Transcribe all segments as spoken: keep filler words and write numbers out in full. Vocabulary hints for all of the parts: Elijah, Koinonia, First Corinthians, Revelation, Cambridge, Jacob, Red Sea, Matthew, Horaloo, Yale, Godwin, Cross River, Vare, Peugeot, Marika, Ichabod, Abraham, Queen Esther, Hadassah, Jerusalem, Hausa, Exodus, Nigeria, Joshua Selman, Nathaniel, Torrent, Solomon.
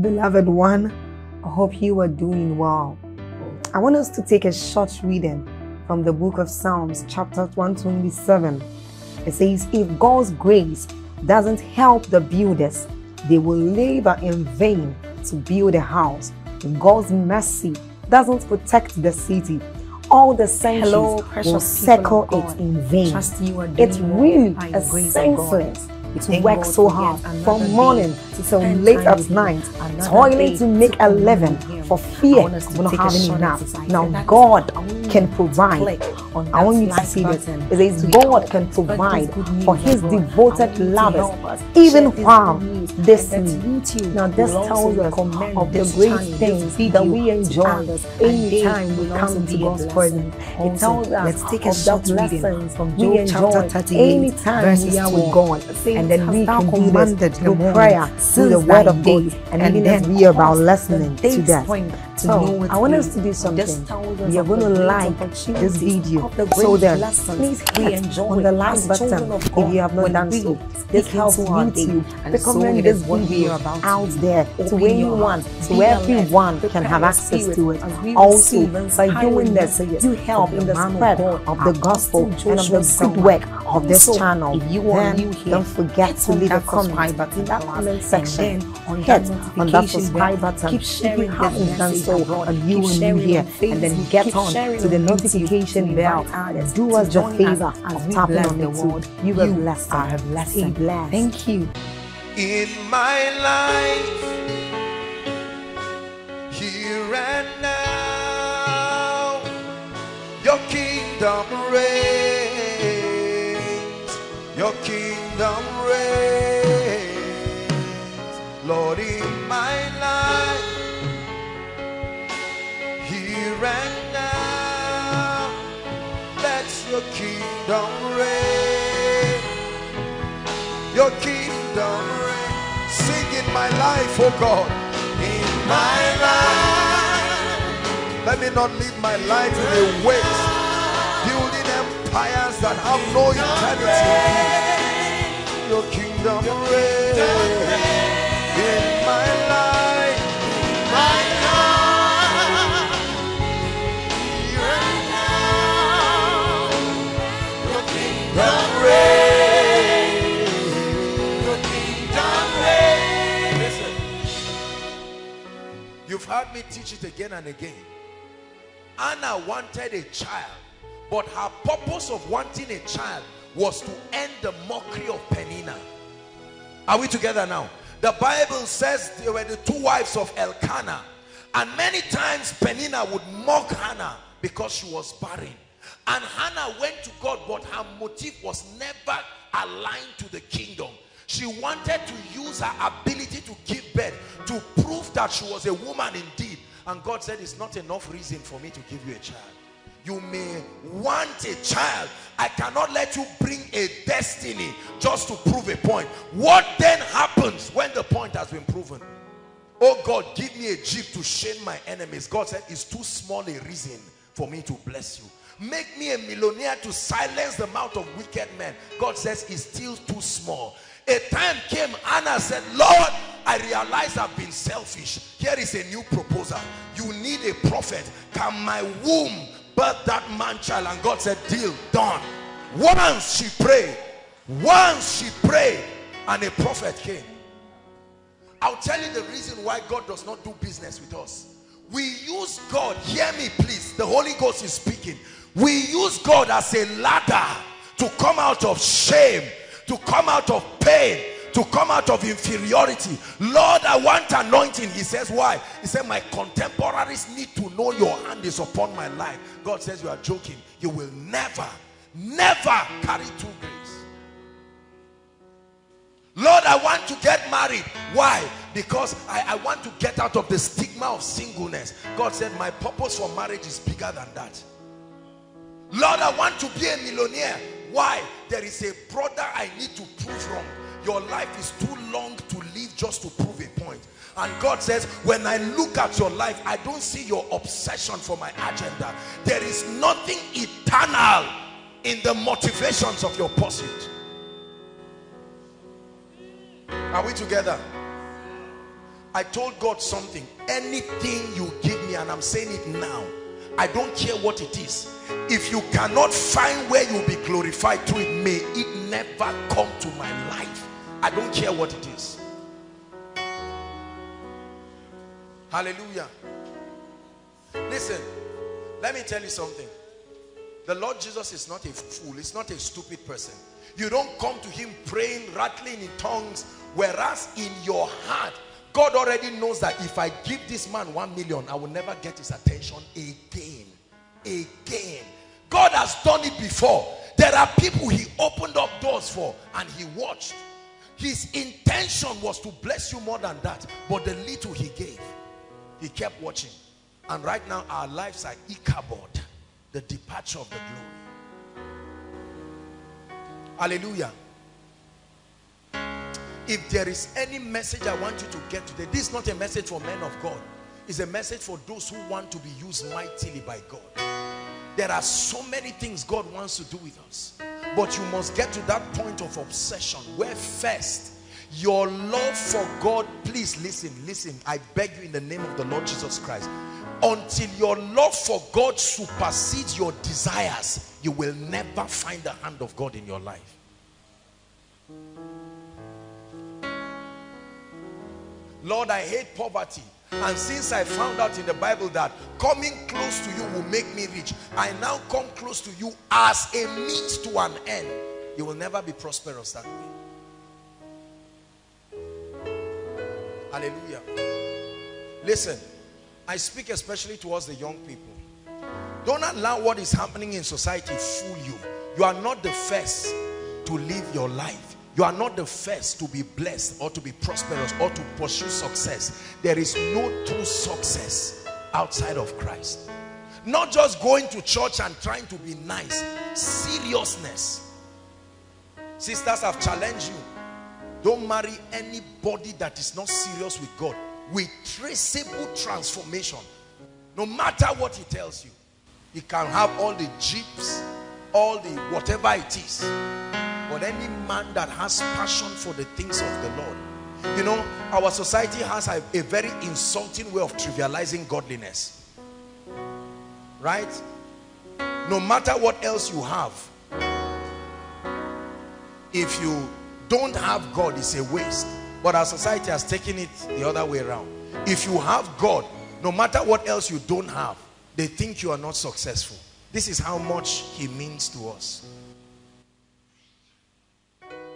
Beloved one, I hope you are doing well. I want us to take a short reading from the book of Psalms, chapter one twenty-seven. It says, if God's grace doesn't help the builders, they will labor in vain to build a house. If God's mercy doesn't protect the city, all the centuries will circle it in vain. It's really a senseless to work so hard from morning till late at night, toiling to make a living for fear of not having enough. Now God can provide. I want you to see this. It says God can provide for His devoted lovers, even while they sleep. Now this tells us of the great things that we enjoy any time we come to God's presence. It tells us of the blessings we enjoy any time we are with God. And then we can do this through prayer, through the word of God, and even as we are about listening to that. So I want us to do something. We are going to like this video. So then, please hit on the like button if you have not done so. This helps YouTube recommend this video out there to anyone, so everyone can have access to it. Also, by doing this, you help in the spread of the gospel and of the good work of this channel. Then, don't forget to leave a comment in that comment section. Hit on that subscribe button if you haven't done so. And you will new here, and then get on to the notification bell. Do us the favor of tapping on the word. You will bless. I have blessed. Thank you. In my life, here and now, your kingdom reigns. Your kingdom reigns, Lord. In my life. Right now, let your kingdom reign. Your kingdom reign. Sing in my life, oh God. In my life, let me not live my life in a waste, building empires that have no eternity. Your kingdom reign in my life. You've heard me teach it again and again. Hannah wanted a child, but her purpose of wanting a child was to end the mockery of Penina. Are we together now? The Bible says they were the two wives of Elkanah, and many times Penina would mock Hannah because she was barren. And Hannah went to God, but her motive was never aligned to the kingdom. She wanted to use her ability to give birth to prove that she was a woman indeed. And God said, it's not enough reason for me to give you a child. You may want a child. I cannot let you bring a destiny just to prove a point. What then happens when the point has been proven? Oh God, give me a jeep to shame my enemies. God said, it's too small a reason for me to bless you. Make me a millionaire to silence the mouth of wicked men. God says, it's still too small. A time came, Hannah said, Lord, I realize I've been selfish. Here is a new proposal. You need a prophet. Can my womb birth that man child? And God said, deal done. Once she prayed, once she prayed, and a prophet came. I'll tell you the reason why God does not do business with us. We use God, hear me please, the Holy Ghost is speaking. We use God as a ladder to come out of shame, to come out of pain, to come out of inferiority. Lord, I want anointing. He says, why? He said, my contemporaries need to know your hand is upon my life. God says, you are joking. You will never, never carry two graces. Lord, I want to get married. Why? Because I, I want to get out of the stigma of singleness. God said, my purpose for marriage is bigger than that. Lord, I want to be a millionaire. Why? There is a brother I need to prove wrong. Your life is too long to live just to prove a point. And God says, when I look at your life, I don't see your obsession for my agenda. There is nothing eternal in the motivations of your pursuit. Are we together? I told God something. Anything you give me, and I'm saying it now, I don't care what it is, if you cannot find where you'll be glorified through it, may it never come to my life. I don't care what it is. Hallelujah. Listen, let me tell you something. The Lord Jesus is not a fool. He's not a stupid person. You don't come to him praying, rattling in tongues, whereas in your heart, God already knows that if I give this man one million, I will never get his attention again. Again. God has done it before. There are people he opened up doors for and he watched. His intention was to bless you more than that, but the little he gave, he kept watching. And right now, our lives are Ichabod, the departure of the glory. Hallelujah. If there is any message I want you to get today, this is not a message for men of God. It's a message for those who want to be used mightily by God. There are so many things God wants to do with us. But you must get to that point of obsession where first, your love for God, please listen, listen. I beg you in the name of the Lord Jesus Christ. Until your love for God supersedes your desires, you will never find the hand of God in your life. Lord, I hate poverty. And since I found out in the Bible that coming close to you will make me rich, I now come close to you as a means to an end. You will never be prosperous that way. Hallelujah. Listen, I speak especially towards the young people. Don't allow what is happening in society fool you. You are not the first to live your life. You are not the first to be blessed or to be prosperous or to pursue success. There is no true success outside of Christ. Not just going to church and trying to be nice. Seriousness. Sisters, I've challenged you. Don't marry anybody that is not serious with God. With traceable transformation. No matter what he tells you. He can have all the jeeps, all the whatever it is. But any man that has passion for the things of the Lord. You know, our society has a, a very insulting way of trivializing godliness. Right? No matter what else you have, if you don't have God, it's a waste. But our society has taken it the other way around. If you have God, no matter what else you don't have, they think you are not successful. This is how much he means to us.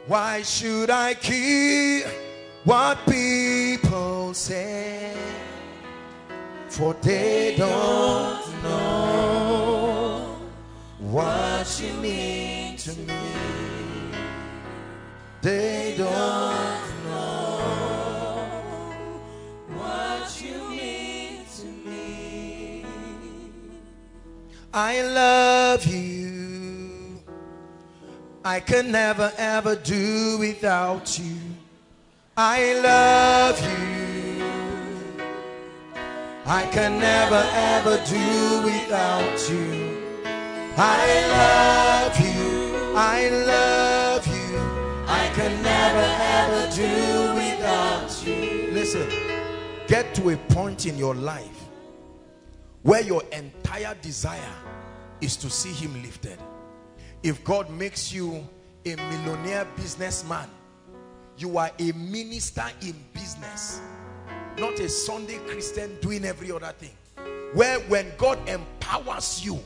Why should I care what people say? For they don't know what you mean to me. They don't know what you mean to me. I love you. I can never ever do without you. I love you. I can never ever do without you. I love you. I love you. I can never ever do without you. Listen, get to a point in your life where your entire desire is to see him lifted. If God makes you a millionaire businessman, you are a minister in business, not a Sunday Christian doing every other thing. Where when God empowers you,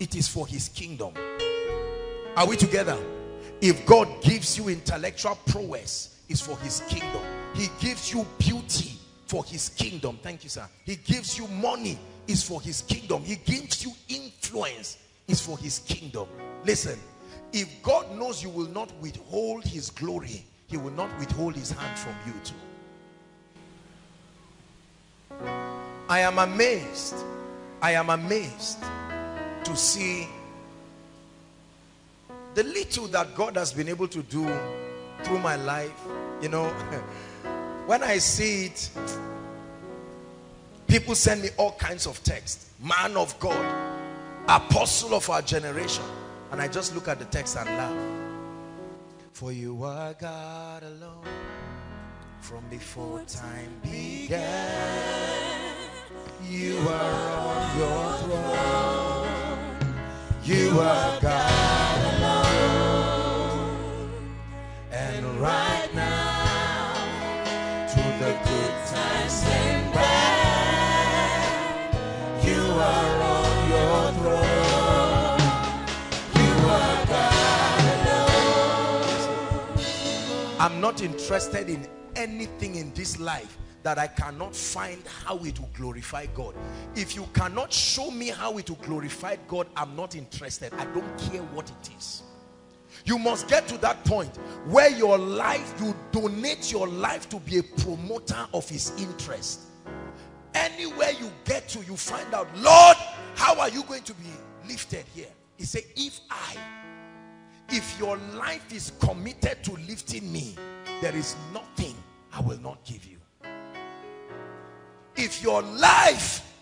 it is for his kingdom. Are we together? If God gives you intellectual prowess, it's for his kingdom. He gives you beauty for his kingdom. Thank you, sir. He gives you money, it's for his kingdom. He gives you influence, it's for his kingdom. Listen, if God knows you will not withhold his glory, he will not withhold his hand from you too. I am amazed. I am amazed to see the little that God has been able to do through my life. You know, when I see it, people send me all kinds of texts. Man of God, apostle of our generation. And I just look at the text and laugh. For you are God alone. From before time began, you are on your throne. You are God alone. And right now, through the good times and bad, you are on your throne. You are God alone. I'm not interested in anything in this life that I cannot find how it will glorify God. If you cannot show me how it will glorify God, I'm not interested. I don't care what it is. You must get to that point where your life, you donate your life to be a promoter of his interest. Anywhere you get to, you find out, Lord, how are you going to be lifted here? He said, if I, if your life is committed to lifting me, there is nothing I will not give you. If your life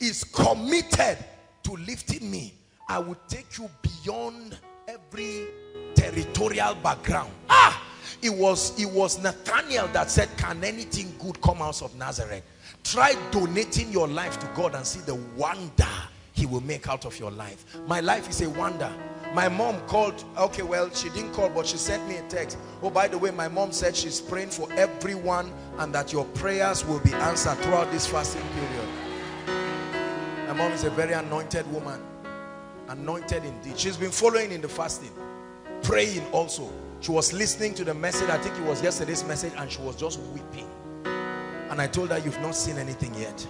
is committed to lifting me, I will take you beyond every territorial background. Ah! It was, it was Nathaniel that said, can anything good come out of Nazareth? Try donating your life to God and see the wonder he will make out of your life. My life is a wonder. My mom called, okay, well, she didn't call, but she sent me a text. Oh, by the way, my mom said she's praying for everyone and that your prayers will be answered throughout this fasting period. My mom is a very anointed woman. Anointed indeed. She's been following in the fasting, praying also. She was listening to the message, I think it was yesterday's message, and she was just weeping. And I told her, you've not seen anything yet.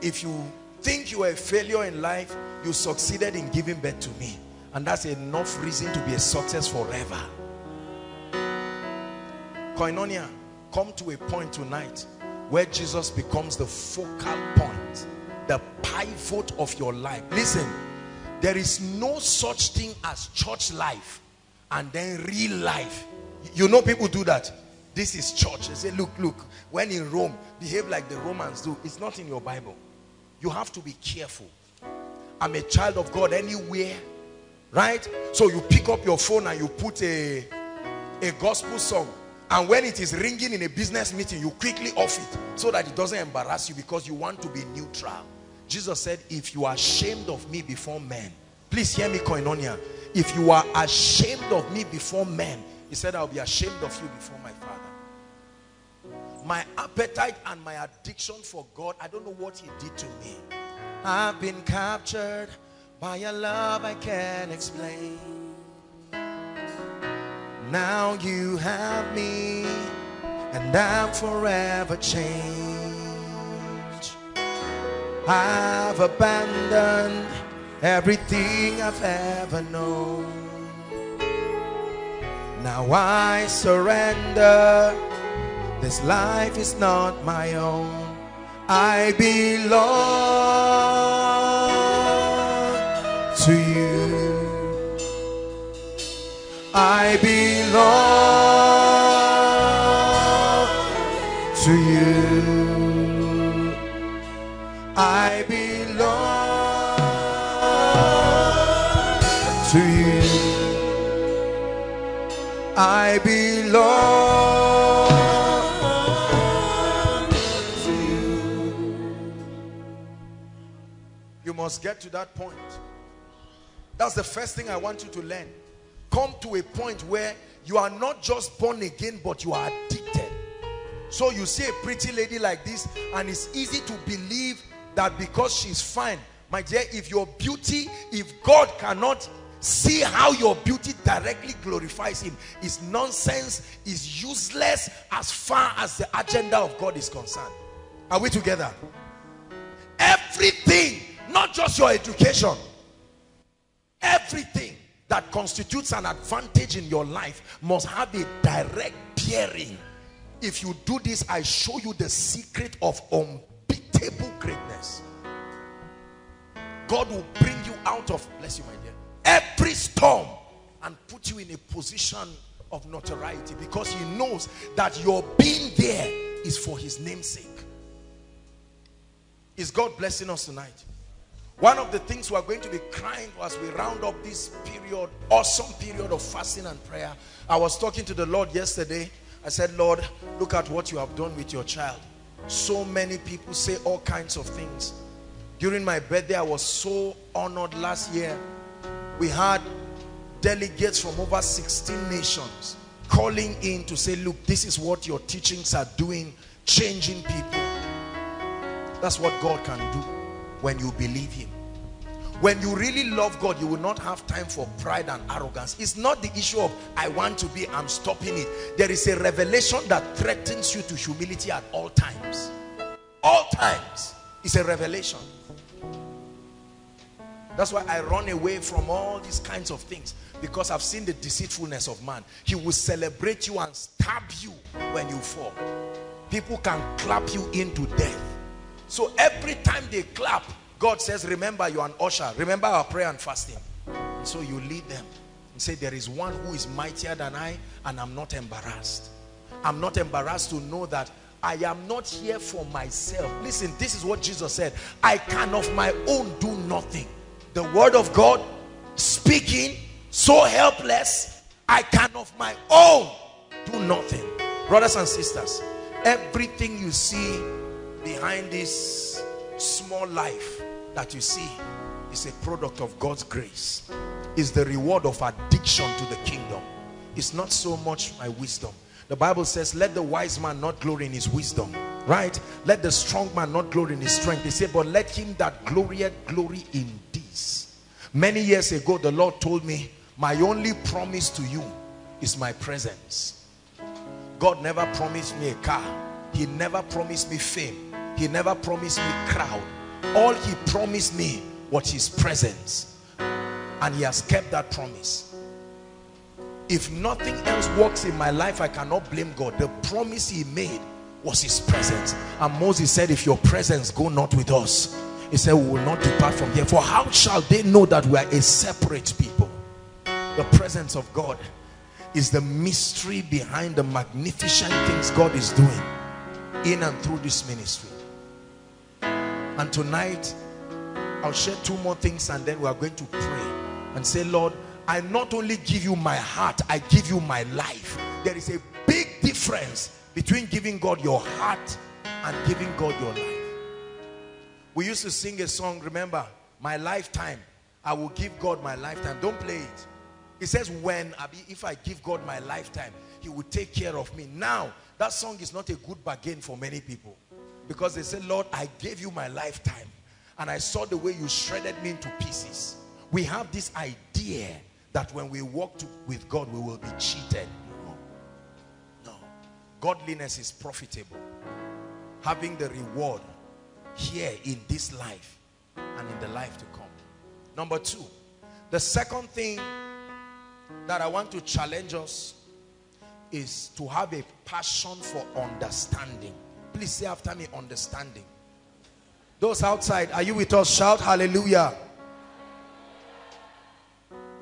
If you think you are a failure in life, you succeeded in giving birth to me, and that's enough reason to be a success forever. Koinonia, come to a point tonight where Jesus becomes the focal point, the pivot of your life. Listen, there is no such thing as church life and then real life. You know, people do that. This is church. They say, look, look, when in Rome, behave like the Romans do. It's not in your Bible. You have to be careful. I'm a child of God anywhere, right? So you pick up your phone and you put a, a gospel song. And when it is ringing in a business meeting, you quickly off it so that it doesn't embarrass you, because you want to be neutral. Jesus said, if you are ashamed of me before men, please hear me, Koinonia. If you are ashamed of me before men, he said, I'll be ashamed of you before my Father. My appetite and my addiction for God, I don't know what he did to me. I've been captured by a love I can't explain. Now you have me, and I'm forever changed. I've abandoned everything I've ever known. Now I surrender. This life is not my own. I belong to you. I belong to you. I belong to you. I belong. Must get to that point. That's the first thing I want you to learn. Come to a point where you are not just born again, but you are addicted. So you see a pretty lady like this, and it's easy to believe that because she's fine. My dear, if your beauty, if God cannot see how your beauty directly glorifies him, it's nonsense, it's useless as far as the agenda of God is concerned. Are we together? Everything, not just your education, everything that constitutes an advantage in your life must have a direct bearing. If you do this, I show you the secret of unbeatable greatness. God will bring you out of, bless you my dear, every storm and put you in a position of notoriety, because he knows that your being there is for his name's sake. Is God blessing us tonight? One of the things we are going to be crying as we round up this period, awesome period of fasting and prayer. I was talking to the Lord yesterday I said, Lord, look at what you have done with your child. So many people say all kinds of things. During my birthday, I was so honored last year. We had delegates from over sixteen nations calling in to say, look, this is what your teachings are doing, changing people. That's what God can do when you believe him. When you really love God, you will not have time for pride and arrogance. It's not the issue of, I want to be, I'm stopping it. There is a revelation that threatens you to humility at all times. All times. It's a revelation. That's why I run away from all these kinds of things, because I've seen the deceitfulness of man. He will celebrate you and stab you when you fall. People can clap you into death. So every time they clap, God says, remember you're an usher. Remember our prayer and fasting. And so you lead them and say, there is one who is mightier than I, and I'm not embarrassed. I'm not embarrassed to know that I am not here for myself. Listen, this is what Jesus said. I can of my own do nothing. The word of God speaking, so helpless, I can of my own do nothing. Brothers and sisters, everything you see behind this small life that you see is a product of God's grace. It's the reward of addiction to the kingdom. It's not so much my wisdom. The Bible says, let the wise man not glory in his wisdom, right? Let the strong man not glory in his strength. They say, but let him that glorieth glory in this. Many years ago, the Lord told me, my only promise to you is my presence. God never promised me a car. He never promised me fame. He never promised me crowd. All he promised me was his presence. And he has kept that promise. If nothing else works in my life, I cannot blame God. The promise he made was his presence. And Moses said, if your presence go not with us, he said, we will not depart from here. For how shall they know that we are a separate people? The presence of God is the mystery behind the magnificent things God is doing in and through this ministry. And tonight, I'll share two more things, and then we are going to pray and say, Lord, I not only give you my heart, I give you my life. There is a big difference between giving God your heart and giving God your life. We used to sing a song, remember, my lifetime, I will give God my lifetime. Don't play it. It says, when, if I give God my lifetime, he will take care of me. Now, that song is not a good bargain for many people, because they say, Lord, I gave you my lifetime, and I saw the way you shredded me into pieces. We have this idea that when we walk to, with God, we will be cheated. No. No. Godliness is profitable. Having the reward here in this life and in the life to come. Number two, the second thing that I want to challenge us is to have a passion for understanding. Please say after me, understanding. Those outside, are you with us? Shout hallelujah.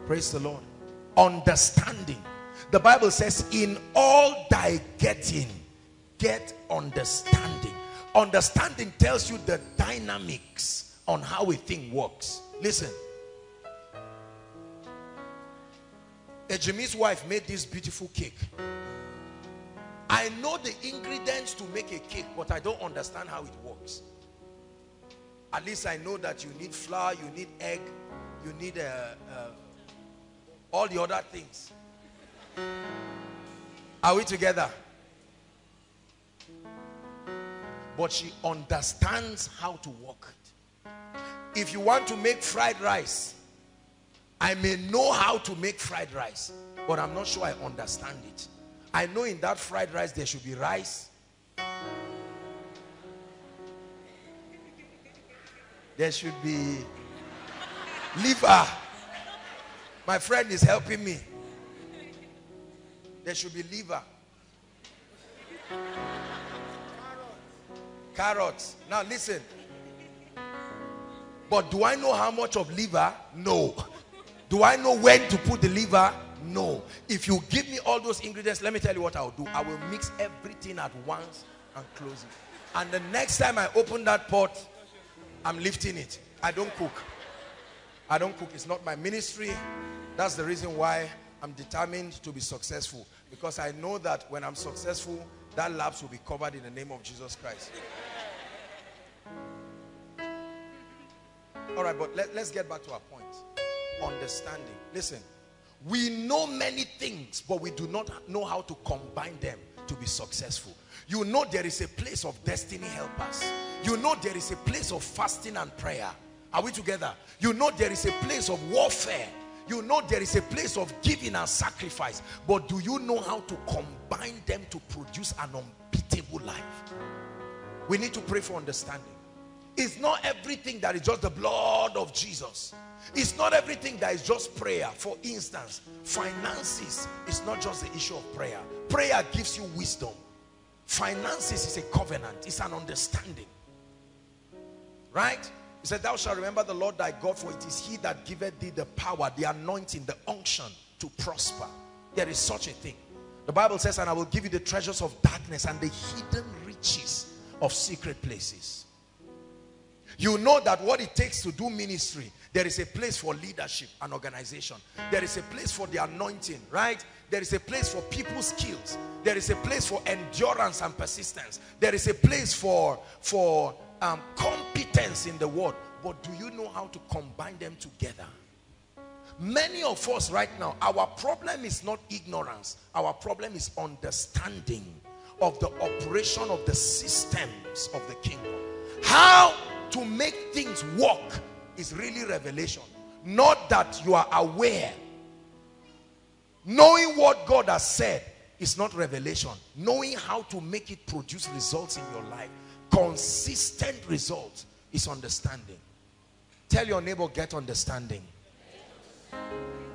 Praise the Lord. Understanding. The Bible says, in all thy getting, get understanding. Understanding tells you the dynamics on how a thing works. Listen. Ejimi's wife made this beautiful cake. I know the ingredients to make a cake, but I don't understand how it works. At least I know that you need flour, you need egg, you need a... Uh, uh, all the other things. Are we together? But she understands how to work it. If you want to make fried rice, I may know how to make fried rice, but I'm not sure I understand it. I know in that fried rice there should be rice, there should be liver. My friend is helping me. There should be liver. Carrots. Now listen. But do I know how much of liver? No. Do I know when to put the liver? No. If you give me all those ingredients, let me tell you what I'll do. I will mix everything at once and close it. And the next time I open that pot, I'm lifting it. I don't cook. I don't cook. It's not my ministry. That's the reason why I'm determined to be successful. Because I know that when I'm successful, that lapse will be covered in the name of Jesus Christ. All right, but let, let's get back to our point. Understanding. Listen, we know many things, but we do not know how to combine them to be successful. You know there is a place of destiny helpers. You know there is a place of fasting and prayer. Are we together? You know there is a place of warfare. You know there is a place of giving and sacrifice. But do you know how to combine them to produce an unbeatable life? We need to pray for understanding. It's not everything that is just the blood of Jesus. It's not everything that is just prayer. For instance, finances is not just the issue of prayer. Prayer gives you wisdom. Finances is a covenant. It's an understanding. Right? He said, thou shalt remember the Lord thy God, for it is he that giveth thee the power, the anointing, the unction to prosper. There is such a thing. The Bible says, and I will give you the treasures of darkness and the hidden riches of secret places. You know that what it takes to do ministry, there is a place for leadership and organization. There is a place for the anointing, right? There is a place for people's skills. There is a place for endurance and persistence. There is a place for, for um, competence in the word. But do you know how to combine them together? Many of us right now, our problem is not ignorance. Our problem is understanding of the operation of the systems of the kingdom. How to make things work is really revelation. Not that you are aware. Knowing what God has said is not revelation. Knowing how to make it produce results in your life, consistent results, is understanding. Tell your neighbor, get understanding.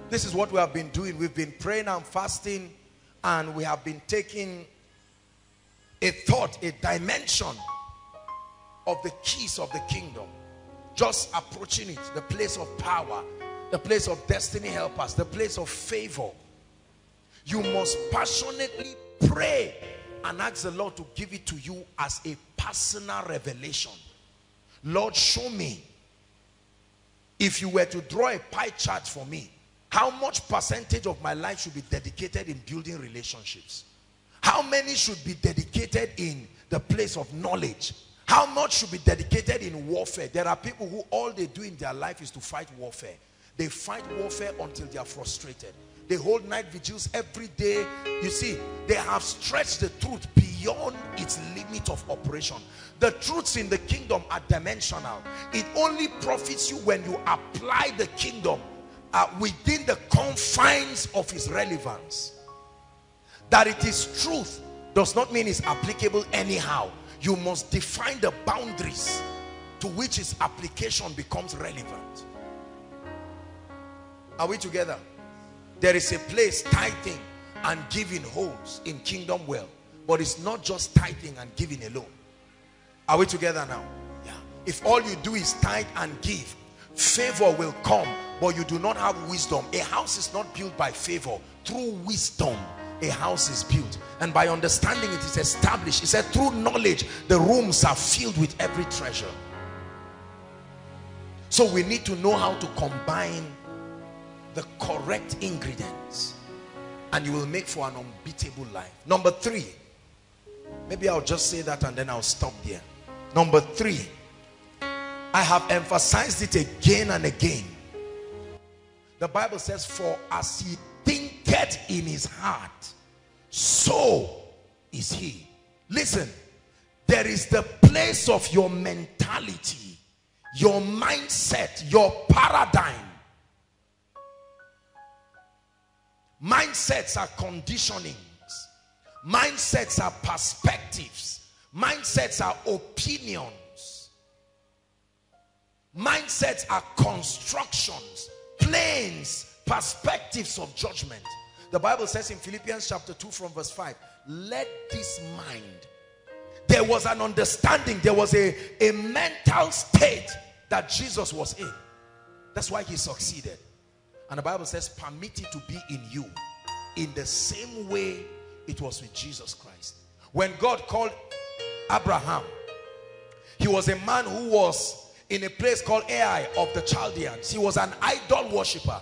This is what we have been doing. We've been praying and fasting, and we have been taking a thought, a dimension of the keys of the kingdom, just approaching it, the place of power, the place of destiny helpers, the place of favor. You must passionately pray and ask the Lord to give it to you as a personal revelation. Lord, show me, if you were to draw a pie chart for me, how much percentage of my life should be dedicated in building relationships? How many should be dedicated in the place of knowledge? How much should be dedicated in warfare? There are people who all they do in their life is to fight warfare. They fight warfare until they are frustrated. They hold night vigils every day. You see, they have stretched the truth beyond its limit of operation. The truths in the kingdom are dimensional. It only profits you when you apply the kingdom uh, within the confines of its relevance. That it is truth does not mean it's applicable anyhow. You must define the boundaries to which its application becomes relevant. Are we together? There is a place tithing and giving holds in kingdom well, but it's not just tithing and giving alone. Are we together now? Yeah. If all you do is tithe and give, favor will come, but you do not have wisdom. A house is not built by favor. Through wisdom, a house is built, and by understanding it is established. He said, through knowledge, the rooms are filled with every treasure. So we need to know how to combine the correct ingredients, and you will make for an unbeatable life. Number three, maybe I'll just say that and then I'll stop there. Number three, I have emphasized it again and again. The Bible says, for as he thinketh in his heart, so is he. Listen, there is the place of your mentality, your mindset, your paradigm. Mindsets are conditionings. Mindsets are perspectives. Mindsets are opinions. Mindsets are constructions, planes, perspectives of judgment. The Bible says in Philippians chapter two from verse five, let this mind. There was an understanding, there was a, a mental state that Jesus was in. That's why he succeeded. And the Bible says, permit it to be in you in the same way it was with Jesus Christ. When God called Abraham, he was a man who was in a place called Ai of the Chaldeans. He was an idol worshiper.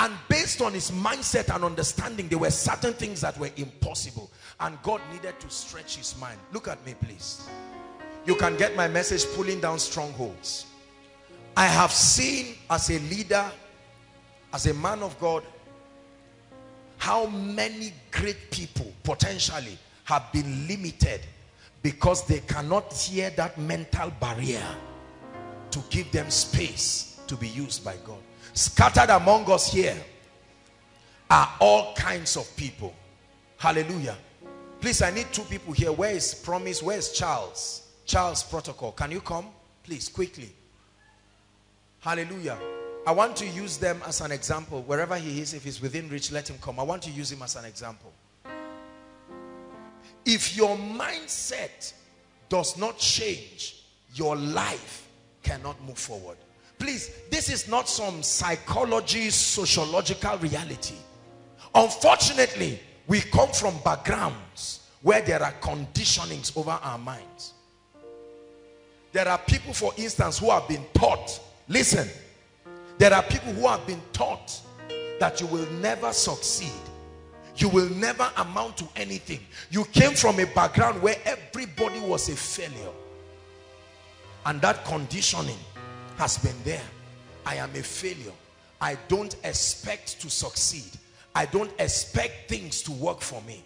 And based on his mindset and understanding, there were certain things that were impossible. And God needed to stretch his mind. Look at me, please. You can get my message, Pulling Down Strongholds. I have seen as a leader, as a man of God, how many great people potentially have been limited because they cannot tear that mental barrier to give them space to be used by God. Scattered among us here are all kinds of people. Hallelujah. Please, I need two people here. Where is Promise? Where is Charles? Charles Protocol. Can you come? Please, quickly. Hallelujah. I want to use them as an example. Wherever he is, if he's within reach, let him come. I want to use him as an example. If your mindset does not change, your life cannot move forward. Please, this is not some psychology, sociological reality. Unfortunately, we come from backgrounds where there are conditionings over our minds. There are people, for instance, who have been taught, listen, there are people who have been taught that you will never succeed. You will never amount to anything. You came from a background where everybody was a failure. And that conditioning has been there. I am a failure. I don't expect to succeed. I don't expect things to work for me.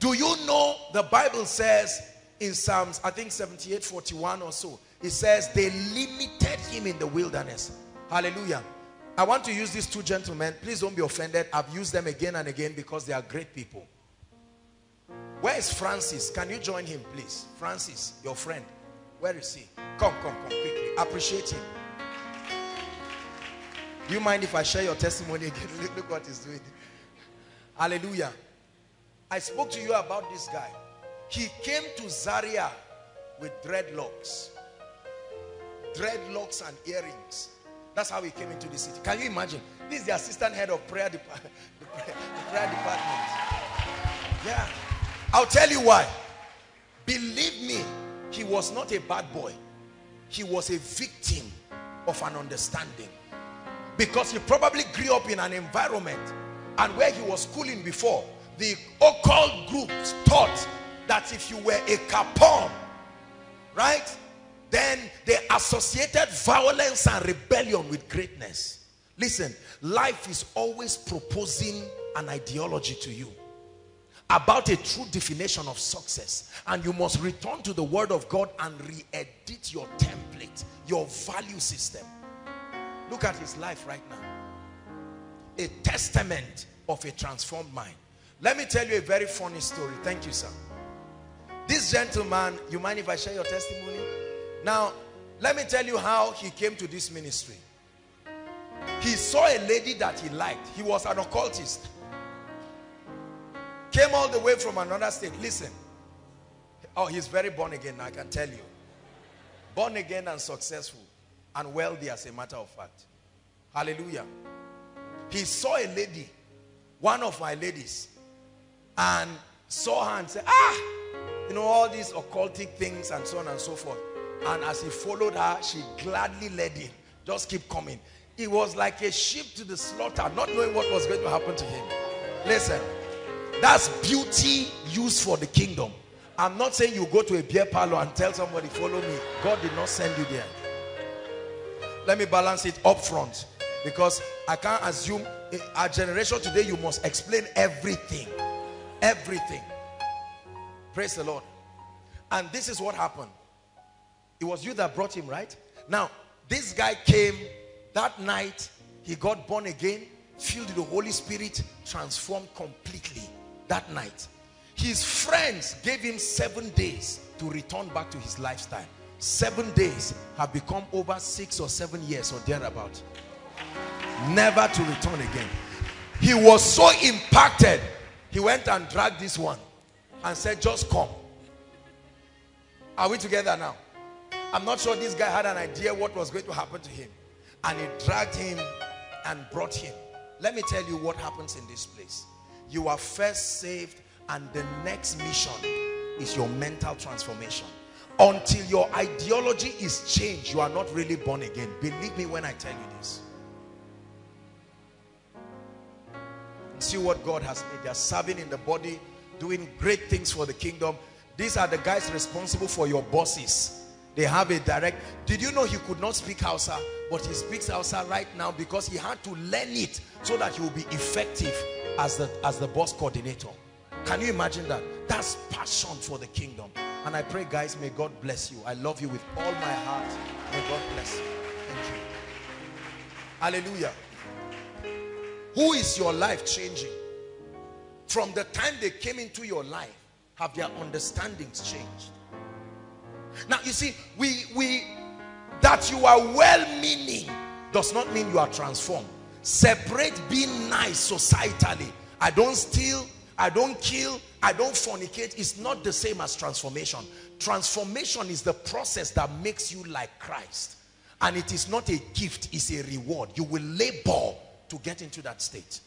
Do you know the Bible says in Psalms, I think seventy-eight forty-one or so, it says they limited him in the wilderness. Hallelujah. I want to use these two gentlemen. Please don't be offended. I've used them again and again because they are great people. Where is Francis? Can you join him, please? Francis, your friend. Where is he? Come, come, come quickly. Appreciate him. Do you mind if I share your testimony again? Look what he's doing. Hallelujah. I spoke to you about this guy. He came to Zaria with dreadlocks. Dreadlocks and earrings. That's how he came into the city. Can you imagine? This is the assistant head of prayer, dep the prayer, the prayer department. Yeah. I'll tell you why. Believe me. He was not a bad boy. He was a victim of an understanding. Because he probably grew up in an environment and where he was schooling before, the occult groups taught that if you were a Capone, right? Then they associated violence and rebellion with greatness. Listen, life is always proposing an ideology to you about a true definition of success, and you must return to the word of God and re-edit your template, your value system. Look at his life right now, a testament of a transformed mind. Let me tell you a very funny story. Thank you, sir. This gentleman, you mind if I share your testimony? Now let me tell you how he came to this ministry. He saw a lady that he liked. He was an occultist. Came all the way from another state. Listen. Oh, he's very born again now, I can tell you. Born again and successful and wealthy, as a matter of fact. Hallelujah. He saw a lady, one of my ladies, and saw her and said, ah, you know, all these occultic things and so on and so forth. And as he followed her, she gladly led him. Just keep coming. He was like a sheep to the slaughter, not knowing what was going to happen to him. Listen. That's beauty used for the kingdom. I'm not saying you go to a beer parlor and tell somebody, follow me. God did not send you there. Let me balance it up front, because I can't assume. In our generation today, you must explain everything. Everything. Praise the Lord. And this is what happened. It was you that brought him, right? Now, this guy came that night. He got born again, filled with the Holy Spirit, transformed completely. That night, his friends gave him seven days to return back to his lifestyle. Seven days have become over six or seven years or thereabout. Never to return again. He was so impacted, he went and dragged this one and said, just come. Are we together now? I'm not sure this guy had an idea what was going to happen to him. And he dragged him and brought him. Let me tell you what happens in this place. You are first saved, and the next mission is your mental transformation. Until your ideology is changed, you are not really born again. Believe me when I tell you this. see what God has made. They are serving in the body, doing great things for the kingdom. These are the guys responsible for your bosses. They have a direct... Did you know he could not speak Hausa? But he speaks Hausa right now because he had to learn it so that he will be effective as the, as the boss coordinator. Can you imagine that? That's passion for the kingdom. And I pray, guys, may God bless you. I love you with all my heart. May God bless you. Thank you. Hallelujah. Who is your life changing? From the time they came into your life, have their understandings changed? Now, you see, we, we, that you are well-meaning does not mean you are transformed. Separate being nice societally. I don't steal, I don't kill, I don't fornicate. It's not the same as transformation. Transformation is the process that makes you like Christ. And it is not a gift, it's a reward. You will labor to get into that state.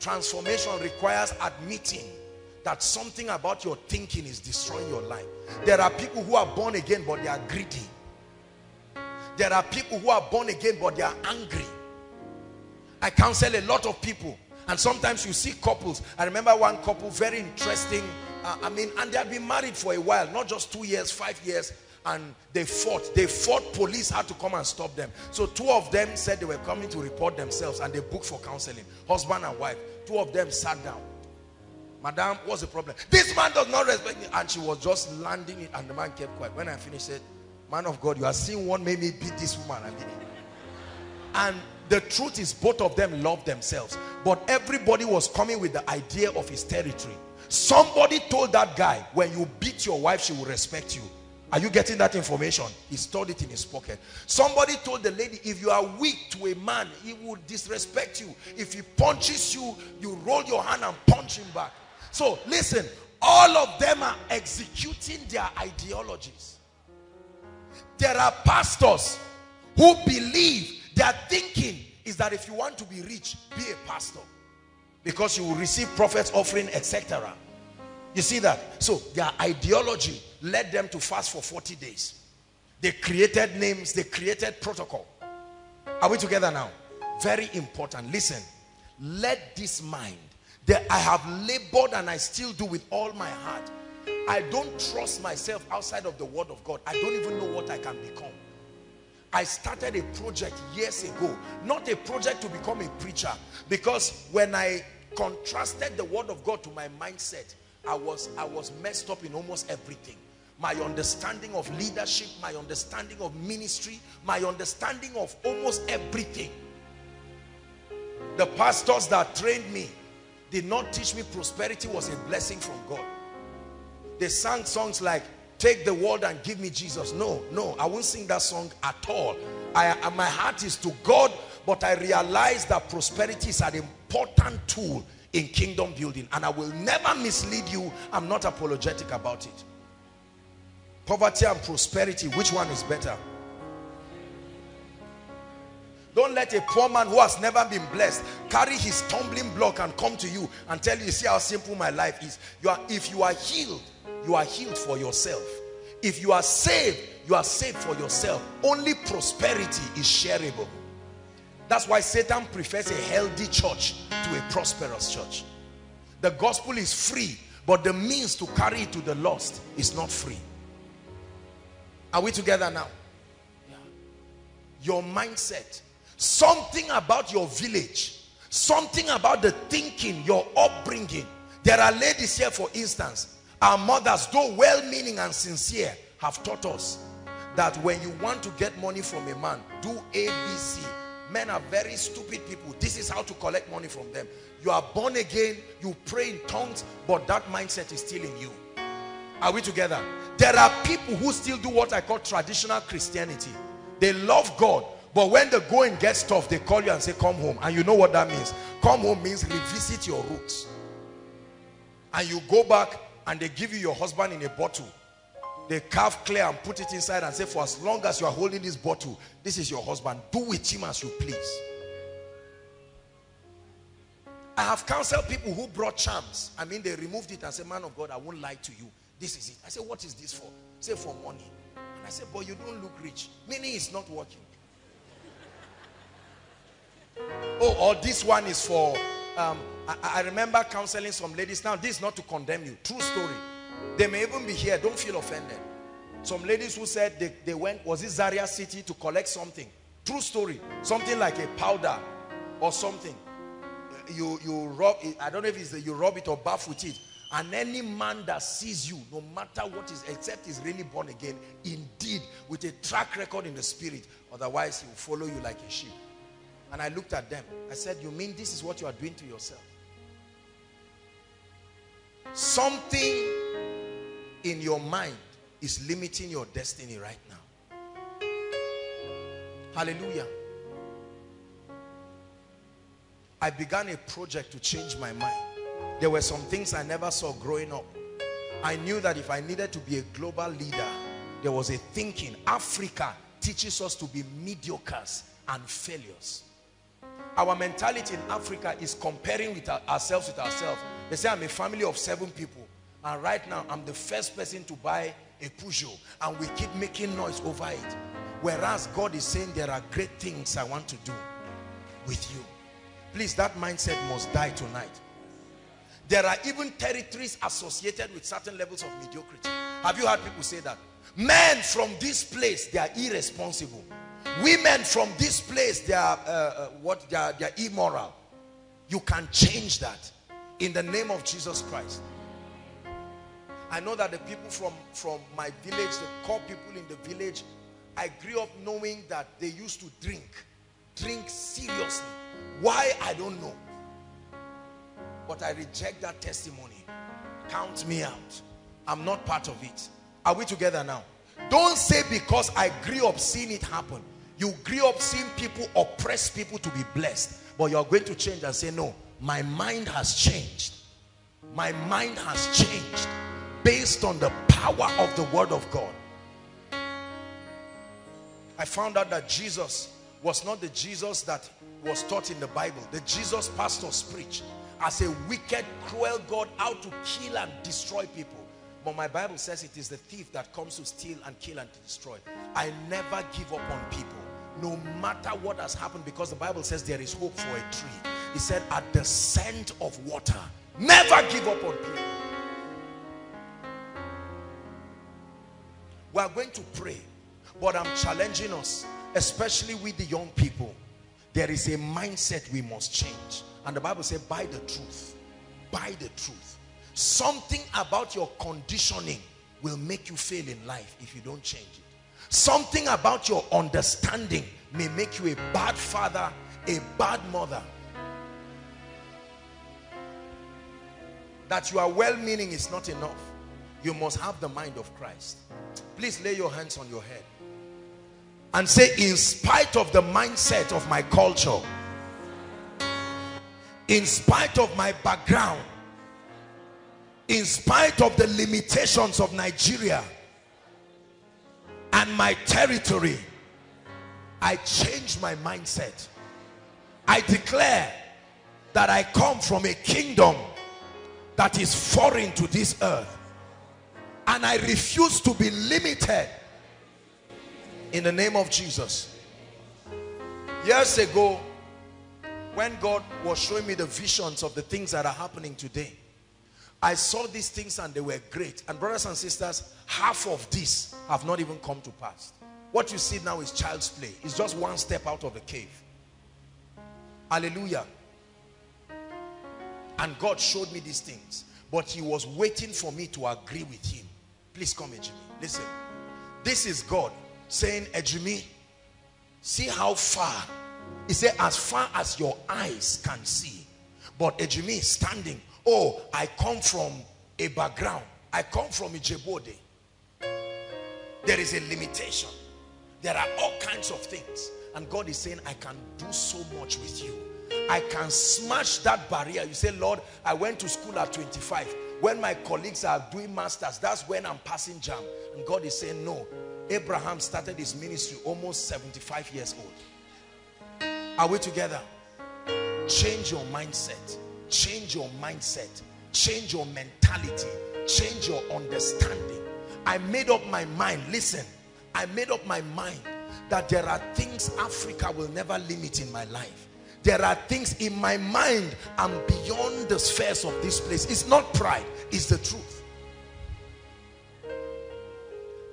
Transformation requires admitting that something about your thinking is destroying your life. There are people who are born again, but they are greedy. There are people who are born again, but they are angry. I counsel a lot of people, and sometimes you see couples. I remember one couple, very interesting. Uh, I mean, and they have been married for a while, not just two years, five years, and they fought. They fought. Police had to come and stop them. So two of them said they were coming to report themselves, and they booked for counseling. Husband and wife. Two of them sat down. Madam, what's the problem? This man does not respect me. And she was just landing it, and the man kept quiet. When I finished, said, man of God, you are seeing what made me beat this woman. I mean, and the truth is both of them love themselves. But everybody was coming with the idea of his territory. Somebody told that guy, when you beat your wife, she will respect you. Are you getting that information? He stored it in his pocket. Somebody told the lady, if you are weak to a man, he will disrespect you. If he punches you, you roll your hand and punch him back. So, listen, all of them are executing their ideologies. There are pastors who believe their thinking is that if you want to be rich, be a pastor, because you will receive prophet's offering, et cetera. You see that? So, their ideology led them to fast for forty days. They created names, they created protocol. Are we together now? Very important. Listen, let this mind that I have labored and I still do with all my heart. I don't trust myself outside of the word of God. I don't even know what I can become. I started a project years ago, not a project to become a preacher, because when I contrasted the word of God to my mindset, I was, I was messed up in almost everything. My understanding of leadership, my understanding of ministry, my understanding of almost everything. The pastors that trained me did not teach me prosperity was a blessing from God. They sang songs like, take the world and give me Jesus. No, no, I won't sing that song at all. I, I, my heart is to God, but I realize that prosperity is an important tool in kingdom building, and I will never mislead you. I'm not apologetic about it. Poverty and prosperity, which one is better? Don't let a poor man who has never been blessed carry his stumbling block and come to you and tell you, see how simple my life is. You are, if you are healed, you are healed for yourself. If you are saved, you are saved for yourself. Only prosperity is shareable. That's why Satan prefers a healthy church to a prosperous church. The gospel is free, but the means to carry it to the lost is not free. Are we together now? Yeah. Your mindset. Something about your village, something about the thinking, your upbringing. There are ladies here, for instance. Our mothers, though well-meaning and sincere, have taught us that when you want to get money from a man, do A B C. Men are very stupid people. This is how to collect money from them. You are born again, you pray in tongues, but that mindset is still in you. Are we together? There are people who still do what I call traditional Christianity. They love God, but when the going gets tough, they call you and say, come home. And you know what that means. Come home means revisit your roots. And you go back and they give you your husband in a bottle. They carve clay and put it inside and say, for as long as you are holding this bottle, this is your husband. Do with him as you please. I have counseled people who brought charms. I mean, they removed it and said, man of God, I won't lie to you. This is it. I said, what is this for? Say, for money. And I said, but you don't look rich. Meaning it's not working. Oh, or this one is for um, I, I remember counseling some ladies. Now, this is not to condemn you. True story. They may even be here. Don't feel offended. Some ladies who said they, they went, was it Zaria City, to collect something. True story. Something like a powder or something. You, you rub it. I don't know if it's the, you rub it or bath with it. And any man that sees you, no matter what is, except is really born again, indeed, with a track record in the spirit, otherwise he will follow you like a sheep. And I looked at them. I said, you mean this is what you are doing to yourself? Something in your mind is limiting your destiny right now. Hallelujah. I began a project to change my mind. There were some things I never saw growing up. I knew that if I needed to be a global leader, there was a thinking. Africa teaches us to be mediocres and failures. Our mentality in Africa is comparing with our, ourselves with ourselves. They say, I'm a family of seven people, and right now I'm the first person to buy a Peugeot, and we keep making noise over it. Whereas God is saying, there are great things I want to do with you. Please, that mindset must die tonight. There are even territories associated with certain levels of mediocrity. Have you heard people say that? Men from this place, they are irresponsible. Women from this place, they are, uh, uh, what, they are, they are immoral. You can change that in the name of Jesus Christ. I know that the people from, from my village, the core people in the village, I grew up knowing that they used to drink. Drink seriously. Why, I don't know. But I reject that testimony. Count me out. I'm not part of it. Are we together now? Don't say because I grew up seeing it happen. You grew up seeing people oppress people to be blessed. But you're going to change and say, no, my mind has changed. My mind has changed based on the power of the word of God. I found out that Jesus was not the Jesus that was taught in the Bible. The Jesus pastors preached as a wicked, cruel God out to kill and destroy people. But my Bible says it is the thief that comes to steal and kill and destroy. I never give up on people, no matter what has happened, because the Bible says there is hope for a tree. He said, at the scent of water, never give up on people. We are going to pray, but I'm challenging us, especially with the young people. There is a mindset we must change. And the Bible says, buy the truth. Buy the truth. Something about your conditioning will make you fail in life if you don't change it. Something about your understanding may make you a bad father, a bad mother. That you are well-meaning is not enough. You must have the mind of Christ. Please lay your hands on your head and say, in spite of the mindset of my culture, in spite of my background, in spite of the limitations of Nigeria and my territory, I change my mindset. I declare that I come from a kingdom that is foreign to this earth, and I refuse to be limited in the name of Jesus. Years ago, when God was showing me the visions of the things that are happening today, I saw these things and they were great. And brothers and sisters, half of these have not even come to pass. What you see now is child's play. It's just one step out of the cave. Hallelujah. And God showed me these things, but he was waiting for me to agree with him. Please come, Ejimi. Listen. This is God saying, Ejimi, see how far. He said, as far as your eyes can see. But Ejimi is standing. Oh, I come from a background. I come from Ichabod. There is a limitation. There are all kinds of things. And God is saying, I can do so much with you. I can smash that barrier. You say, Lord, I went to school at twenty-five. When my colleagues are doing masters, that's when I'm passing jam. And God is saying, no. Abraham started his ministry almost seventy-five years old. Are we together? Change your mindset. Change your mindset. Change your mentality. Change your understanding. I made up my mind. Listen, I made up my mind that there are things Africa will never limit in my life. There are things in my mind, I'm beyond the spheres of this place. It's not pride, it's the truth.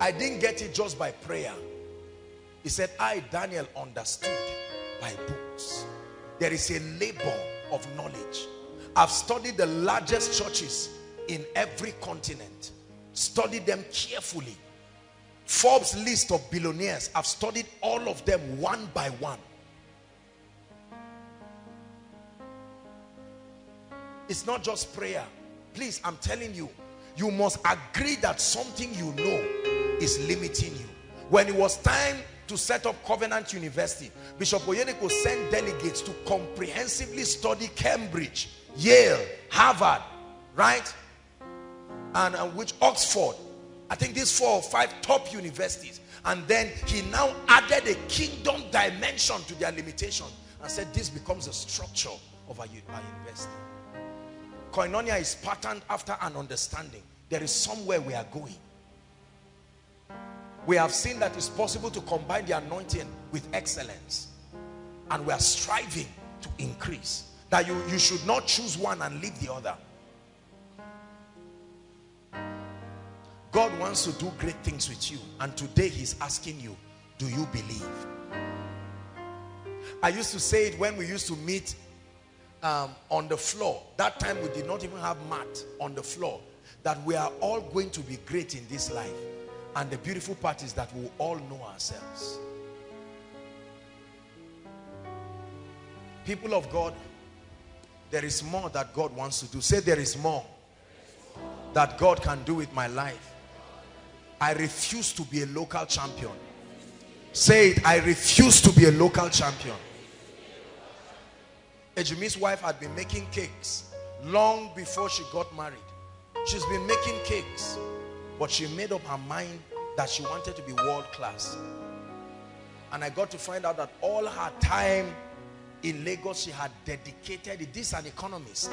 I didn't get it just by prayer. He said, I, Daniel, understood by books. There is a labor of knowledge. I've studied the largest churches in every continent. Studied them carefully. Forbes' list of billionaires, I've studied all of them one by one. It's not just prayer. Please, I'm telling you, you must agree that something you know is limiting you. When it was time to set up Covenant University, Bishop Oyedepo sent delegates to comprehensively study Cambridge, Yale, Harvard, right? And uh, which Oxford, I think these four or five top universities. And then he now added a kingdom dimension to their limitation and said this becomes a structure of our, our university. Koinonia is patterned after an understanding. There is somewhere we are going. We have seen that it's possible to combine the anointing with excellence. And we are striving to increase. That you, you should not choose one and leave the other. God wants to do great things with you. And today he's asking you, do you believe? I used to say it when we used to meet um, on the floor. That time we did not even have mat on the floor. That we are all going to be great in this life. And the beautiful part is that we all know ourselves. People of God, there is more that God wants to do. Say, there is more that God can do with my life. I refuse to be a local champion. Say it, I refuse to be a local champion. Ejimi's wife had been making cakes long before she got married. She's been making cakes. But she made up her mind that she wanted to be world class. And I got to find out that all her time in Lagos, she had dedicated it. This is an economist.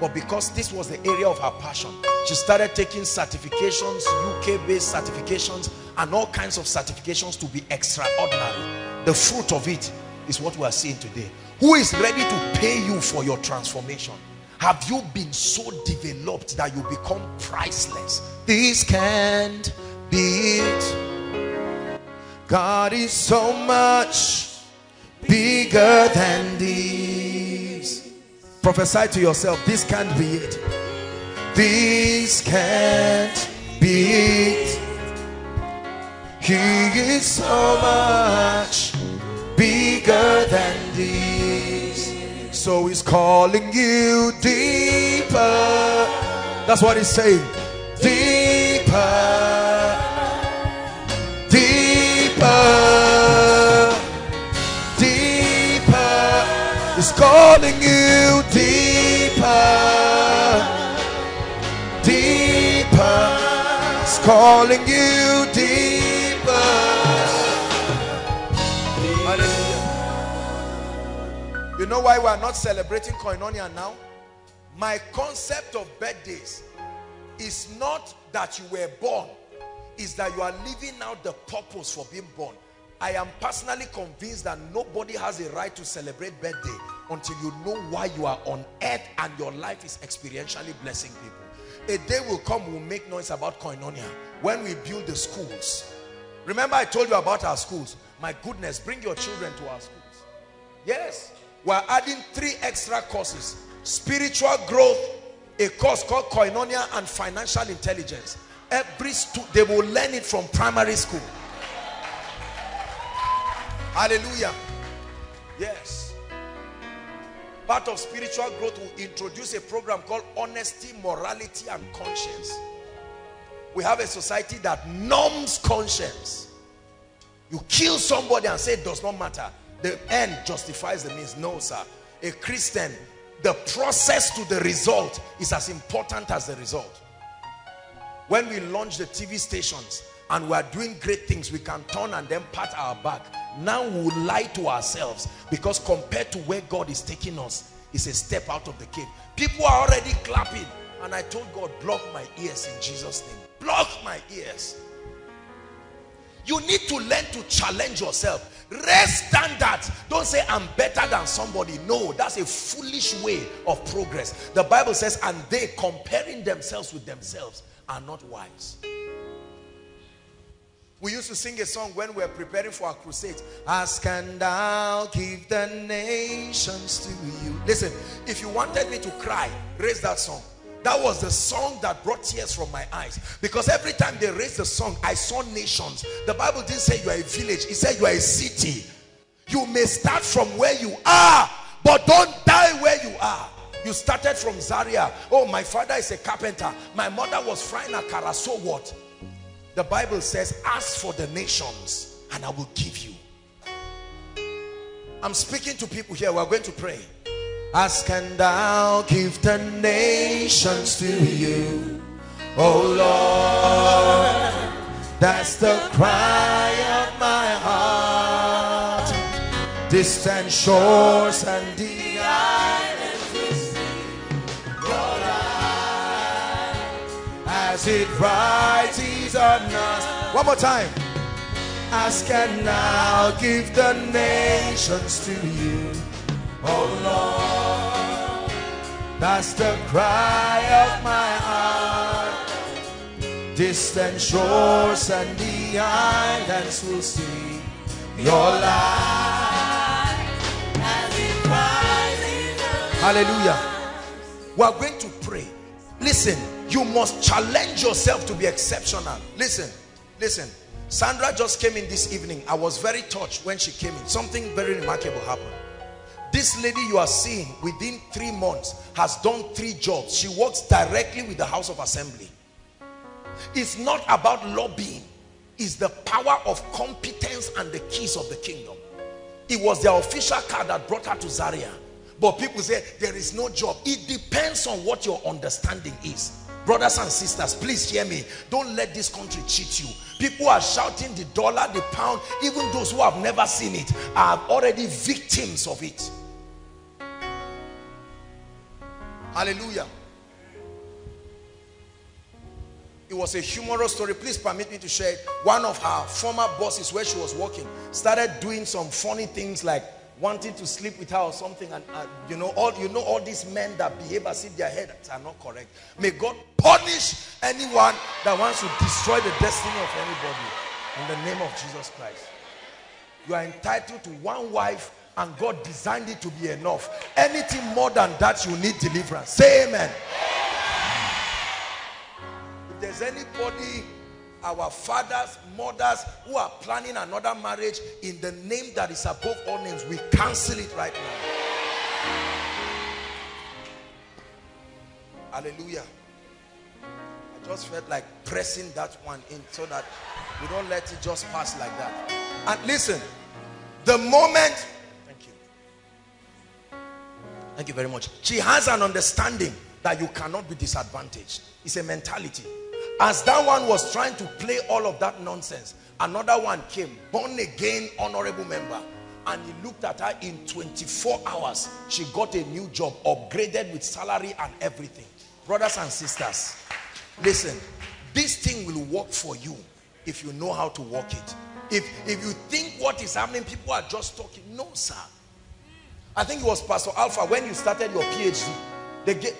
But because this was the area of her passion, she started taking certifications, U K-based certifications, and all kinds of certifications to be extraordinary. The fruit of it is what we are seeing today. Who is ready to pay you for your transformation? Have you been so developed that you become priceless? This can't be it. God is so much bigger than this. Prophesy to yourself, this can't be it. This can't be it. He is so much bigger than this. So he's calling you deeper. That's what he's saying. Deeper. Deeper. Deeper. He's calling you deeper. Deeper. He's calling you deeper. Hallelujah. You know why we are not celebrating Koinonia now? My concept of birthdays is not that you were born, is that you are living out the purpose for being born. I am personally convinced that nobody has a right to celebrate birthday until you know why you are on earth and your life is experientially blessing people. A day will come, we'll make noise about Koinonia when we build the schools. Remember I told you about our schools. My goodness, bring your children to our schools. Yes. We're adding three extra courses. Spiritual growth, a course called Koinonia, and financial intelligence. Every student, they will learn it from primary school. Hallelujah. Yes. Part of spiritual growth will introduce a program called Honesty, Morality, and Conscience. We have a society that numbs conscience. You kill somebody and say it does not matter. The end justifies the means. No, sir. A Christian, the process to the result is as important as the result. When we launch the T V stations and we are doing great things, we can turn and then pat our back. Now we will lie to ourselves because compared to where God is taking us, it's a step out of the cave. People are already clapping. And I told God, block my ears in Jesus' name. Block my ears. You need to learn to challenge yourself. Raise standards. Don't say, I'm better than somebody. No, that's a foolish way of progress. The Bible says, and they, comparing themselves with themselves, are not wise. We used to sing a song when we were preparing for our crusade. Ask and I'll give the nations to you. Listen, if you wanted me to cry, raise that song. That was the song that brought tears from my eyes. Because every time they raised the song, I saw nations. The Bible didn't say you are a village. It said you are a city. You may start from where you are, but don't die where you are. You started from Zaria. Oh, my father is a carpenter. My mother was frying akara. So what? The Bible says, ask for the nations and I will give you. I'm speaking to people here. We're going to pray. Ask and I'll give the nations to you. Oh Lord, that's the cry of my heart. Distant shores and the islands will see your light as it rises on us. One more time. Ask and I'll give the nations to you. Oh Lord, that's the cry of my heart. Distant shores and the islands will see your light as it rises. Hallelujah. We are going to pray. Listen, you must challenge yourself to be exceptional. Listen, listen. Sandra just came in this evening. I was very touched when she came in. Something very remarkable happened. This lady you are seeing within three months has done three jobs. She works directly with the House of Assembly. It's not about lobbying. It's the power of competence and the keys of the kingdom. It was their official card that brought her to Zaria. But people say, there is no job. It depends on what your understanding is. Brothers and sisters, please hear me. Don't let this country cheat you. People are shouting the dollar, the pound. Even those who have never seen it are already victims of it. Hallelujah. It was a humorous story. Please permit me to share it. One of her former bosses, where she was working, started doing some funny things like wanting to sleep with her or something. And uh, you know, all you know, all these men that behave as if their heads are not correct. May God punish anyone that wants to destroy the destiny of anybody in the name of Jesus Christ. You are entitled to one wife. And God designed it to be enough. Anything more than that, you need deliverance. Say amen. If there's anybody, our fathers, mothers, who are planning another marriage, in the name that is above all names, we cancel it right now. Hallelujah. I just felt like pressing that one in so that we don't let it just pass like that. And listen, the moment... Thank you very much. She has an understanding that you cannot be disadvantaged. It's a mentality. As that one was trying to play all of that nonsense, another one came, born again honorable member, and he looked at her. In twenty-four hours, she got a new job, upgraded with salary and everything. Brothers and sisters, listen, this thing will work for you if you know how to work it. If, if you think what is happening, people are just talking. No, sir. I think it was Pastor Alpha, when you started your PhD, they get,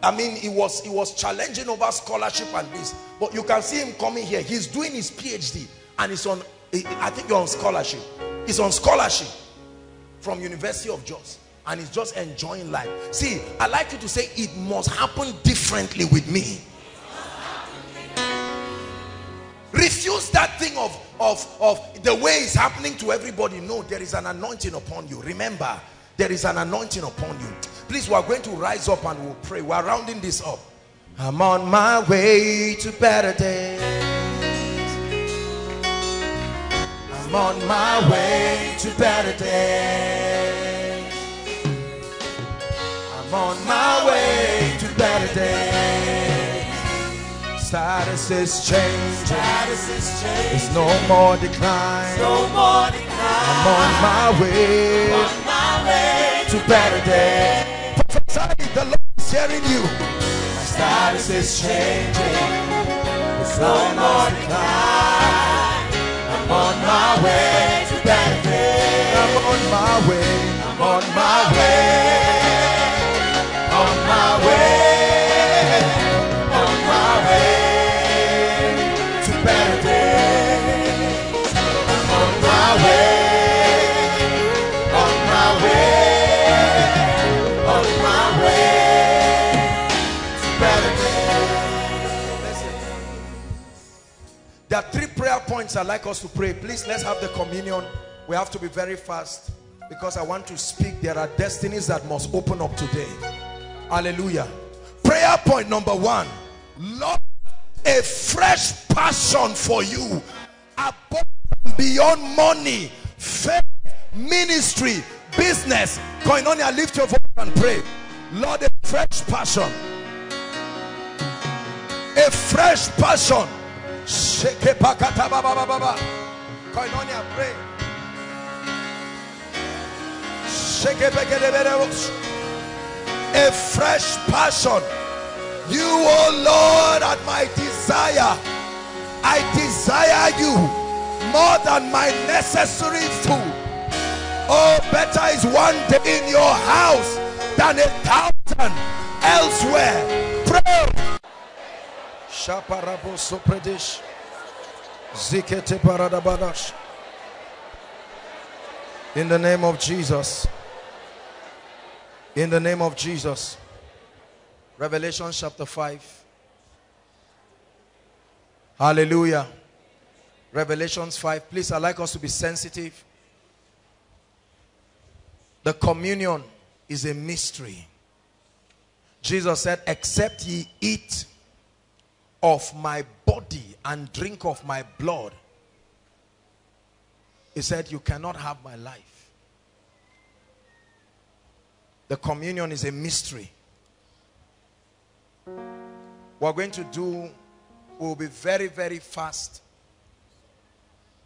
I mean, it was, it was challenging over scholarship and this. But you can see him coming here. He's doing his PhD and it's on, I think you're on scholarship. He's on scholarship from University of Jos. And he's just enjoying life. See, I like you to say, it must happen differently with me. Refuse that thing of, of, of the way it's happening to everybody. No, there is an anointing upon you. Remember, there is an anointing upon you. Please, we are going to rise up and we'll pray. We are rounding this up. I'm on my way to better days. I'm on my way to better days. I'm on my way to better days. Status is changing. Status is changing. There's no more decline. No more decline. I'm on my way. I'm on my way. To better day. Prophesy, the Lord is hearing you. My status is changing. It's no more decline. I'm on There are three prayer points I'd like us to pray. Please, let's have the communion. We have to be very fast because I want to speak. There are destinies that must open up today. Hallelujah. Prayer point number one. Lord, a fresh passion for you above and beyond money, faith, ministry, business. Koinonia, lift your voice and pray. Lord, a fresh passion. A fresh passion. Koinonia, pray. A fresh passion. You, oh Lord, are my desire. I desire you more than my necessary food. Oh, better is one day in your house than a thousand elsewhere. Pray. Shaparabo sopredish. Zikete paradabadash. In the name of Jesus. In the name of Jesus. Revelation chapter five. Hallelujah. Revelation five. Please, I'd like us to be sensitive. The communion is a mystery. Jesus said, except ye eat of my body and drink of my blood, he said, you cannot have my life. The communion is a mystery. We're going to do, we'll be very, very fast.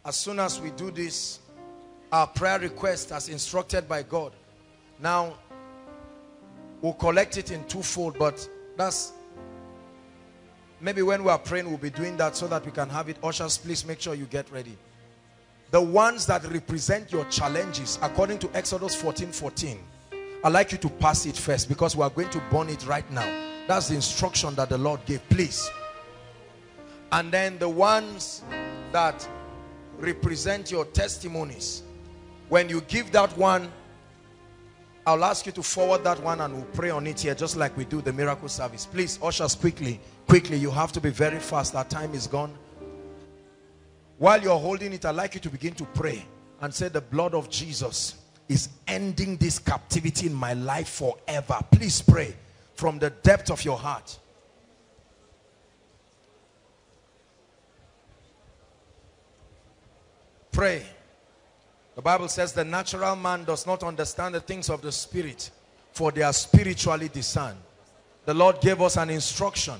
As soon as we do this, our prayer request as instructed by God. Now, we'll collect it in twofold, but that's, maybe when we are praying, we'll be doing that so that we can have it. Ushers, please make sure you get ready. The ones that represent your challenges, according to Exodus fourteen fourteen, I'd like you to pass it first because we are going to burn it right now. That's the instruction that the Lord gave. Please. And then the ones that represent your testimonies, when you give that one, I'll ask you to forward that one and we'll pray on it here just like we do the miracle service. Please, ushers, quickly, quickly. You have to be very fast. Our time is gone. While you're holding it, I'd like you to begin to pray and say, the blood of Jesus is ending this captivity in my life forever. Please pray from the depth of your heart. Pray. The Bible says the natural man does not understand the things of the spirit, for they are spiritually discerned. The Lord gave us an instruction.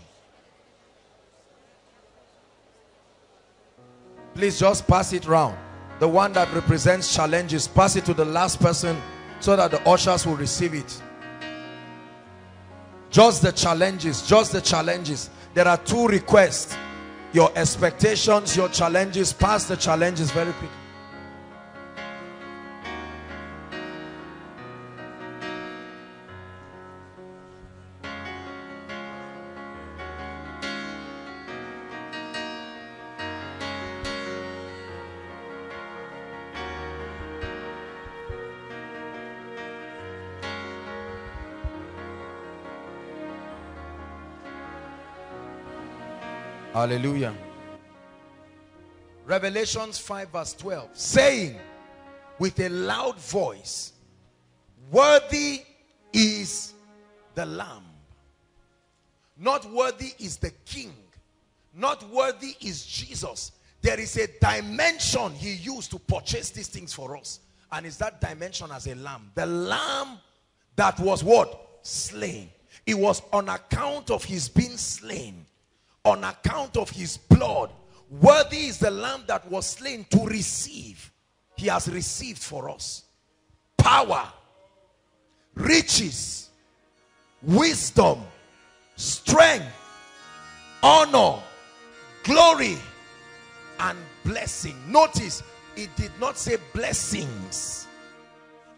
Please just pass it round. The one that represents challenges, pass it to the last person so that the ushers will receive it. Just the challenges, just the challenges. There are two requests. Your expectations, your challenges. Pass the challenges very quickly. Hallelujah. Revelation five verse twelve. Saying with a loud voice, worthy is the Lamb. Not worthy is the King. Not worthy is Jesus. There is a dimension he used to purchase these things for us. And it's that dimension as a Lamb. The Lamb that was what? Slain. It was on account of his being slain. On account of his blood, worthy is the Lamb that was slain to receive. He has received for us power, riches, wisdom, strength, honor, glory, and blessing. Notice, it did not say blessings.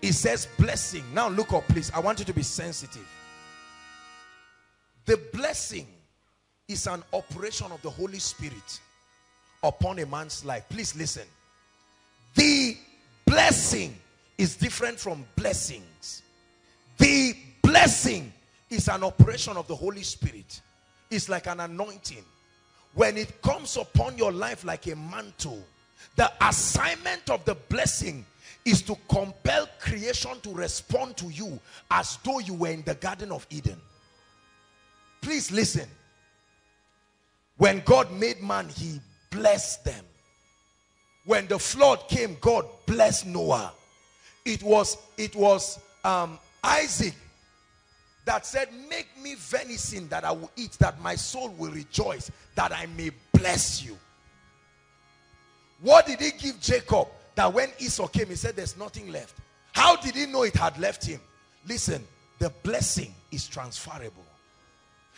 It says blessing. Now look up, please. I want you to be sensitive. The blessing is an operation of the Holy Spirit upon a man's life. Please listen. The blessing is different from blessings. The blessing is an operation of the Holy Spirit. It's like an anointing. when it comes upon your life like a mantle, the assignment of the blessing is to compel creation to respond to you as though you were in the Garden of Eden. Please listen. When God made man, he blessed them. When the flood came, God blessed Noah. It was, it was um, Isaac that said, make me venison that I will eat, that my soul will rejoice, that I may bless you. What did he give Jacob? That when Esau came, he said, there's nothing left. How did he know it had left him? Listen, the blessing is transferable.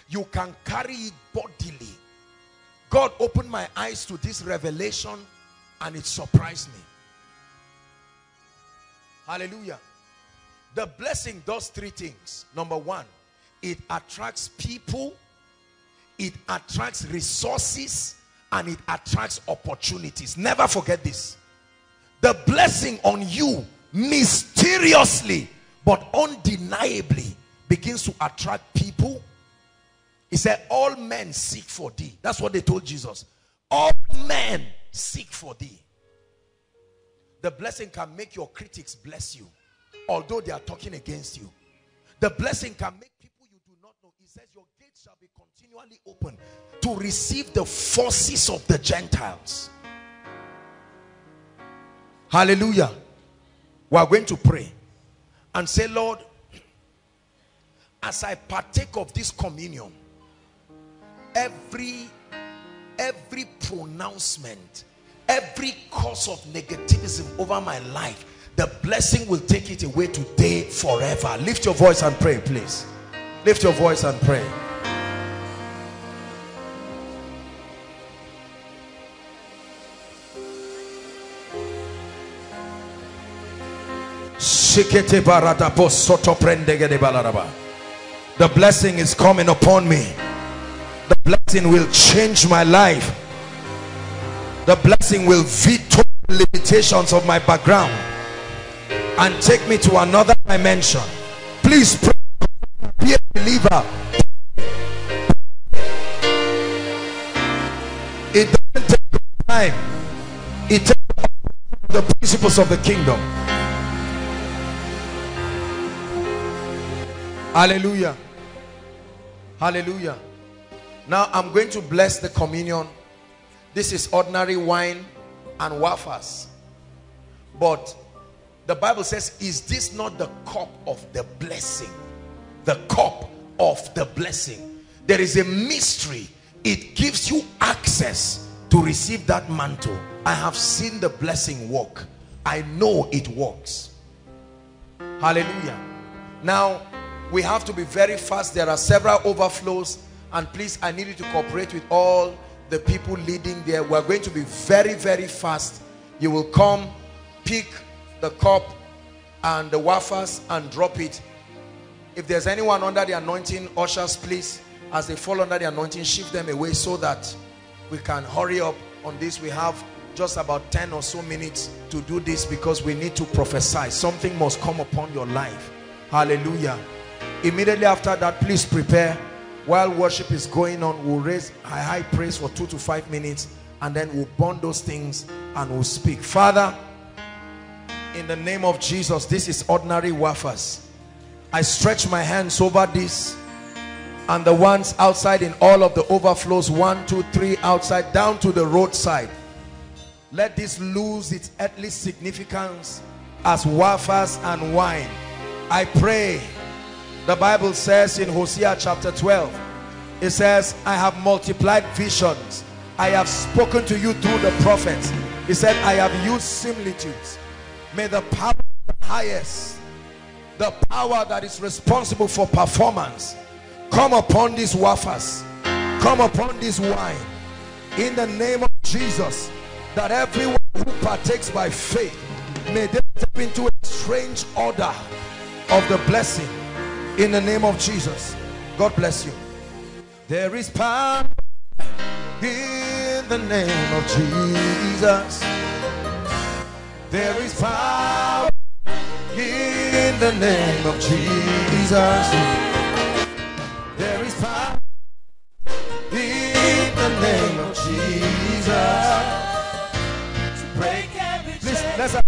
You can carry it bodily. God opened my eyes to this revelation and it surprised me. Hallelujah. The blessing does three things. Number one, it attracts people, it attracts resources, and it attracts opportunities. Never forget this. The blessing on you mysteriously but undeniably begins to attract people. He said, all men seek for thee. That's what they told Jesus. All men seek for thee. The blessing can make your critics bless you, although they are talking against you. The blessing can make people you do not know. He says, your gates shall be continually open to receive the forces of the Gentiles. Hallelujah. We are going to pray and say, Lord, as I partake of this communion, every every pronouncement, every cause of negativism over my life, the blessing will take it away today forever. Lift your voice and pray, please. Lift your voice and pray. The blessing is coming upon me. The blessing will change my life. The blessing will veto the limitations of my background and take me to another dimension. Please pray. Be a believer. It doesn't take time. It takes the principles of the kingdom. Hallelujah. Hallelujah. Now I'm going to bless the communion. This is ordinary wine and wafers. But the Bible says, is this not the cup of the blessing? The cup of the blessing. There is a mystery. It gives you access to receive that mantle. I have seen the blessing work. I know it works. Hallelujah. Now, we have to be very fast. There are several overflows. And please, I need you to cooperate with all the people leading there. We're going to be very, very fast. You will come, pick the cup and the wafers and drop it. If there's anyone under the anointing, ushers, please, as they fall under the anointing, shift them away so that we can hurry up on this. We have just about ten or so minutes to do this because we need to prophesy. Something must come upon your life. Hallelujah. Immediately after that, please prepare. While worship is going on, we'll raise a high praise for two to five minutes and then we'll burn those things and we'll speak. Father, in the name of Jesus, this is ordinary wafers. I stretch my hands over this and the ones outside in all of the overflows, one, two, three, outside, down to the roadside. Let this lose its earthly significance as wafers and wine. I pray. The Bible says in Hosea chapter twelve, it says, I have multiplied visions. I have spoken to you through the prophets. He said, I have used similitudes. May the power of the highest, the power that is responsible for performance, come upon these wafers, come upon this wine. In the name of Jesus, that everyone who partakes by faith, may they step into a strange order of the blessing. In the name of Jesus, God bless you. There is power in the name of Jesus. There is power in the name of Jesus. There is power in the the name of Jesus. To break every chain. Please, let's have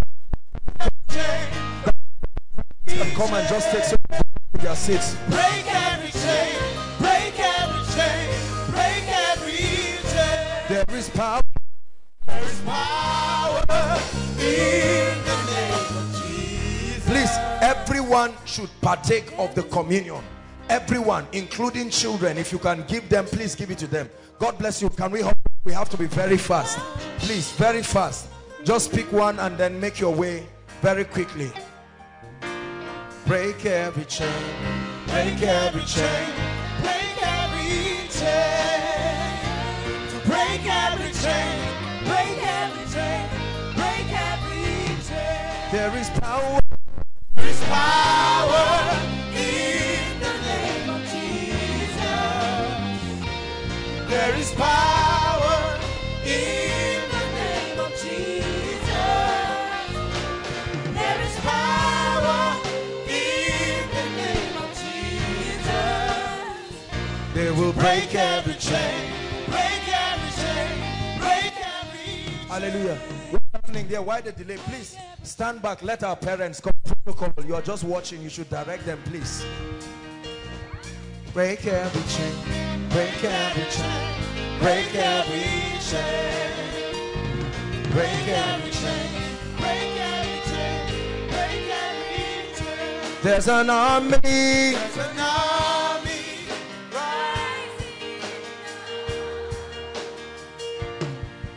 come and just take some of your seats. Break every chain. Break every chain. Break every chain. There is power. There is power in the name of Jesus. Please, everyone should partake of the communion. Everyone, including children. If you can give them, please give it to them. God bless you. Can we help? We have to be very fast. Please, very fast. Just pick one and then make your way very quickly. Break every chain. Break every chain. Break every chain. To break every chain. Break every chain. Break every chain. There is power. There is power in the name of Jesus. There is power in the name of Jesus. There is power in the name of Jesus. They will break every chain. Break every chain. Break every chain. Hallelujah. What's happening there? Why the delay? Please stand back. Let our parents come. Protocol. You are just watching. You should direct them, please. Break every chain. Break every chain. Break every chain. Break every chain. Break every chain. Break every chain. There's an army.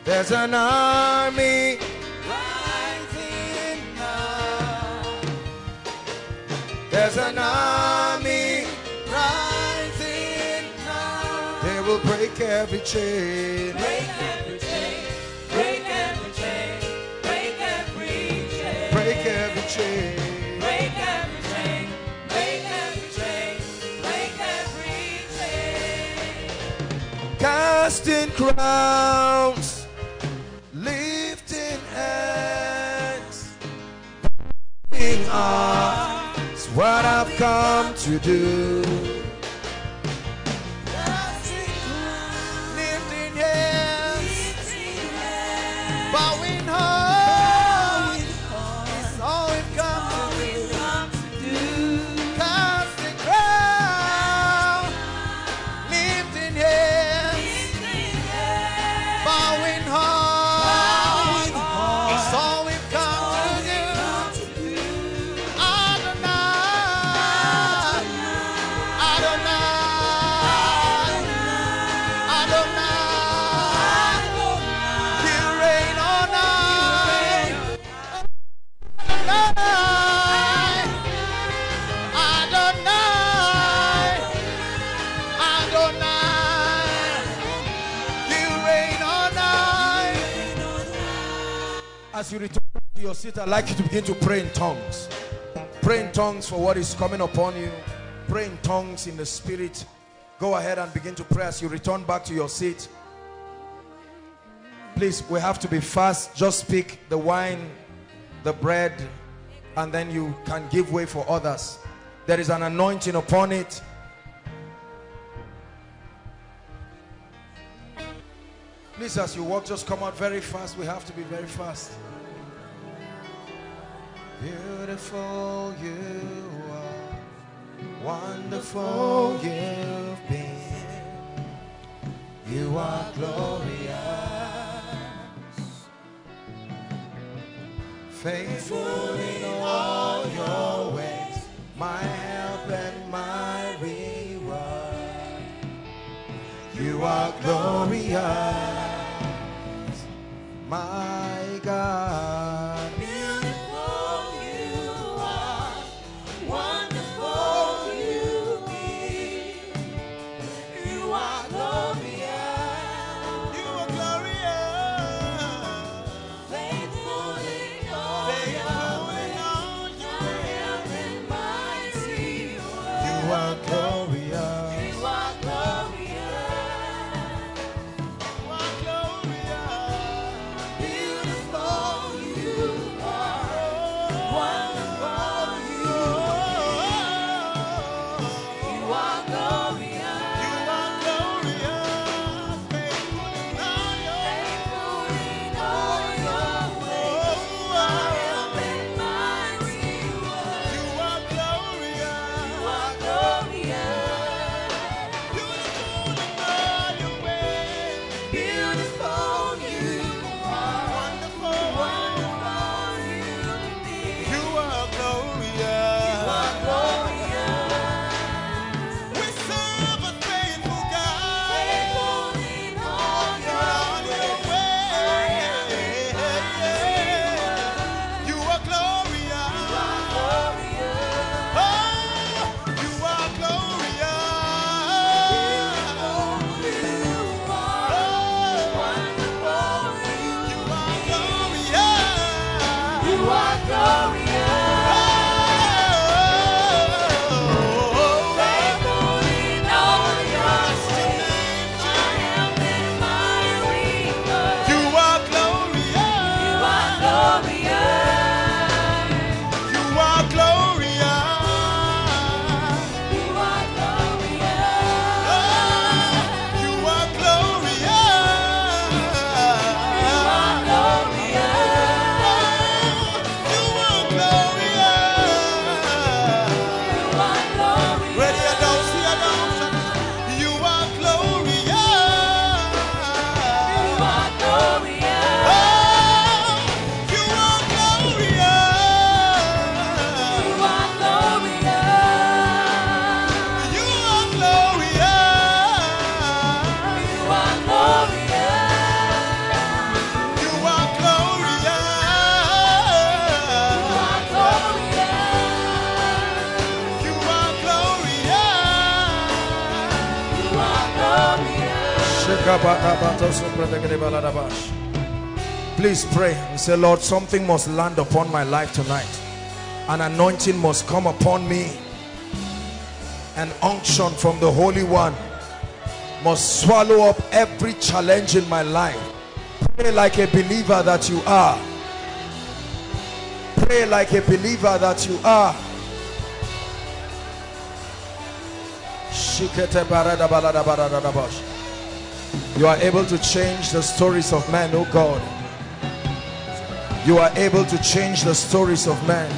There's an army rising up. There's an army. There's an army rising now. They will break every chain. Break every chain. Break every chain. Break every chain. Break every chain. Break every chain. Break every chain. Break every chain. Casting crowns, lifting hands, lifting arms. What I've come to do. Lifting hands, bowing hearts, it's all we've come to do. Casting crowns, lifting hands, bowing hearts, it's all we've come to do. As you return to your seat, I'd like you to begin to pray in tongues. Pray in tongues for what is coming upon you. Pray in tongues in the spirit. Go ahead and begin to pray as you return back to your seat. Please, we have to be fast. Just pick the wine, the bread, and then you can give way for others. There is an anointing upon it. Please, as you walk, just come out very fast. We have to be very fast. Beautiful you are. Wonderful you've been. You are glorious. Faithful in all your ways. My help and my reward. You are glorious. My God, beautiful you are, wonderful you be. You are glorious, you are glorious. Faithful in all your ways, my help and my reward. You are glorious, you are glorious. You are glorious. Beautiful you Please pray and say, Lord, something must land upon my life tonight. An anointing must come upon me. An unction from the Holy One must swallow up every challenge in my life. Pray like a believer that you are. Pray like a believer that you are. Shikete barada balada barada dabash. You are able to change the stories of men, oh God. You are able to change the stories of men.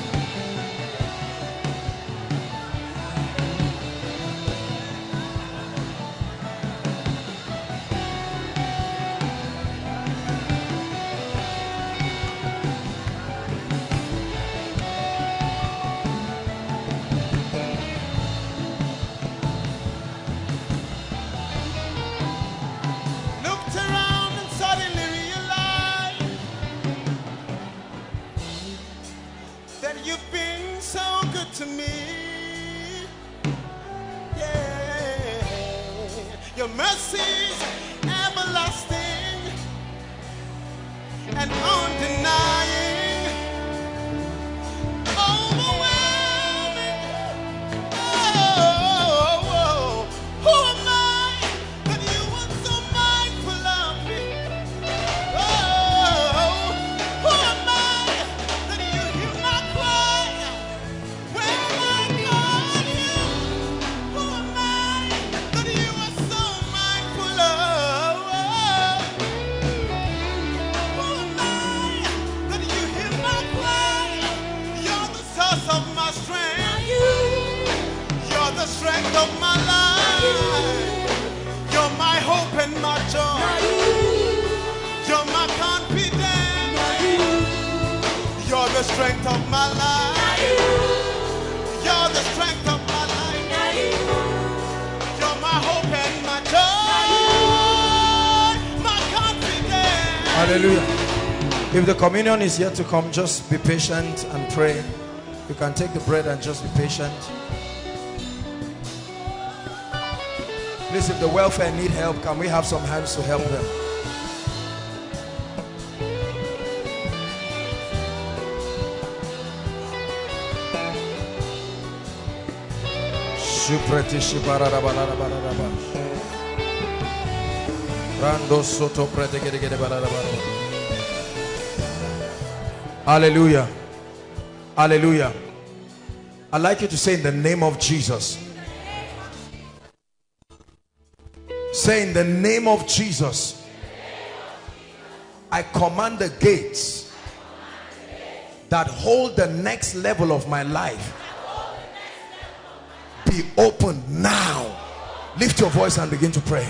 Communion is yet to come. Just be patient and pray. You can take the bread and just be patient. Please, if the welfare need help, can we have some hands to help them? Rando soto prete gede gede barabara. Hallelujah. Hallelujah. I'd like you to say, in the name of Jesus. Say, in the name of Jesus, I command the gates that hold the next level of my life be opened now. Lift your voice and begin to pray.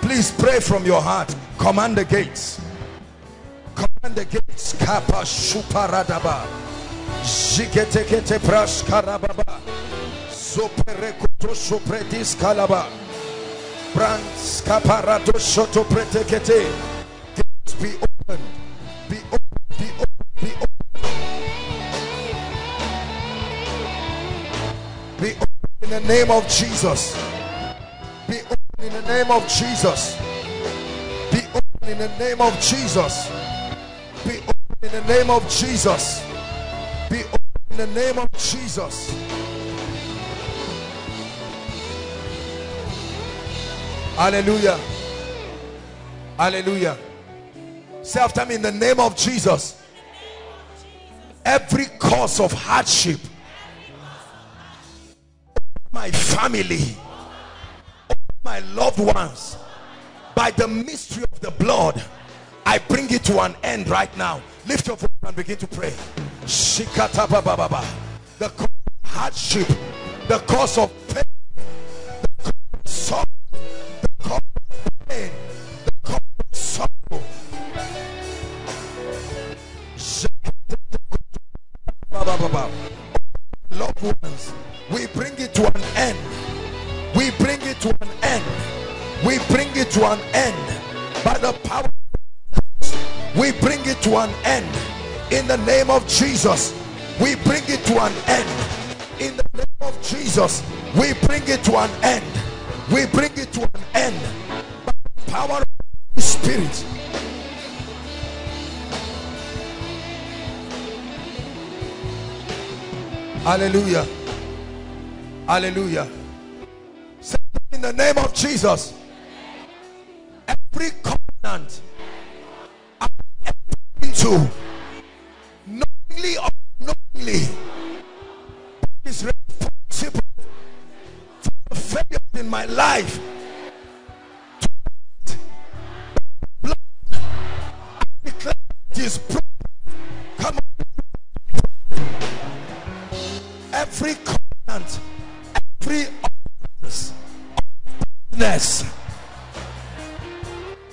Please pray from your heart. Command the gates. The gates kapa shuparadaba jiketekete prash karababa soperekoto sopredis kalaba brands kaparato shoto pretekete. Gates be open, be open, be open, be open, be open in the name of Jesus. Be open in the name of Jesus. Be open in the name of Jesus. Be open in the name of Jesus. Be open in the name of Jesus. Hallelujah. Hallelujah. Say after me, in the name of Jesus. Every cause of hardship, my family, my loved ones, by the mystery of the blood, I bring it to an end right now. Lift your voice and begin to pray. The cause of hardship, the cause of pain, the cause of sorrow, the cause of pain, the cause of sorrow. Loved ones, we bring it to an end. We bring it to an end. We bring it to an end by the power. We bring it to an end in the name of Jesus. We bring it to an end in the name of Jesus. We bring it to an end. We bring it to an end by the power of the Spirit. Hallelujah. Hallelujah. In the name of Jesus, every covenant I enter into, knowingly or unknowingly, is responsible for the failures in my life. To blood, I declare it is broken. Come on, every covenant, every offense, offense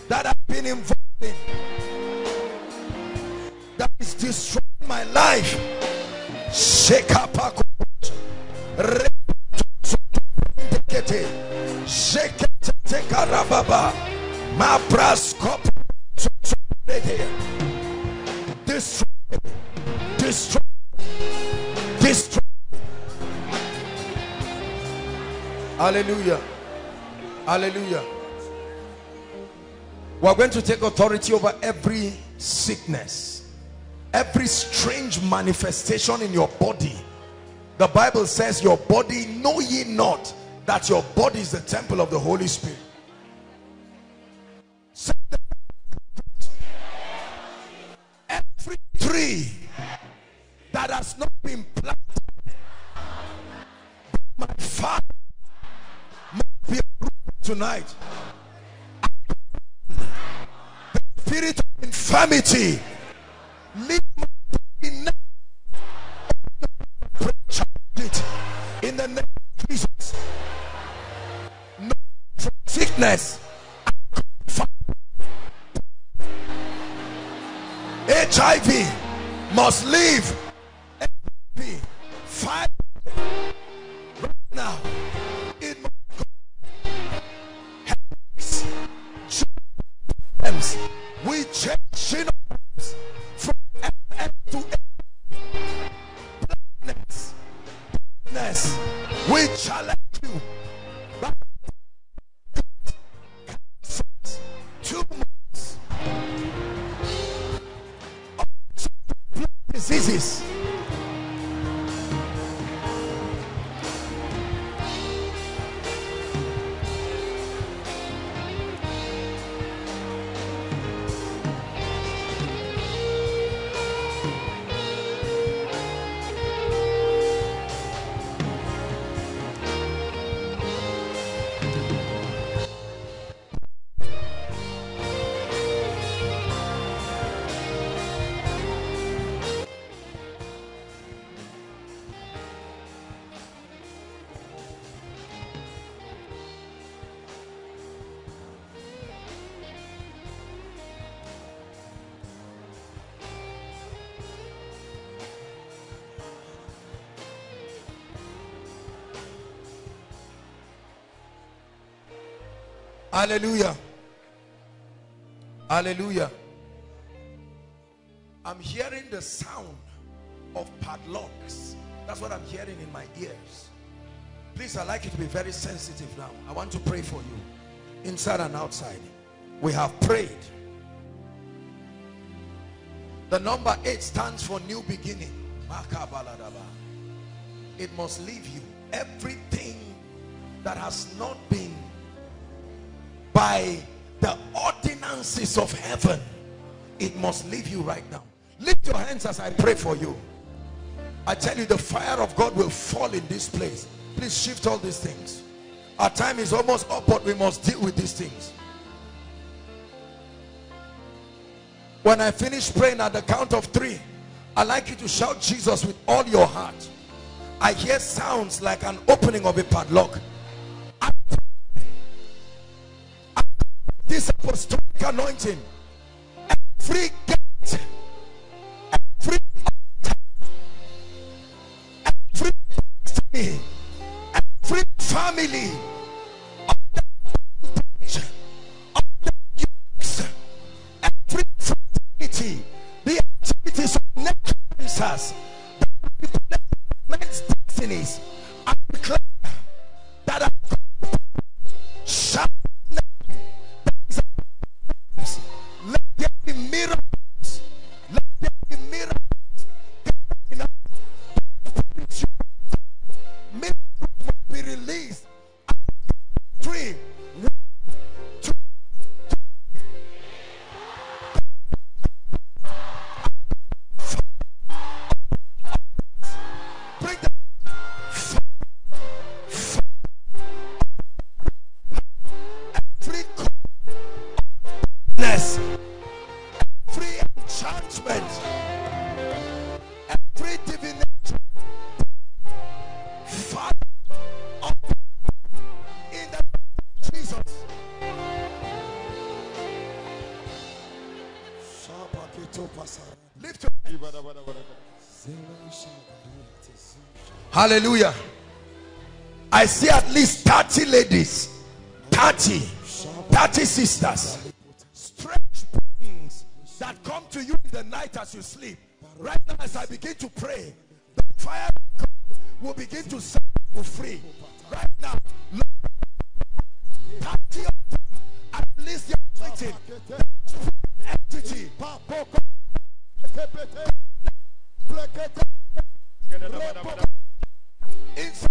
that I've been involved in, that is destroying my life, shake up, shake it, take a rababa, my brass cup, destroy, destroy, destroy. Hallelujah. Hallelujah. We're going to take authority over every sickness, every strange manifestation in your body. The Bible says, your body, know ye not that your body is the temple of the Holy Spirit. Every tree that has not been planted by my Father must be uprooted tonight. Spirit of infirmity, leave my body now. In the name of Jesus, no sickness. H I V must leave. H I V, fight right now. It must go. We change genomes from M M to M. Blindness, blindness. We challenge you. Tumors, blood diseases. Hallelujah. Hallelujah. I'm hearing the sound of padlocks. That's what I'm hearing in my ears. Please, I'd like you to be very sensitive now. I want to pray for you, inside and outside. We have prayed. The number eight stands for new beginning. It must leave you. Everything that has not been by the ordinances of heaven, it must leave you right now. Lift your hands as I pray for you. I tell you, the fire of God will fall in this place. Please shift all these things. Our time is almost up, but we must deal with these things. When I finish praying, at the count of three, I'd like you to shout Jesus with all your heart. I hear sounds like an opening of a padlock. This apostolic anointing, every gate, every altar, every destiny, every family of the church, of the youth, every fraternity, the activities of necromancers, the men's destinies, I declare that I shall name. Let there be miracles. Let there be miracles. Miracles must be released. Three, one, two, hallelujah. I see at least thirty ladies, thirty, thirty sisters. Strange things that come to you in the night as you sleep. Right now as I begin to pray, the fire of God will begin to set you free. Right now, thirty of them, at least they are waiting. Entity. Inside,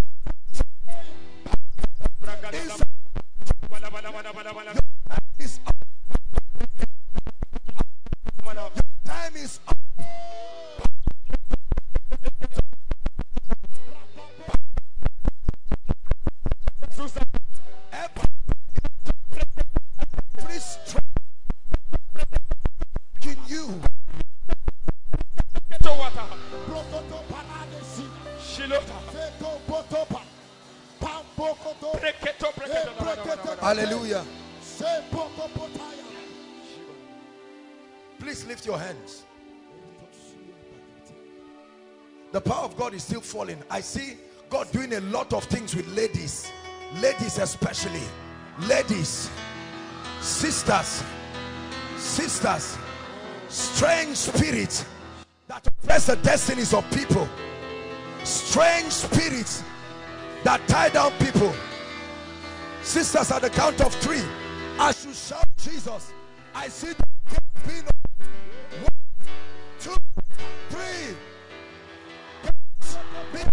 inside, your time is up. Every strength in you. Hallelujah. Please lift your hands. The power of God is still falling. I see God doing a lot of things with ladies. Ladies especially. Ladies. Sisters. Sisters. Strange spirits that oppress the destinies of people. Strange spirits that tie down people. Sisters, at the count of three, as you shout Jesus, I see the gate being opened. One, two, three. Be open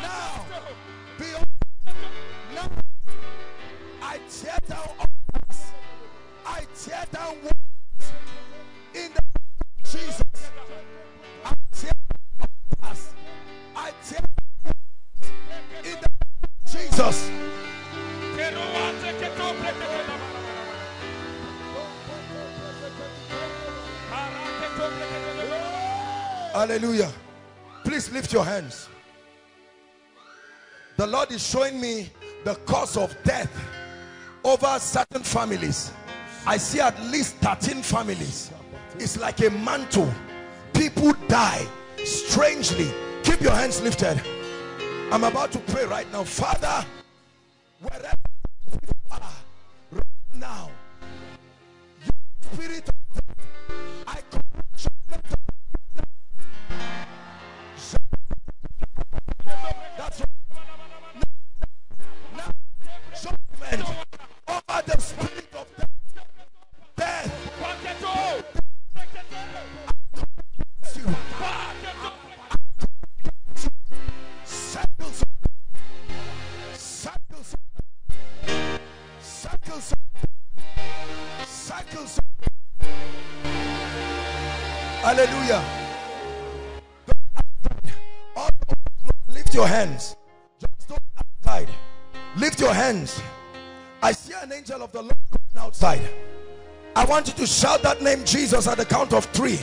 now. Be open now. I tear down altars. I tear down walls. In the name of Jesus. I tear down altars. I tear down in the Jesus. Hallelujah. Please lift your hands. The Lord is showing me the cause of death over certain families. I see at least thirteen families. It's like a mantle. People die strangely. Keep your hands lifted. I'm about to pray right now. Father, wherever you are right now, your spirit of death, I command you now. That's right. Now, judgment over the spirit of death. Death. Hallelujah. Lift your hands. Just don't outside. Lift your hands. I see an angel of the Lord coming outside. I want you to shout that name Jesus at the count of three.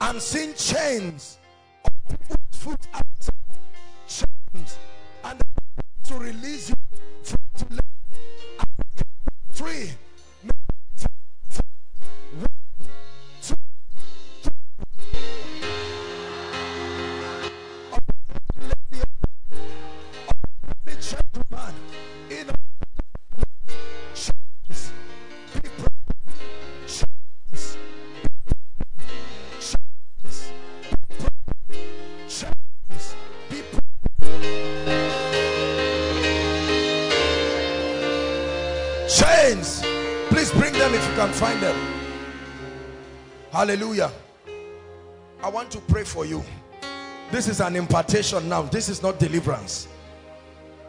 I'm seeing chains of people's foot outside. Chains. And to release you from to live. Three. Find them. Hallelujah. I want to pray for you. This is an impartation now. This is not deliverance.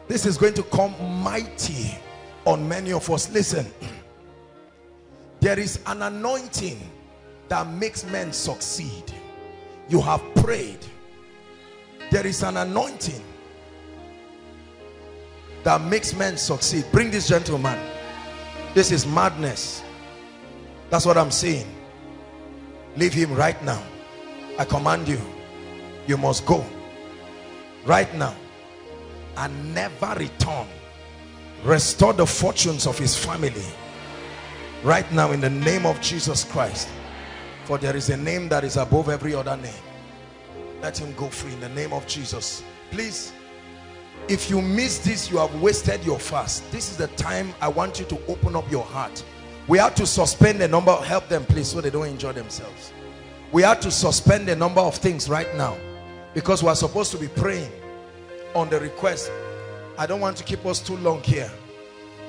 This is going to come mighty on many of us. Listen, there is an anointing that makes men succeed. You have prayed. There is an anointing that makes men succeed. Bring this gentleman. This is madness. That's what I'm saying. Leave him right now. I command you. You must go. Right now. And never return. Restore the fortunes of his family. Right now in the name of Jesus Christ. For there is a name that is above every other name. Let him go free in the name of Jesus. Please. If you miss this, you have wasted your fast. This is the time I want you to open up your heart. We have to suspend the number. Help them, please, so they don't injure themselves. We have to suspend the number of things right now, because we are supposed to be praying on the request. I don't want to keep us too long here,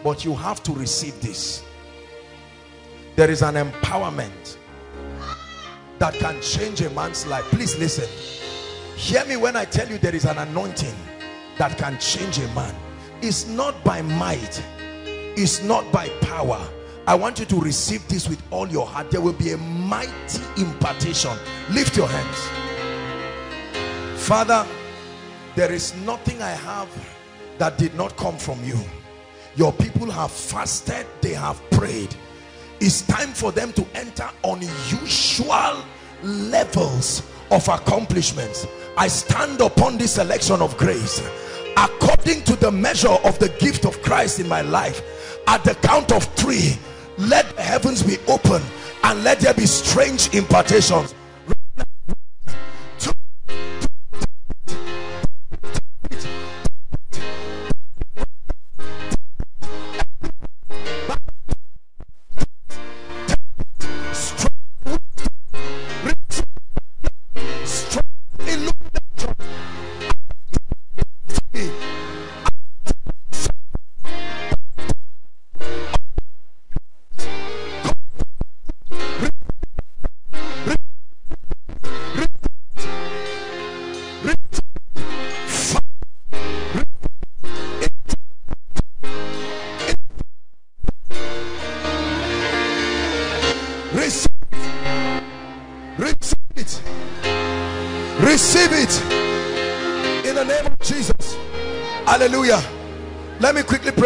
but you have to receive this. There is an empowerment that can change a man's life. Please listen. Hear me when I tell you there is an anointing that can change a man. It's not by might. It's not by power. I want you to receive this with all your heart. There will be a mighty impartation. Lift your hands. Father, there is nothing I have that did not come from you. Your people have fasted. They have prayed. It's time for them to enter unusual levels of accomplishments. I stand upon this election of grace. According to the measure of the gift of Christ in my life, at the count of three, let the heavens be open and let there be strange impartations.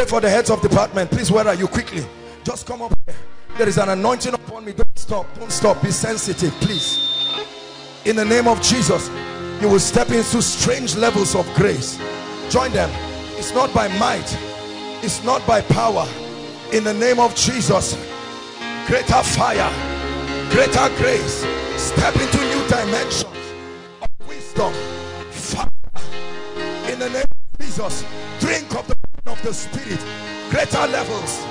For the heads of department, please, where are you? Quickly, just come up here. There is an anointing upon me. Don't stop, don't stop. Be sensitive, please. In the name of Jesus, you will step into strange levels of grace. Join them. It's not by might, it's not by power. In the name of Jesus, greater fire, greater grace. Step into new dimensions of wisdom, fire. In the name of Jesus, drink of the of the Spirit, greater levels,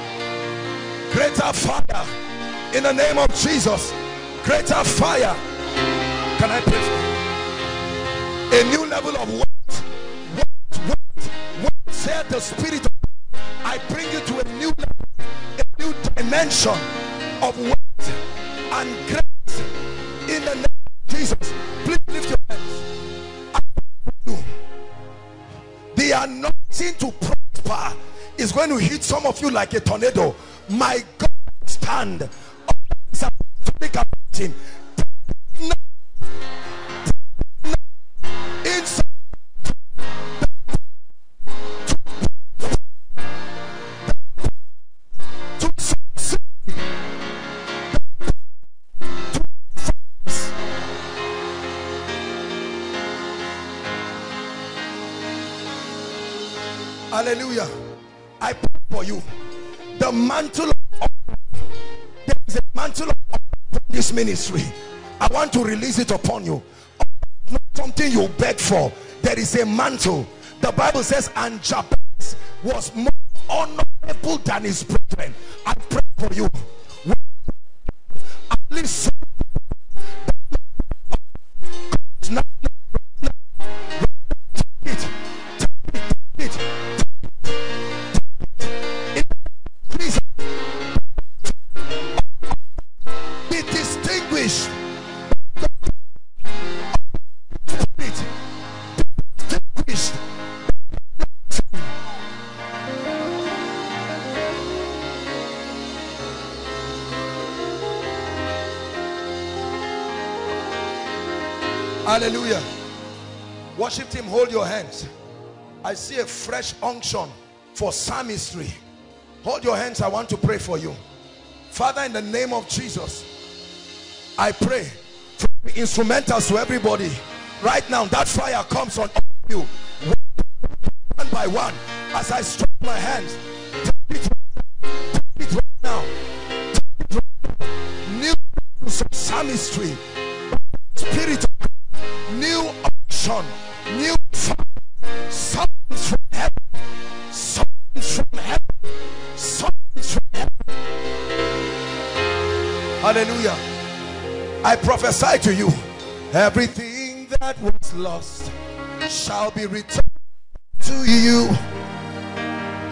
greater fire. In the name of Jesus, greater fire. Can I pray for you? A new level of what? What? What? What? Said the Spirit. I bring you to a new level, a new dimension of what and grace. In the name of Jesus, please lift your hands. I pray you. They are not seen to pray. Is going to hit some of you like a tornado. My God, stand of the apostolic anointing. Hallelujah. I pray for you. The mantle of there is a mantle of this ministry. I want to release it upon you. Not something you beg for. There is a mantle. The Bible says, and Jabez was more honorable than his brethren. I pray for you. At least hallelujah. Worship him, hold your hands. I see a fresh unction for psalmistry. Hold your hands, I want to pray for you. Father, in the name of Jesus, I pray from the instrumentals to everybody. Right now, that fire comes on you. One by one, as I strike my hands, take it right, take it right now. Take it right now. New psalmistry, spirit of new option, new fire, something's from heaven, something's from heaven, something's from heaven. Hallelujah. I prophesy to you, everything that was lost shall be returned to you.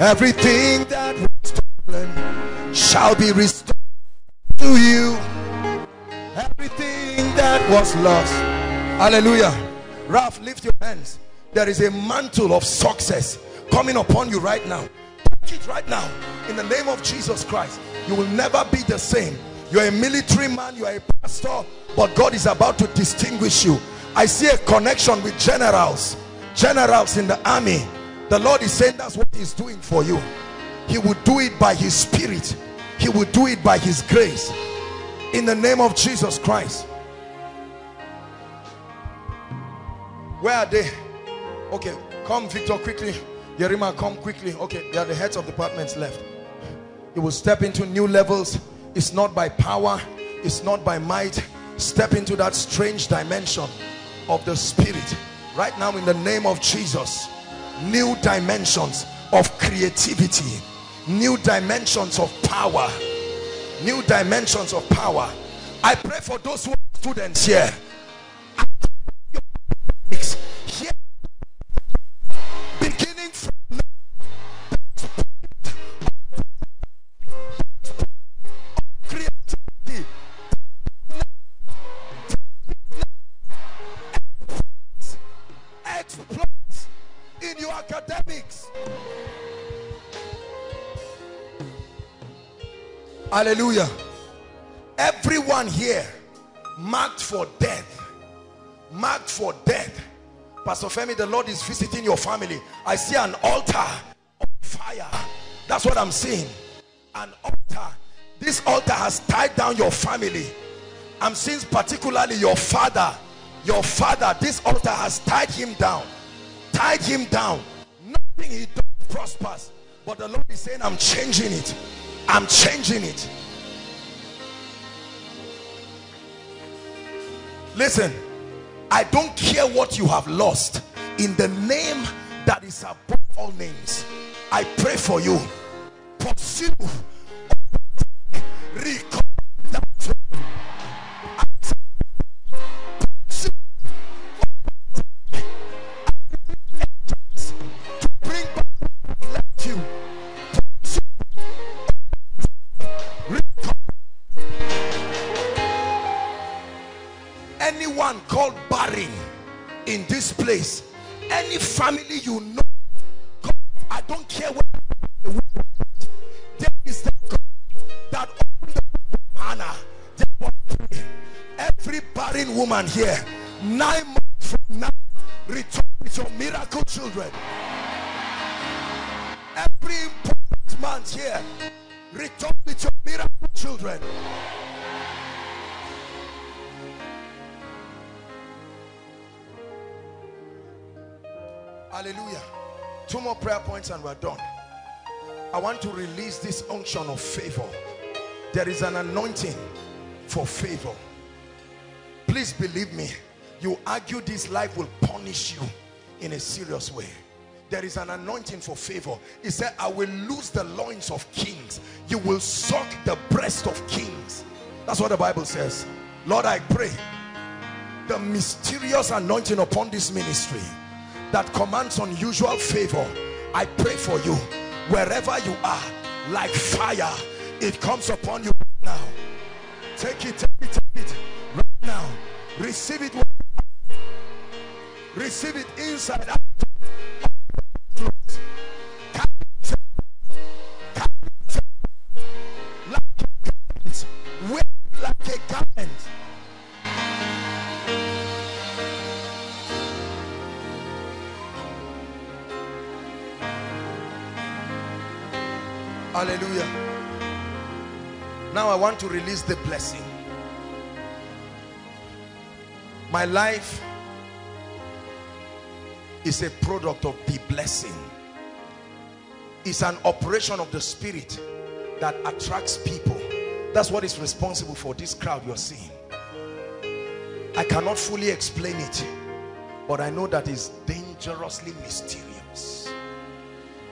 Everything that was stolen shall be restored to you. Everything that was lost. Hallelujah. Ralph, lift your hands. There is a mantle of success coming upon you right now. Take it right now. In the name of Jesus Christ, you will never be the same. You are a military man, you are a pastor, but God is about to distinguish you. I see a connection with generals. Generals in the army. The Lord is saying that's what he's doing for you. He will do it by his spirit. He will do it by his grace. In the name of Jesus Christ. Where are they? Okay, come Victor quickly. Yerima, come quickly. Okay, they are the heads of departments left. You will step into new levels. It's not by power. It's not by might. Step into that strange dimension of the spirit. Right now in the name of Jesus, new dimensions of creativity. New dimensions of power. New dimensions of power. I pray for those who are students here. Here, beginning from now, creativity, exploits in your academics. Hallelujah. Everyone here marked for death. Marked for death. Pastor Femi, the Lord is visiting your family. I see an altar of fire. That's what I'm seeing. An altar. This altar has tied down your family. I'm seeing particularly your father. Your father, this altar has tied him down. Tied him down. Nothing he does prospers. But the Lord is saying, I'm changing it. I'm changing it. Listen. I don't care what you have lost. In the name that is above all names, I pray for you. Pursue. Recover that. Pursue. To bring back what I left you. Pursue. Recover. Anyone called barren in this place, any family you know, God, I don't care what, there is the God that opened the woman here, nine months from now, return with your miracle children. Every important man here, return with your miracle children. Hallelujah. Two more prayer points and we're done. I want to release this unction of favor. There is an anointing for favor. Please believe me, you argue this life will punish you in a serious way. There is an anointing for favor. He said, I will loose the loins of kings. You will suck the breast of kings. That's what the Bible says. Lord, I pray the mysterious anointing upon this ministry that commands unusual favor. I pray for you, wherever you are, like fire, it comes upon you now. Take it, take it, take it right now. Receive it. Receive it inside out. Wear it like a garment. Hallelujah. Now I want to release the blessing. My life is a product of the blessing. It's an operation of the Spirit that attracts people. That's what is responsible for this crowd you're seeing. I cannot fully explain it, but I know that it's dangerously mysterious.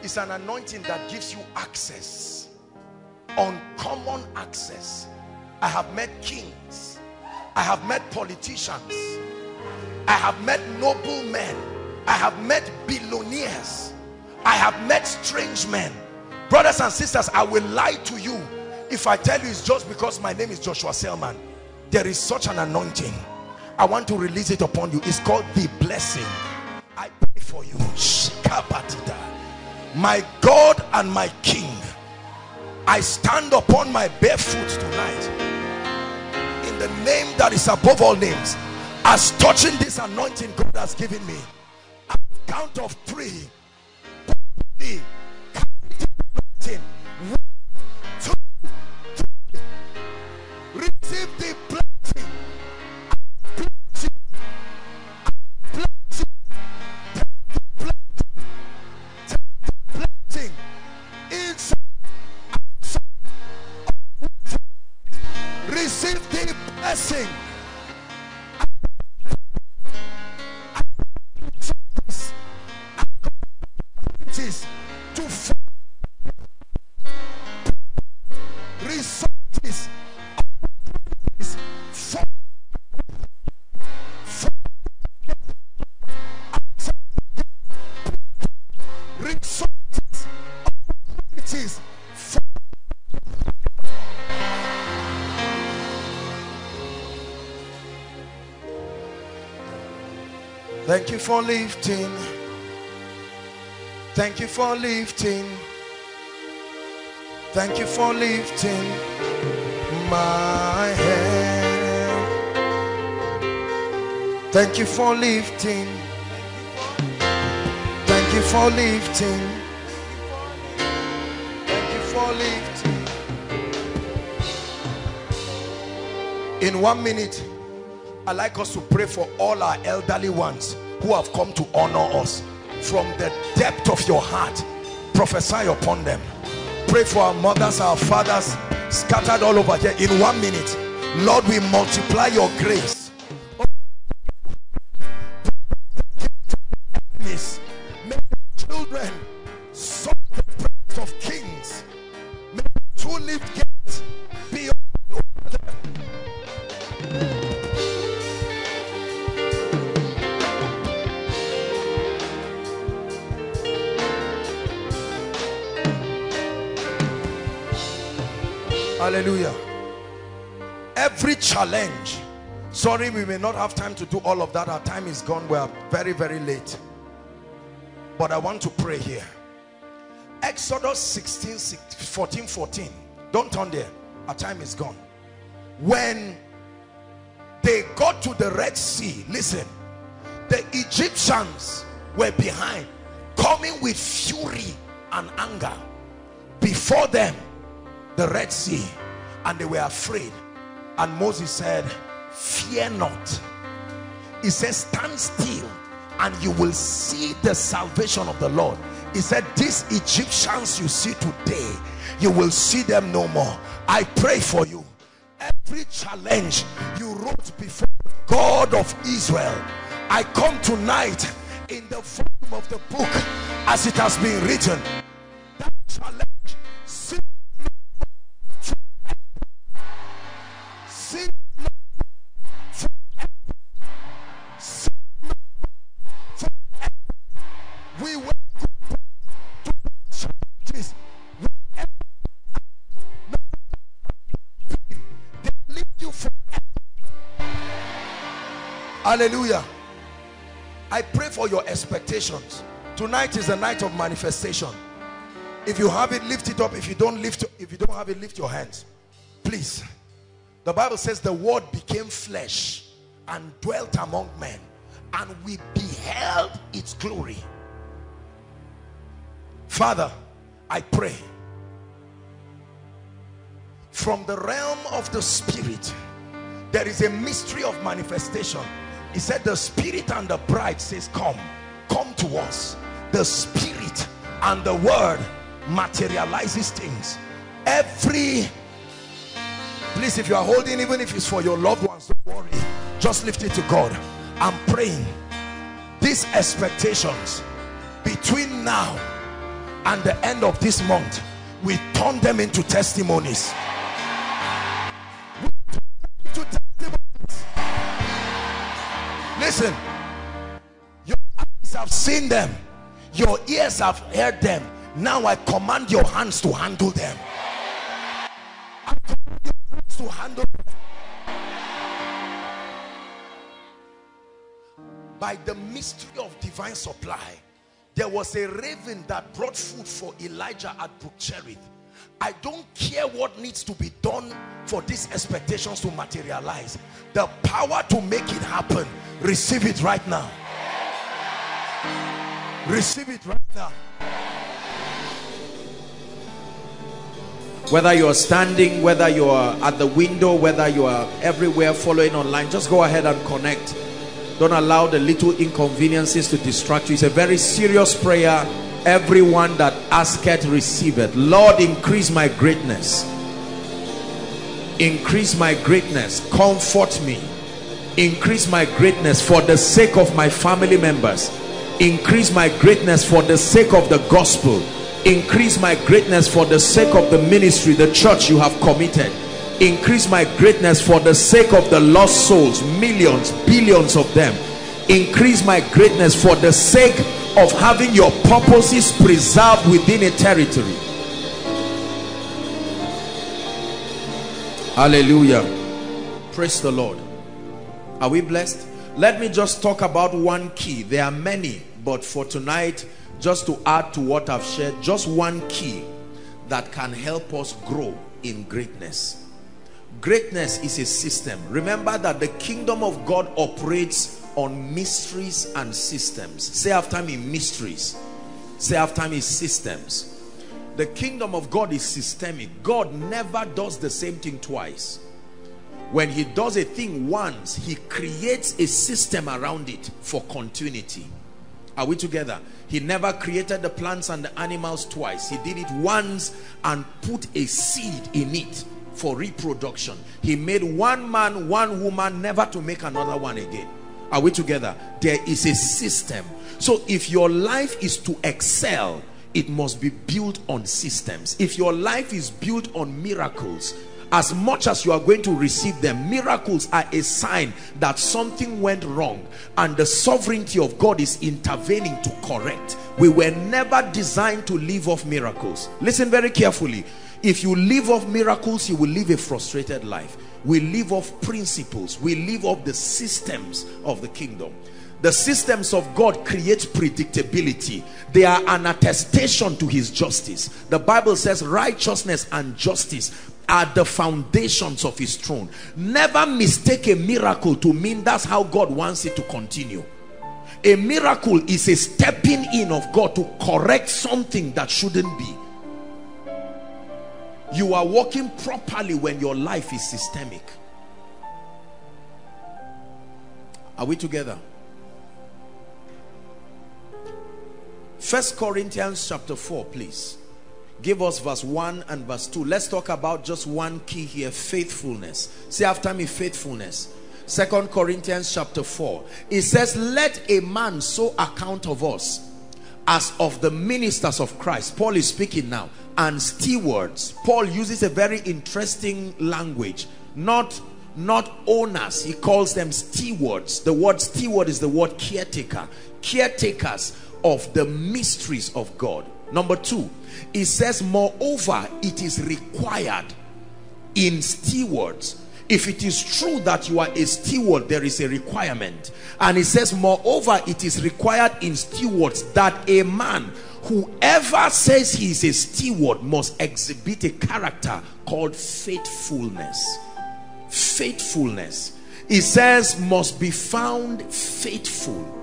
It's an anointing that gives you access, uncommon access. I have met kings. I have met politicians. I have met noblemen. I have met billionaires. I have met strange men. Brothers and sisters, I will lie to you if I tell you it's just because my name is Joshua Selman. There is such an anointing. I want to release it upon you. It's called the blessing. I pray for you. My God and my King, I stand upon my bare foot tonight. In the name that is above all names, as touching this anointing God has given me, at the count of three, three, three, one, two, three, receive the blessing. Blessing. Blessing. Take the blessing. Take the blessing. Inside, outside, receive the blessing. Thank you for lifting. Thank you for lifting. Thank you for lifting my hand. Thank you for lifting. Thank you for lifting. Thank you for lifting. In one minute, I'd like us to pray for all our elderly ones who have come to honor us. From the depth of your heart, prophesy upon them. Pray for our mothers, our fathers scattered all over here. In one minute, Lord, we multiply your grace. Make the children suck the breast of kings. Make the two-lift gates be over them. Hallelujah. Every challenge. Sorry, we may not have time to do all of that. Our time is gone. We are very, very late. But I want to pray here. Exodus sixteen, fourteen, fourteen. Don't turn there. Our time is gone. When they got to the Red Sea, listen, the Egyptians were behind, coming with fury and anger. Before them, the Red Sea, and they were afraid. And Moses said, fear not. He says, stand still and you will see the salvation of the Lord. He said, these Egyptians you see today, you will see them no more. I pray for you. Every challenge you wrote before the God of Israel, I come tonight in the volume of the book as it has been written. That challenge, sin sin we will to this. They leave you for. Hallelujah. I pray for your expectations. Tonight is the night of manifestation. If you have it, lift it up. If you don't lift, if you don't have it, lift your hands, please. The Bible says the word became flesh and dwelt among men, and we beheld its glory. Father, I pray from the realm of the spirit, there is a mystery of manifestation. He said the spirit and the bride says, come, come to us. The spirit and the word materializes things. Every, please, if you are holding, even if it's for your loved ones, don't worry, just lift it to God. I'm praying these expectations between now and the end of this month, we turn them into testimonies. We turn them into testimonies. Listen, your eyes have seen them, your ears have heard them. Now I command your hands to handle them. I command your hands to handle them. By the mystery of divine supply, there was a raven that brought food for Elijah at Brook Cherith. I don't care what needs to be done for these expectations to materialize. The power to make it happen, receive it right now. Receive it right now. Whether you are standing, whether you are at the window, whether you are everywhere following online, just go ahead and connect. Don't allow the little inconveniences to distract you. It's a very serious prayer. Everyone that asketh, receiveth. Lord, increase my greatness. Increase my greatness. Comfort me. Increase my greatness for the sake of my family members. Increase my greatness for the sake of the gospel. Increase my greatness for the sake of the ministry, the church you have committed. Increase my greatness for the sake of the lost souls, millions, billions of them. Increase my greatness for the sake of having your purposes preserved within a territory. Hallelujah. Praise the Lord. Are we blessed? Let me just talk about one key. There are many, but for tonight, just to add to what I've shared, just one key that can help us grow in greatness. Greatness is a system. Remember that the kingdom of God operates on mysteries and systems. Say after me, mysteries. Say after me, systems. The kingdom of God is systemic. God never does the same thing twice. When he does a thing once, he creates a system around it for continuity. Are we together? He never created the plants and the animals twice. He did it once and put a seed in it for reproduction. He made one man, one woman, never to make another one again. Are we together? There is a system. So if your life is to excel, it must be built on systems. If your life is built on miracles, as much as you are going to receive them, miracles are a sign that something went wrong and the sovereignty of God is intervening to correct. We were never designed to live off miracles. Listen very carefully. If you live off miracles, you will live a frustrated life. We live off principles. We live off the systems of the kingdom. The systems of God create predictability. They are an attestation to his justice. The Bible says righteousness and justice are the foundations of his throne. Never mistake a miracle to mean that's how God wants it to continue. A miracle is a stepping in of God to correct something that shouldn't be. You are walking properly when your life is systemic. Are we together? First Corinthians chapter four, please. Give us verse one and verse two. Let's talk about just one key here, faithfulness. Say after me, faithfulness. Second Corinthians chapter four. It says, let a man so account of us as of the ministers of Christ. Paul is speaking now. And stewards. Paul uses a very interesting language. Not, not owners. He calls them stewards. The word steward is the word caretaker. Caretakers of the mysteries of God. Number two, it says, moreover, it is required in stewards. If it is true that you are a steward, there is a requirement. And it says, moreover, it is required in stewards that a man, whoever says he is a steward, must exhibit a character called faithfulness. Faithfulness. It says, must be found faithful.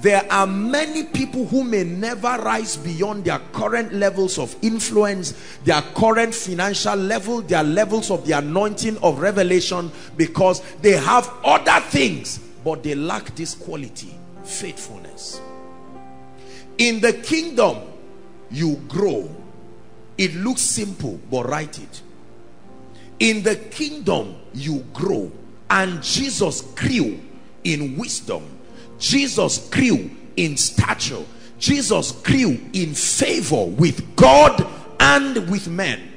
There are many people who may never rise beyond their current levels of influence, their current financial level, their levels of the anointing of revelation, because they have other things, but they lack this quality, faithfulness. In the kingdom, you grow. It looks simple, but write it. In the kingdom, you grow. And Jesus grew in wisdom. Jesus grew in stature. Jesus grew in favor with God and with men.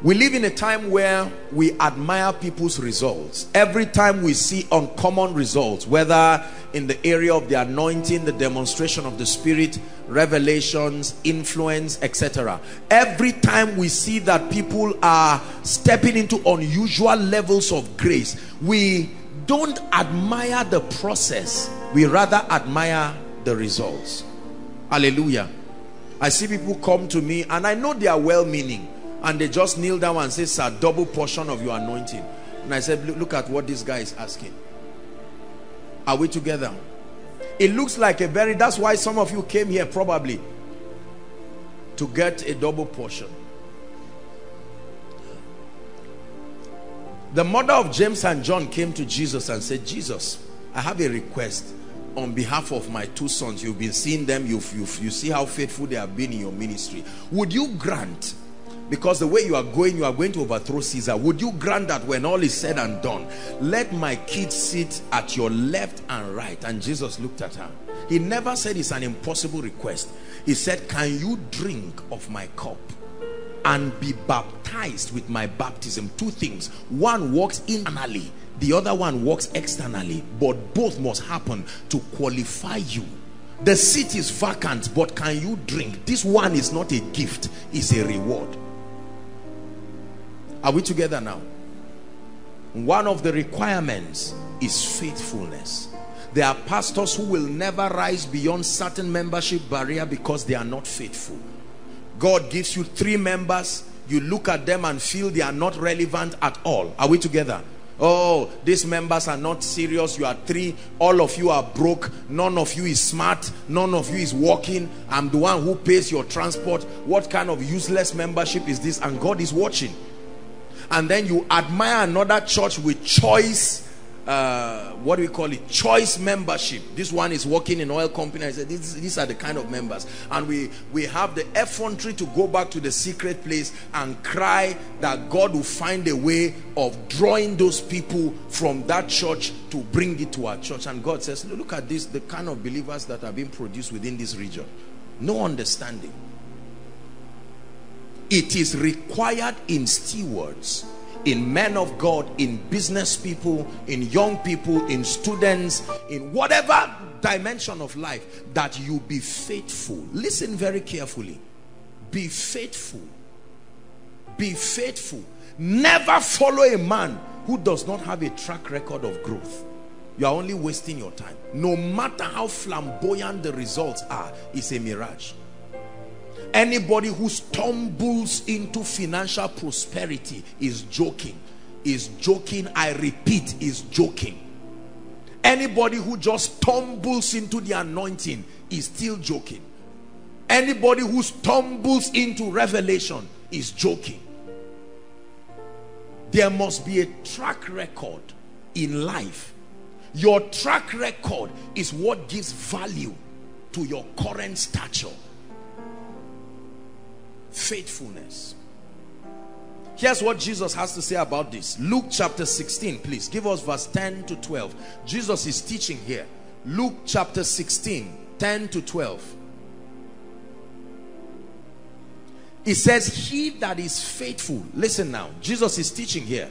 We live in a time where we admire people's results. Every time we see uncommon results, whether in the area of the anointing, the demonstration of the Spirit, revelations, influence, et cetera. Every time we see that people are stepping into unusual levels of grace, we don't admire the process. We rather admire the results. Hallelujah. I see people come to me and I know they are well-meaning, and they just kneel down and say, sir, double portion of your anointing. And I said, look at what this guy is asking. Are we together? It looks like a very, that's why some of you came here probably to get a double portion. The mother of James and John came to Jesus and said, Jesus, I have a request on behalf of my two sons. You've been seeing them. You've, you've, you see how faithful they have been in your ministry. Would you grant, because the way you are going, you are going to overthrow Caesar, would you grant that when all is said and done, let my kids sit at your left and right? And Jesus looked at her. He never said it's an impossible request. He said, can you drink of my cup and be baptized with my baptism? Two things. One works internally. The other one works externally. But both must happen to qualify you. The seat is vacant, but can you drink? This one is not a gift. It's a reward. Are we together now? One of the requirements is faithfulness. There are pastors who will never rise beyond certain membership barrier because they are not faithful. God gives you three members. You look at them and feel they are not relevant at all. Are we together? Oh, these members are not serious. You are three. All of you are broke. None of you is smart. None of you is working. I'm the one who pays your transport. What kind of useless membership is this? And God is watching. And then you admire another church with choice, uh, what do we call it? Choice membership. This one is working in oil company. I said, these, these are the kind of members. And we, we have the effrontery to go back to the secret place and cry that God will find a way of drawing those people from that church to bring it to our church. And God says, look at this, the kind of believers that are being produced within this region. No understanding. It is required in stewards, in men of God, in business people, in young people, in students, in whatever dimension of life, that you be faithful. Listen very carefully. Be faithful. Be faithful. Never follow a man who does not have a track record of growth. You are only wasting your time. No matter how flamboyant the results are, it's a mirage. Anybody who stumbles into financial prosperity is joking. Is joking. I repeat, is joking. Anybody who just stumbles into the anointing is still joking. Anybody who stumbles into revelation is joking. There must be a track record in life. Your track record is what gives value to your current stature. Faithfulness. Here's what Jesus has to say about this. Luke chapter sixteen, please. Give us verse ten to twelve. Jesus is teaching here. Luke chapter sixteen, ten to twelve. It says, he that is faithful. Listen now. Jesus is teaching here.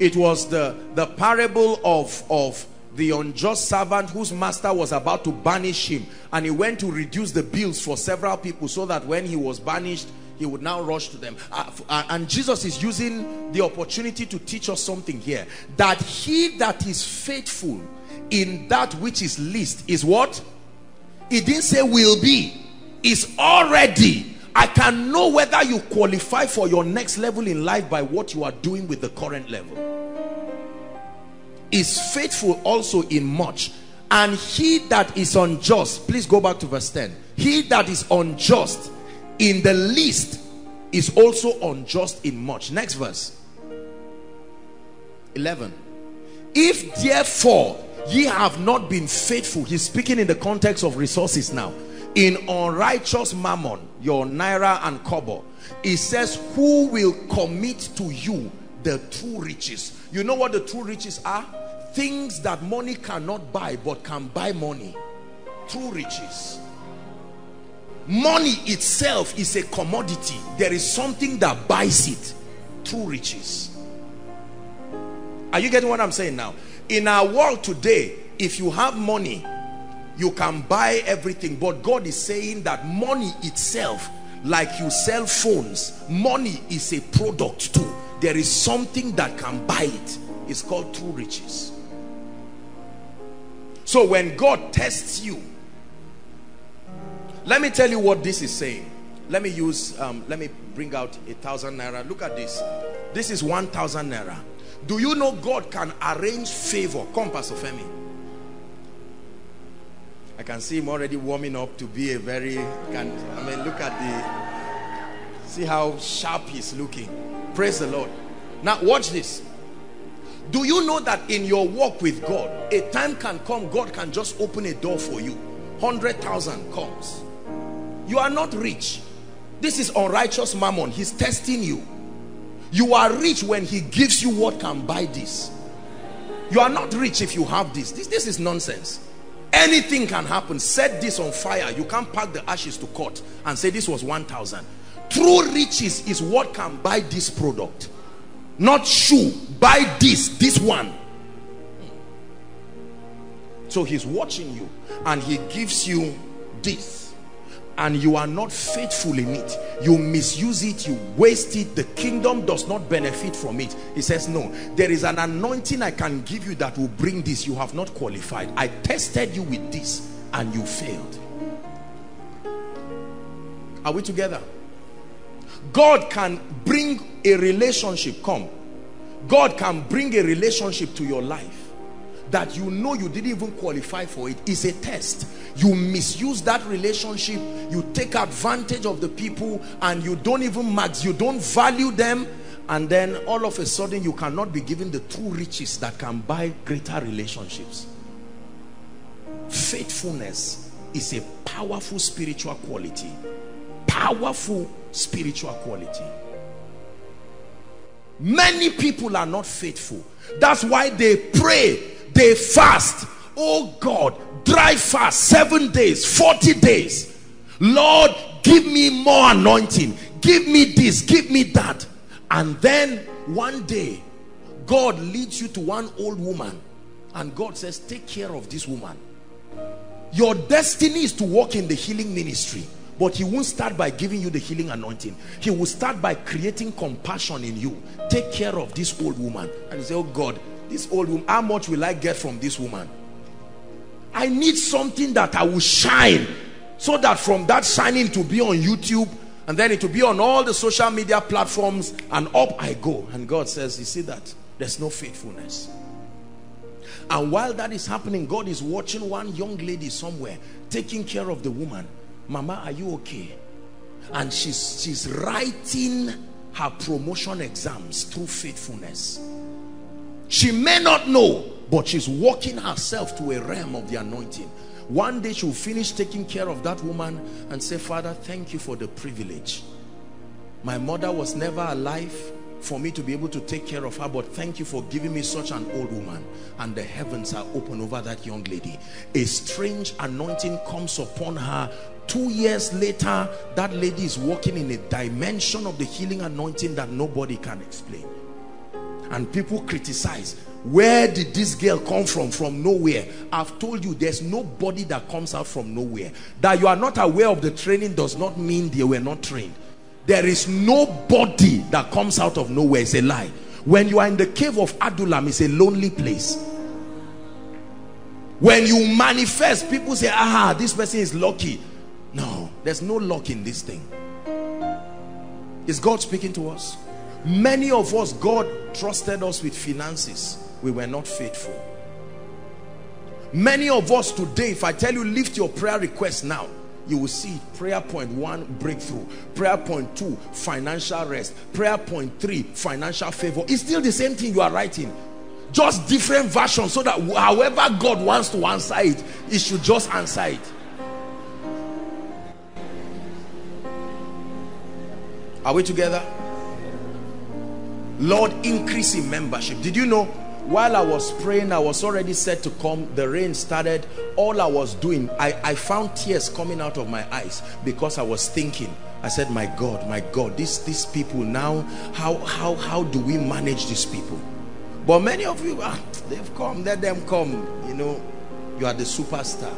It was the, the parable of, of the unjust servant whose master was about to banish him. And he went to reduce the bills for several people so that when he was banished, he would now rush to them. Uh, and Jesus is using the opportunity to teach us something here. That he that is faithful in that which is least is what? He didn't say will be. It's already. I can know whether you qualify for your next level in life by what you are doing with the current level. Is faithful also in much. And he that is unjust, please go back to verse ten. He that is unjust in the least is also unjust in much. Next verse. eleven. If therefore ye have not been faithful, he's speaking in the context of resources now. In unrighteous mammon, your naira and kobo, it says, who will commit to you the true riches? You know what the true riches are? Things that money cannot buy but can buy money. True riches. Money itself is a commodity. There is something that buys it. True riches. Are you getting what I'm saying now? In our world today, if you have money, you can buy everything, but God is saying that money itself, like you sell phones, money is a product too. There is something that can buy it. It's called true riches. So when God tests you, let me tell you what this is saying. Let me use, um, let me bring out a thousand naira. Look at this. This is one thousand naira. Do you know God can arrange favor? Come, Pastor Femi. I can see him already warming up to be a very, can, I mean, look at the, see how sharp he's looking. Praise the Lord. Now watch this. Do you know that in your walk with God, a time can come, God can just open a door for you. one hundred thousand comes. You are not rich. This is unrighteous mammon. He's testing you. You are rich when he gives you what can buy this. You are not rich if you have this. This, this is nonsense. Anything can happen. Set this on fire. You can't pack the ashes to court and say this was one thousand. True riches is what can buy this product. Not shoe. Buy this. This one. So he's watching you and he gives you this. And you are not faithful in it. You misuse it. You waste it. The kingdom does not benefit from it. He says, no, there is an anointing I can give you that will bring this. You have not qualified. I tested you with this and you failed. Are we together? God can bring a relationship. Come. God can bring a relationship to your life that you know you didn't even qualify for. It is a test. You misuse that relationship. You take advantage of the people and you don't even max. You don't value them. And then all of a sudden you cannot be given the true riches that can buy greater relationships. Faithfulness is a powerful spiritual quality. Powerful spiritual quality. Many people are not faithful. That's why they pray. They fast. Oh God, dry fast, seven days, forty days. Lord, give me more anointing. Give me this, give me that. And then one day, God leads you to one old woman. And God says, take care of this woman. Your destiny is to walk in the healing ministry. But he won't start by giving you the healing anointing. He will start by creating compassion in you. Take care of this old woman. And you say, oh God, this old woman, how much will I get from this woman? I need something that I will shine, so that from that shining to be on YouTube. And then it will be on all the social media platforms, and up I go. And God says, you see that? There's no faithfulness. And while that is happening, God is watching one young lady somewhere, taking care of the woman. Mama, are you okay? And she's, she's writing her promotion exams through faithfulness. She may not know, but she's walking herself to a realm of the anointing. One day she'll finish taking care of that woman and say, Father, thank you for the privilege. My mother was never alive for me to be able to take care of her, but thank you for giving me such an old woman. And the heavens are open over that young lady. A strange anointing comes upon her. Two years later, that lady is walking in a dimension of the healing anointing that nobody can explain. And people criticize, where did this girl come from? From nowhere. I've told you, there's nobody that comes out from nowhere. That you are not aware of the training does not mean they were not trained. There is nobody that comes out of nowhere. It's a lie. When you are in the cave of Adullam, it's a lonely place. When you manifest, people say, ah, this person is lucky. No, there's no luck in this thing. Is God speaking to us? Many of us, God trusted us with finances. We were not faithful. Many of us today, if I tell you, lift your prayer request now, you will see prayer point one, breakthrough. Prayer point two, financial rest. Prayer point three, financial favor. It's still the same thing you are writing, just different versions, so that however God wants to answer it, he should just answer it. Are we together? Lord, increase in membership. Did you know, while I was praying, I was already set to come. The rain started. All I was doing, I, I found tears coming out of my eyes, because I was thinking, I said, my God, my God, this, these people now, how, how, how do we manage these people? But many of you, ah, they've come, let them come. You know, you are the superstar.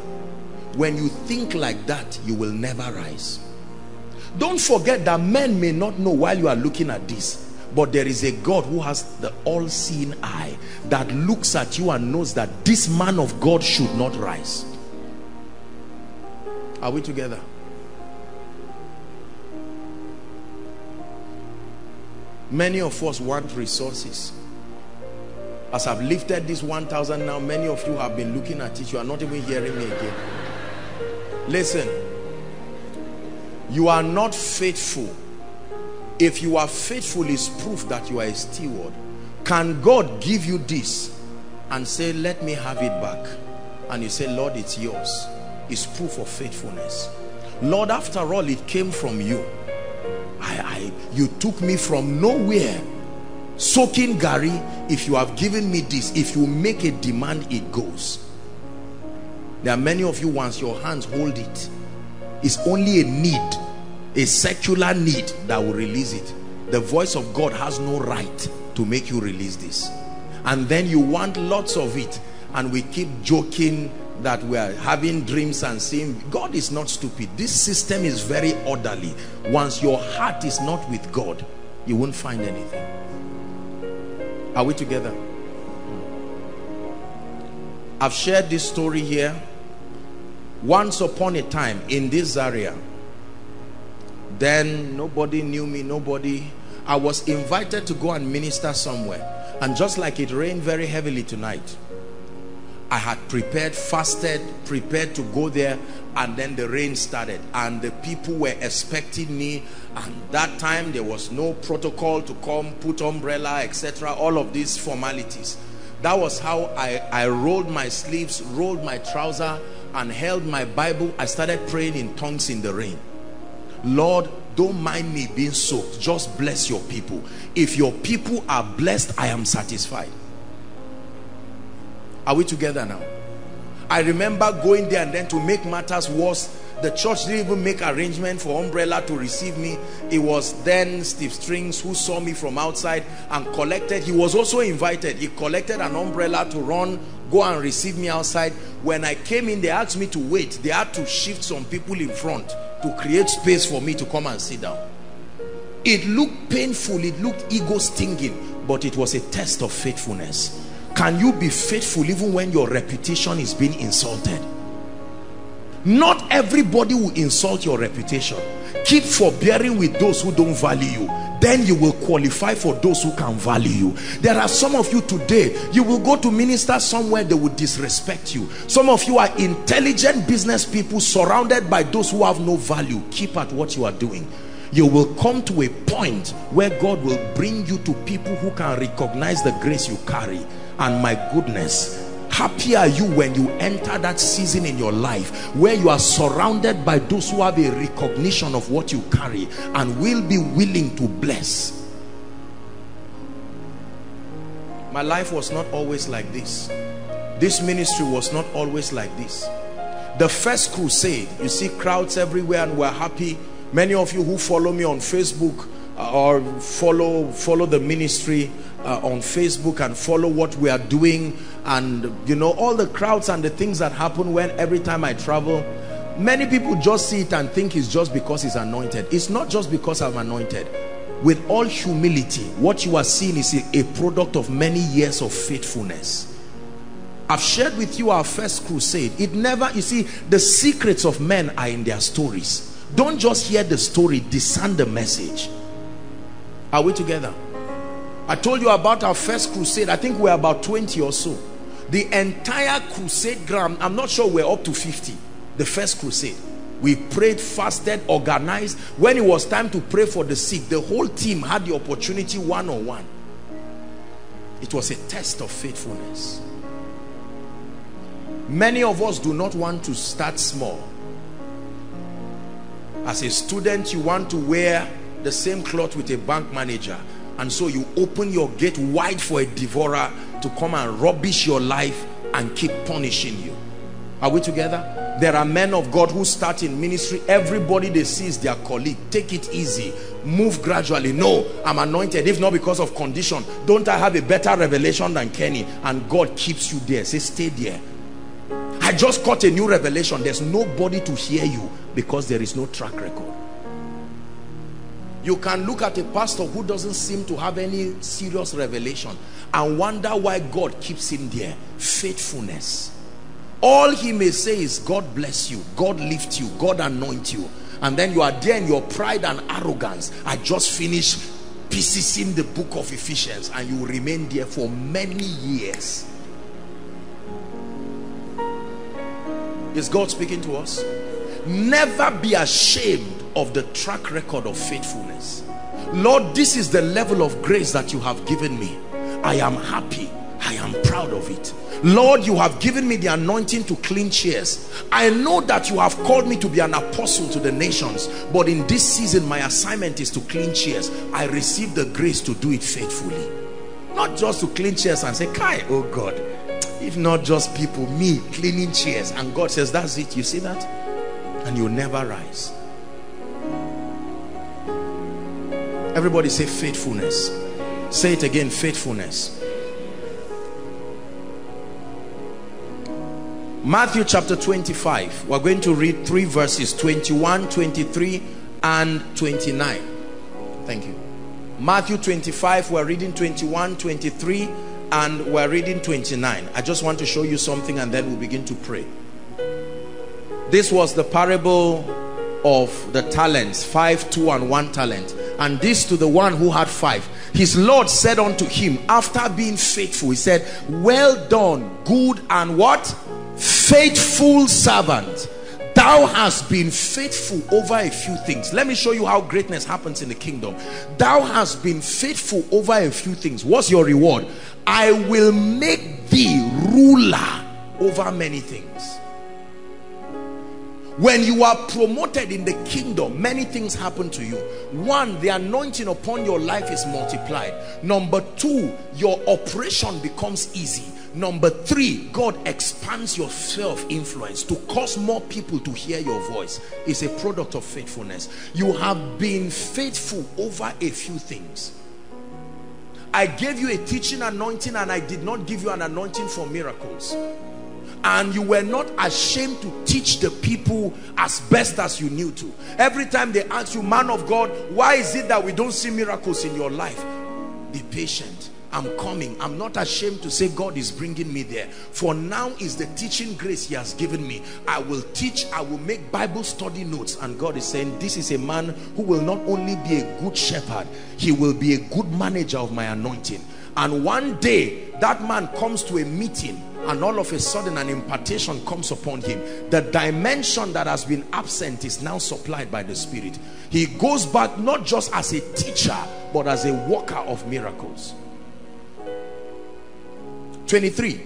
When you think like that, you will never rise. Don't forget that men may not know while you are looking at this, but there is a God who has the all-seeing eye that looks at you and knows that this man of God should not rise. Are we together? Many of us want resources. As I've lifted this one thousand now, many of you have been looking at it. You are not even hearing me again. Listen, you are not faithful. If you are faithful, is proof that you are a steward. Can God give you this and say, let me have it back? And you say, Lord, it's yours. It's proof of faithfulness. Lord, after all, it came from you. I, I, you took me from nowhere. Soaking Gary, if you have given me this, if you make a demand, it goes. There are many of you, once your hands hold it, it's only a need. A secular need that will release it. The voice of God has no right to make you release this. And then you want lots of it, and we keep joking that we are having dreams and seeing. God is not stupid. This system is very orderly. Once your heart is not with God, you won't find anything. Are we together? I've shared this story here. Once upon a time in this area, then nobody knew me, nobody. I was invited to go and minister somewhere, and just like it rained very heavily tonight, I had prepared, fasted, prepared to go there, and then the rain started, and the people were expecting me, and that time there was no protocol to come, put umbrella, et cetera, all of these formalities. That was how I, I rolled my sleeves, rolled my trouser, and held my Bible. I started praying in tongues in the rain. Lord, don't mind me being soaked, just bless your people. If your people are blessed, I am satisfied. Are we together now? I remember going there, and then to make matters worse, the church didn't even make arrangement for umbrella to receive me. It was then Steve Strings who saw me from outside and collected. He was also invited. He collected an umbrella to run, go and receive me outside. When I came in, they asked me to wait. They had to shift some people in front to create space for me to come and sit down. It looked painful, it looked ego stinging, but it was a test of faithfulness. Can you be faithful even when your reputation is being insulted? Not everybody will insult your reputation. Keep forbearing with those who don't value you. Then you will qualify for those who can value you. There are some of you today, you will go to minister somewhere, they will disrespect you. Some of you are intelligent business people surrounded by those who have no value. Keep at what you are doing. You will come to a point where God will bring you to people who can recognize the grace you carry. And my goodness, happy are you when you enter that season in your life where you are surrounded by those who have a recognition of what you carry and will be willing to bless. My life was not always like this. This ministry was not always like this. The first crusade, you see crowds everywhere and we're happy. Many of you who follow me on Facebook or follow follow the ministry uh, on Facebook and follow what we are doing, and you know all the crowds and the things that happen when every time I travel, many people just see it and think it's just because it's anointed. It's not just because I'm anointed. With all humility, what you are seeing is a product of many years of faithfulness. I've shared with you our first crusade. It never, you see, the secrets of men are in their stories. Don't just hear the story, discern the message. Are we together? I told you about our first crusade. I think we're about twenty or so. The entire crusade ground, I'm not sure we're up to fifty. The first crusade. We prayed, fasted, organized. When it was time to pray for the sick, the whole team had the opportunity one-on-one. It was a test of faithfulness. Many of us do not want to start small. As a student, you want to wear the same cloth with a bank manager, and so you open your gate wide for a devourer to come and rubbish your life and keep punishing you. Are we together? There are men of God who start in ministry, everybody they see is their colleague. Take it easy, move gradually. No, I'm anointed, if not because of condition. Don't I have a better revelation than Kenny? And God keeps you there. Say, stay there. I just caught a new revelation. There's nobody to hear you because there is no track record. You can look at a pastor who doesn't seem to have any serious revelation and wonder why God keeps him there. Faithfulness. All he may say is, God bless you, God lift you, God anoint you. And then you are there in your pride and arrogance. I just finished piecing the book of Ephesians, and you remain there for many years. Is God speaking to us? Never be ashamed of the track record of faithfulness. Lord, this is the level of grace that you have given me. I am happy. I am proud of it. Lord, you have given me the anointing to clean chairs. I know that you have called me to be an apostle to the nations, but in this season, my assignment is to clean chairs. I receive the grace to do it faithfully. Not just to clean chairs and say, Kai, oh God, if not just people, me, cleaning chairs. And God says, that's it. You see that? And you'll never rise. Everybody say faithfulness. Say it again, faithfulness. Matthew chapter twenty-five. We're going to read three verses, twenty-one, twenty-three, and twenty-nine. Thank you. Matthew twenty-five, we're reading twenty-one, twenty-three, and we're reading twenty-nine. I just want to show you something and then we'll begin to pray. This was the parable of the talents, five, two, and one talent. And this to the one who had five. His Lord said unto him, after being faithful, he said, well done, good and what? Faithful servant. Thou hast been faithful over a few things. Let me show you how greatness happens in the kingdom. Thou hast been faithful over a few things. What's your reward? I will make thee ruler over many things. When you are promoted in the kingdom, many things happen to you. One, the anointing upon your life is multiplied. Number two, your operation becomes easy. Number three, God expands your sphere of influence to cause more people to hear your voice. It's a product of faithfulness. You have been faithful over a few things. I gave you a teaching anointing and I did not give you an anointing for miracles. And you were not ashamed to teach the people as best as you knew to. Every time they ask you, man of God, why is it that we don't see miracles in your life? Be patient. I'm coming. I'm not ashamed to say God is bringing me there. For now is the teaching grace he has given me. I will teach. I will make Bible study notes. And God is saying, this is a man who will not only be a good shepherd, he will be a good manager of my anointing. And one day that man comes to a meeting and all of a sudden an impartation comes upon him. The dimension that has been absent is now supplied by the Spirit. He goes back not just as a teacher but as a worker of miracles. twenty-three.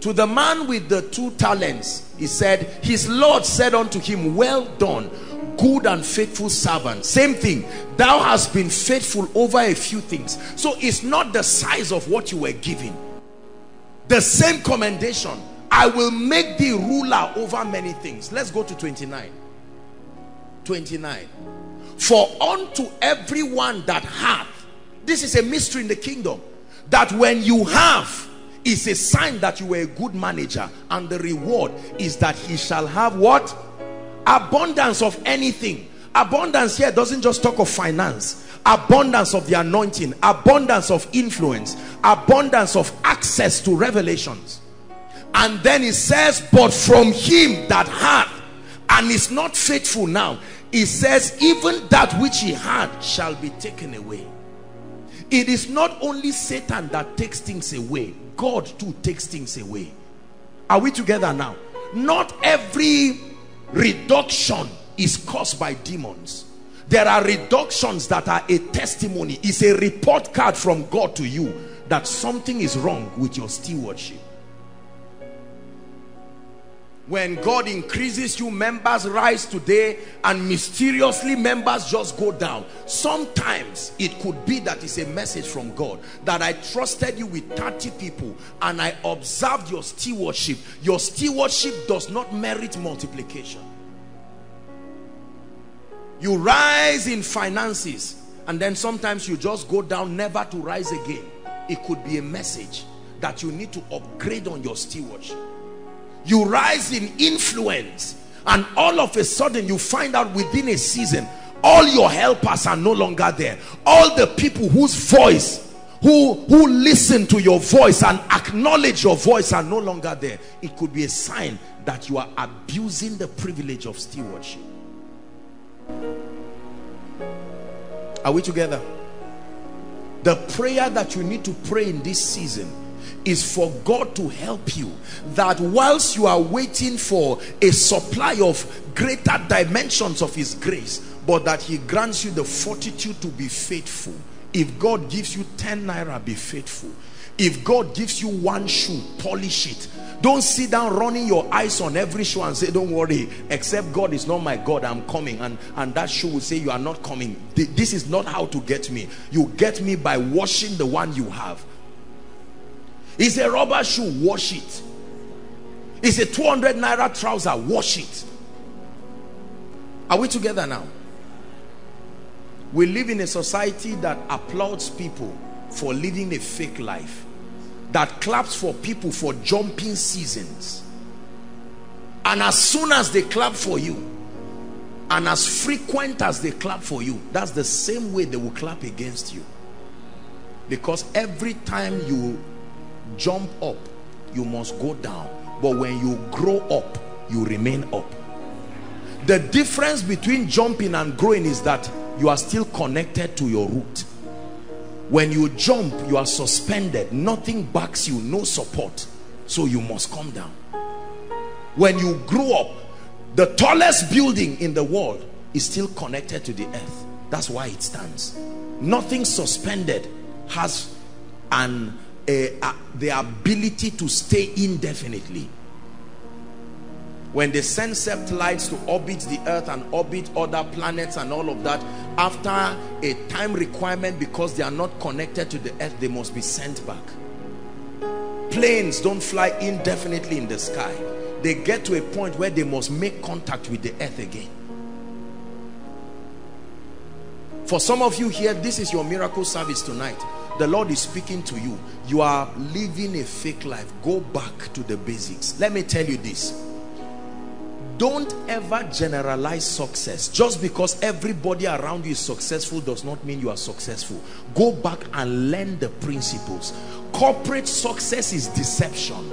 To the man with the two talents he said, his Lord said unto him, well done, good and faithful servant. Same thing, thou hast been faithful over a few things. So it's not the size of what you were given. The same commendation, I will make thee ruler over many things. Let's go to twenty-nine. twenty-nine. For unto everyone that hath, this is a mystery in the kingdom, that when you have, is a sign that you were a good manager, and the reward is that he shall have what? Abundance of anything. Abundance here doesn't just talk of finance. Abundance of the anointing, abundance of influence, abundance of access to revelations. And then it says, but from him that hath and is not faithful now, it says, even that which he had shall be taken away. It is not only Satan that takes things away, God too takes things away. Are we together now? Not every reduction is caused by demons. There are reductions that are a testimony. It's a report card from God to you that something is wrong with your stewardship. When God increases you, members rise today and mysteriously members just go down. Sometimes it could be that it's a message from God that I trusted you with thirty people and I observed your stewardship. Your stewardship does not merit multiplication. You rise in finances and then sometimes you just go down never to rise again. It could be a message that you need to upgrade on your stewardship. You rise in influence and all of a sudden you find out within a season all your helpers are no longer there. All the people whose voice, who who listen to your voice and acknowledge your voice are no longer there. It could be a sign that you are abusing the privilege of stewardship. Are we together? The prayer that you need to pray in this season is for God to help you, that whilst you are waiting for a supply of greater dimensions of his grace, but that he grants you the fortitude to be faithful. If God gives you ten naira, be faithful. If God gives you one shoe, polish it. Don't sit down running your eyes on every shoe and say, don't worry, except God is not my God, I'm coming. And, and that shoe will say, you are not coming. This is not how to get me. You get me by washing the one you have. It's a rubber shoe, wash it. It's a two hundred naira trouser, wash it. Are we together now? We live in a society that applauds people for living a fake life, that claps for people for jumping seasons, and as soon as they clap for you and as frequent as they clap for you, that's the same way they will clap against you, because every time you jump up you must go down, but when you grow up you remain up. The difference between jumping and growing is that you are still connected to your root. When you jump, you are suspended. Nothing backs you, no support. So you must come down. When you grow up, the tallest building in the world is still connected to the earth. That's why it stands. Nothing suspended has an, a, a, the ability to stay indefinitely. When they send satellites to orbit the earth and orbit other planets and all of that, after a time requirement, because they are not connected to the earth, they must be sent back. Planes don't fly indefinitely in the sky. They get to a point where they must make contact with the earth again. For some of you here, this is your miracle service tonight. The Lord is speaking to you. You are living a fake life. Go back to the basics. Let me tell you this. Don't ever generalize success. Just because everybody around you is successful does not mean you are successful. Go back and learn the principles. Corporate success is deception.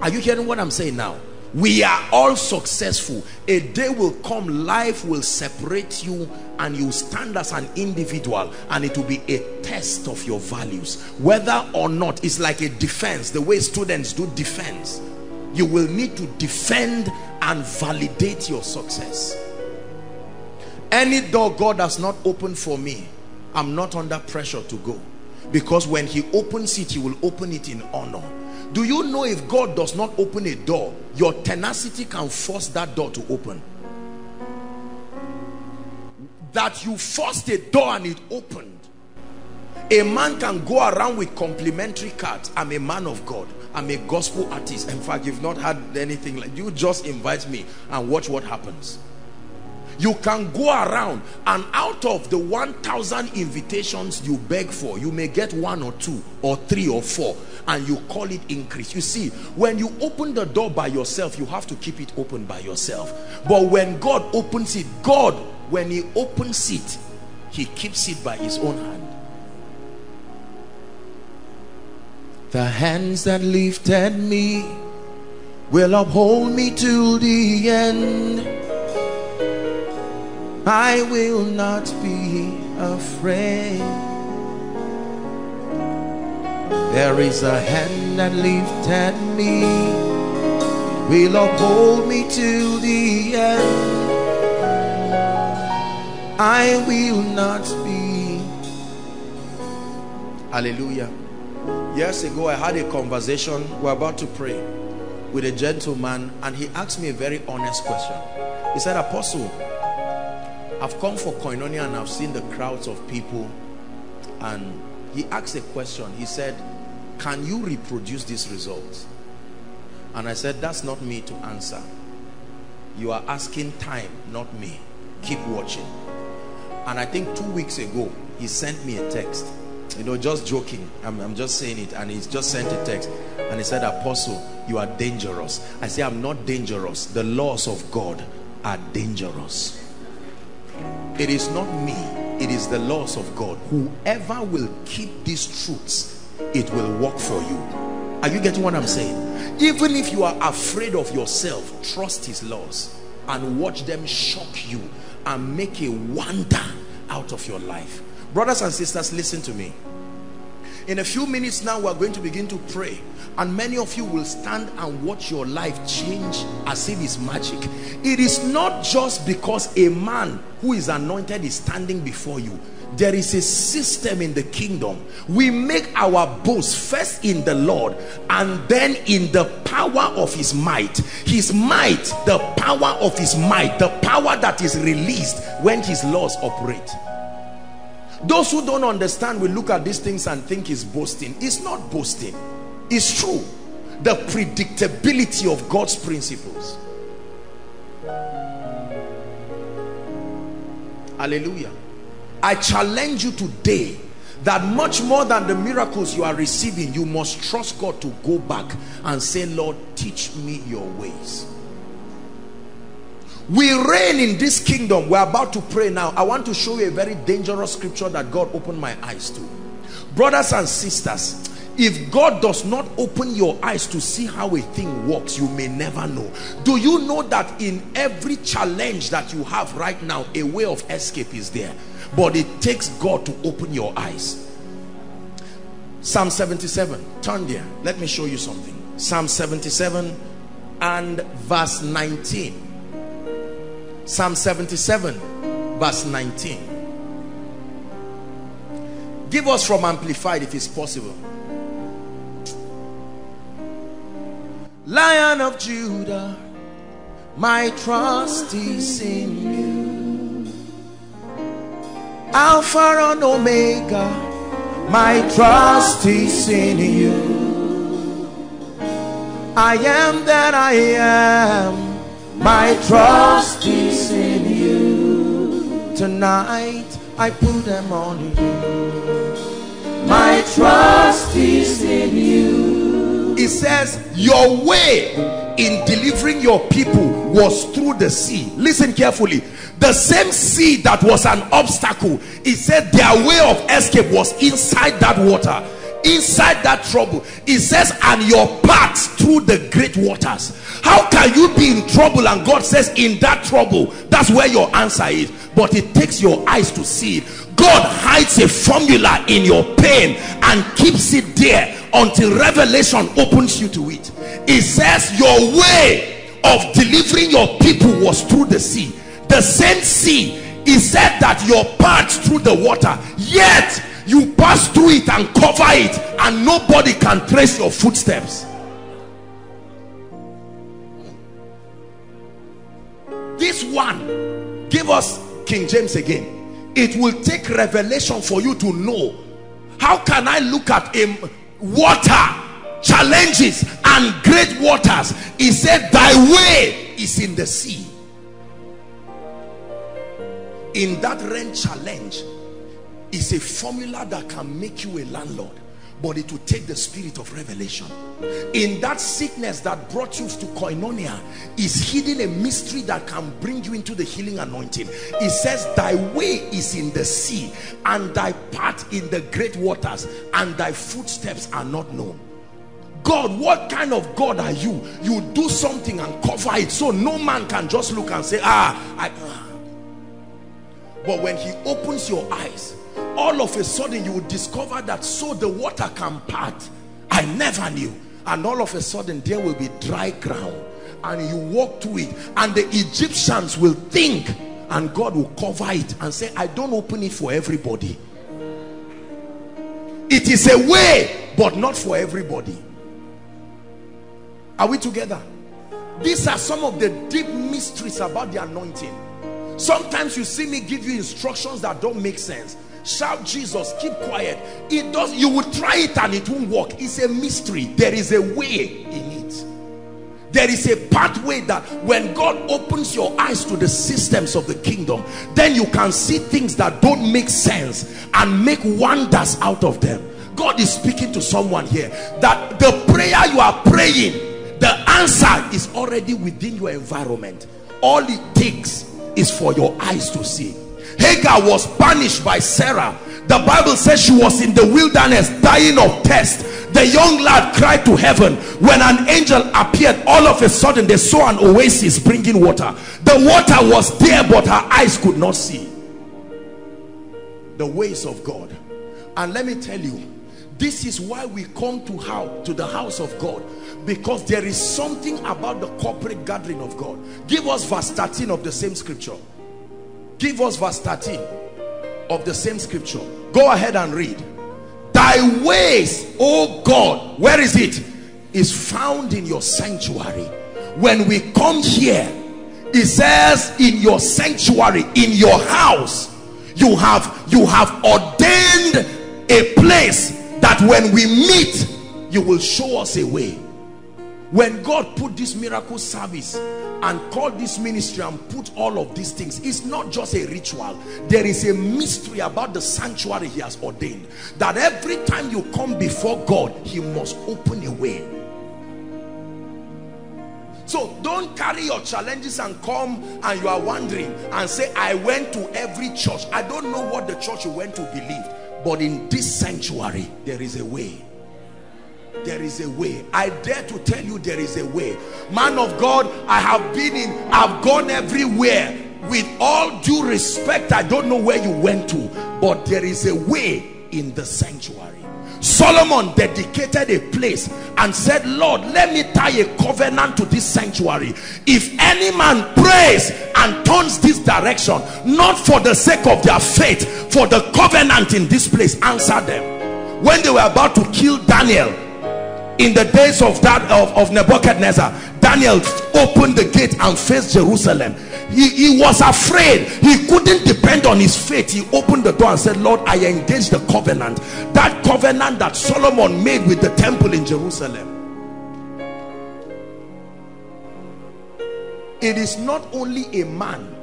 Are you hearing what I'm saying now? We are all successful. A day will come, life will separate you, and you stand as an individual, and it will be a test of your values, whether or not. It's like a defense, the way students do defense. You will need to defend and validate your success. Any door God has not opened for me, I'm not under pressure to go, because when he opens it, he will open it in honor. Do you know if God does not open a door, your tenacity can force that door to open? That you forced a door and it opened. A man can go around with complimentary cards. I'm a man of God. I'm a gospel artist. In fact, you've not had anything like, you just invite me and watch what happens. You can go around, and out of the one thousand invitations you beg for, you may get one or two or three or four, and you call it increase. You see, when you open the door by yourself, you have to keep it open by yourself. But when God opens it, God, when he opens it, he keeps it by his own hand. The hands that lifted me will uphold me till the end. I will not be afraid. There is a hand that lifted me, will uphold me till the end. I will not be. Hallelujah. Years ago, I had a conversation. We were about to pray with a gentleman, and he asked me a very honest question. He said, Apostle, I've come for Koinonia and I've seen the crowds of people, and he asked a question. He said, can you reproduce these results? And I said, that's not me to answer. You are asking time, not me. Keep watching. And I think two weeks ago, he sent me a text. You know, just joking. I'm, I'm just saying it. And he's just sent a text. And he said, Apostle, you are dangerous. I said, I'm not dangerous. The laws of God are dangerous. It is not me, it is the laws of God. Whoever will keep these truths, it will work for you. Are you getting what I'm saying? Even if you are afraid of yourself, trust his laws and watch them shock you and make a wonder out of your life. Brothers and sisters, listen to me. In a few minutes now, we're going to begin to pray, and many of you will stand and watch your life change as if it's magic. It is not just because a man who is anointed is standing before you. There is a system in the kingdom. We make our boast first in the Lord and then in the power of his might. His might, the power of his might, the power that is released when his laws operate. Those who don't understand will look at these things and think it's boasting. It's not boasting. It's true. The predictability of God's principles. Hallelujah. I challenge you today that much more than the miracles you are receiving, you must trust God to go back and say, Lord, teach me your ways. We reign in this kingdom. We're about to pray now. I want to show you a very dangerous scripture that God opened my eyes to. Brothers and sisters, if God does not open your eyes to see how a thing works, you may never know. Do you know that in every challenge that you have right now, a way of escape is there? But it takes God to open your eyes. Psalm seventy-seven. Turn there. Let me show you something. Psalm seventy-seven and verse nineteen. Psalm seventy-seven verse nineteen. Give us from Amplified if it's possible. Lion of Judah, my trust is in you. Alpha and Omega, my trust is in you. I am that I am, my trust is in you. Tonight I put them on you. My trust is in you. It says your way in delivering your people was through the sea. Listen carefully. The same sea that was an obstacle, it said their way of escape was inside that water, inside that trouble. It says, and your path through the great waters. How can you be in trouble and God says in that trouble, that's where your answer is? But it takes your eyes to see it. God hides a formula in your pain and keeps it there until revelation opens you to it. It says your way of delivering your people was through the sea. The same sea, it said that your path through the water, yet you pass through it and cover it, and nobody can trace your footsteps. This one, give us King James again. It will take revelation for you to know. How can I look at a water, challenges and great waters? He said, thy way is in the sea. In that rent challenge is a formula that can make you a landlord, but it will take the spirit of revelation. In that sickness that brought you to Koinonia is hidden a mystery that can bring you into the healing anointing. It says thy way is in the sea, and thy path in the great waters, and thy footsteps are not known. God, what kind of God are you? You do something and cover it so no man can just look and say, ah, I... ah. But when he opens your eyes, all of a sudden you will discover that so the water can part. I never knew. And all of a sudden there will be dry ground, and you walk through it, and the Egyptians will think, and God will cover it and say, I don't open it for everybody. It is a way, but not for everybody. Are we together? These are some of the deep mysteries about the anointing. Sometimes you see me give you instructions that don't make sense. Shout Jesus, keep quiet. It does. You will try it and it won't work. It's a mystery. There is a way in it. There is a pathway that when God opens your eyes to the systems of the kingdom, then you can see things that don't make sense and make wonders out of them. God is speaking to someone here that the prayer you are praying, the answer is already within your environment. All it takes is for your eyes to see. Hagar was punished by Sarah. The Bible says she was in the wilderness dying of thirst. The young lad cried to heaven. When an angel appeared, all of a sudden they saw an oasis bringing water. The water was there, but her eyes could not see. The ways of God. And let me tell you, this is why we come to how to the house of God, because there is something about the corporate gathering of God. Give us verse thirteen of the same scripture. Give us verse thirteen of the same scripture. Go ahead and read. Thy ways, O God, where is it? Is found in your sanctuary. When we come here, it says in your sanctuary, in your house, you have, you have ordained a place that when we meet, you will show us a way. When God put this miracle service and called this ministry and put all of these things, it's not just a ritual. There is a mystery about the sanctuary he has ordained, that every time you come before God, he must open a way. So don't carry your challenges and come and you are wondering and say, I went to every church. I don't know what the church you went to believed. But in this sanctuary, there is a way. There is a way. I dare to tell you there is a way. Man of God, I have been in, I've gone everywhere. With all due respect, I don't know where you went to. But there is a way in the sanctuary. Solomon dedicated a place and said, Lord, let me tie a covenant to this sanctuary. If any man prays and turns this direction, not for the sake of their faith, for the covenant in this place, answer them. When they were about to kill Daniel in the days of that of, of Nebuchadnezzar, Daniel opened the gate and faced Jerusalem. He, he was afraid. He couldn't depend on his faith. He opened the door and said, Lord, I engage the covenant. That covenant that Solomon made with the temple in Jerusalem. It is not only a man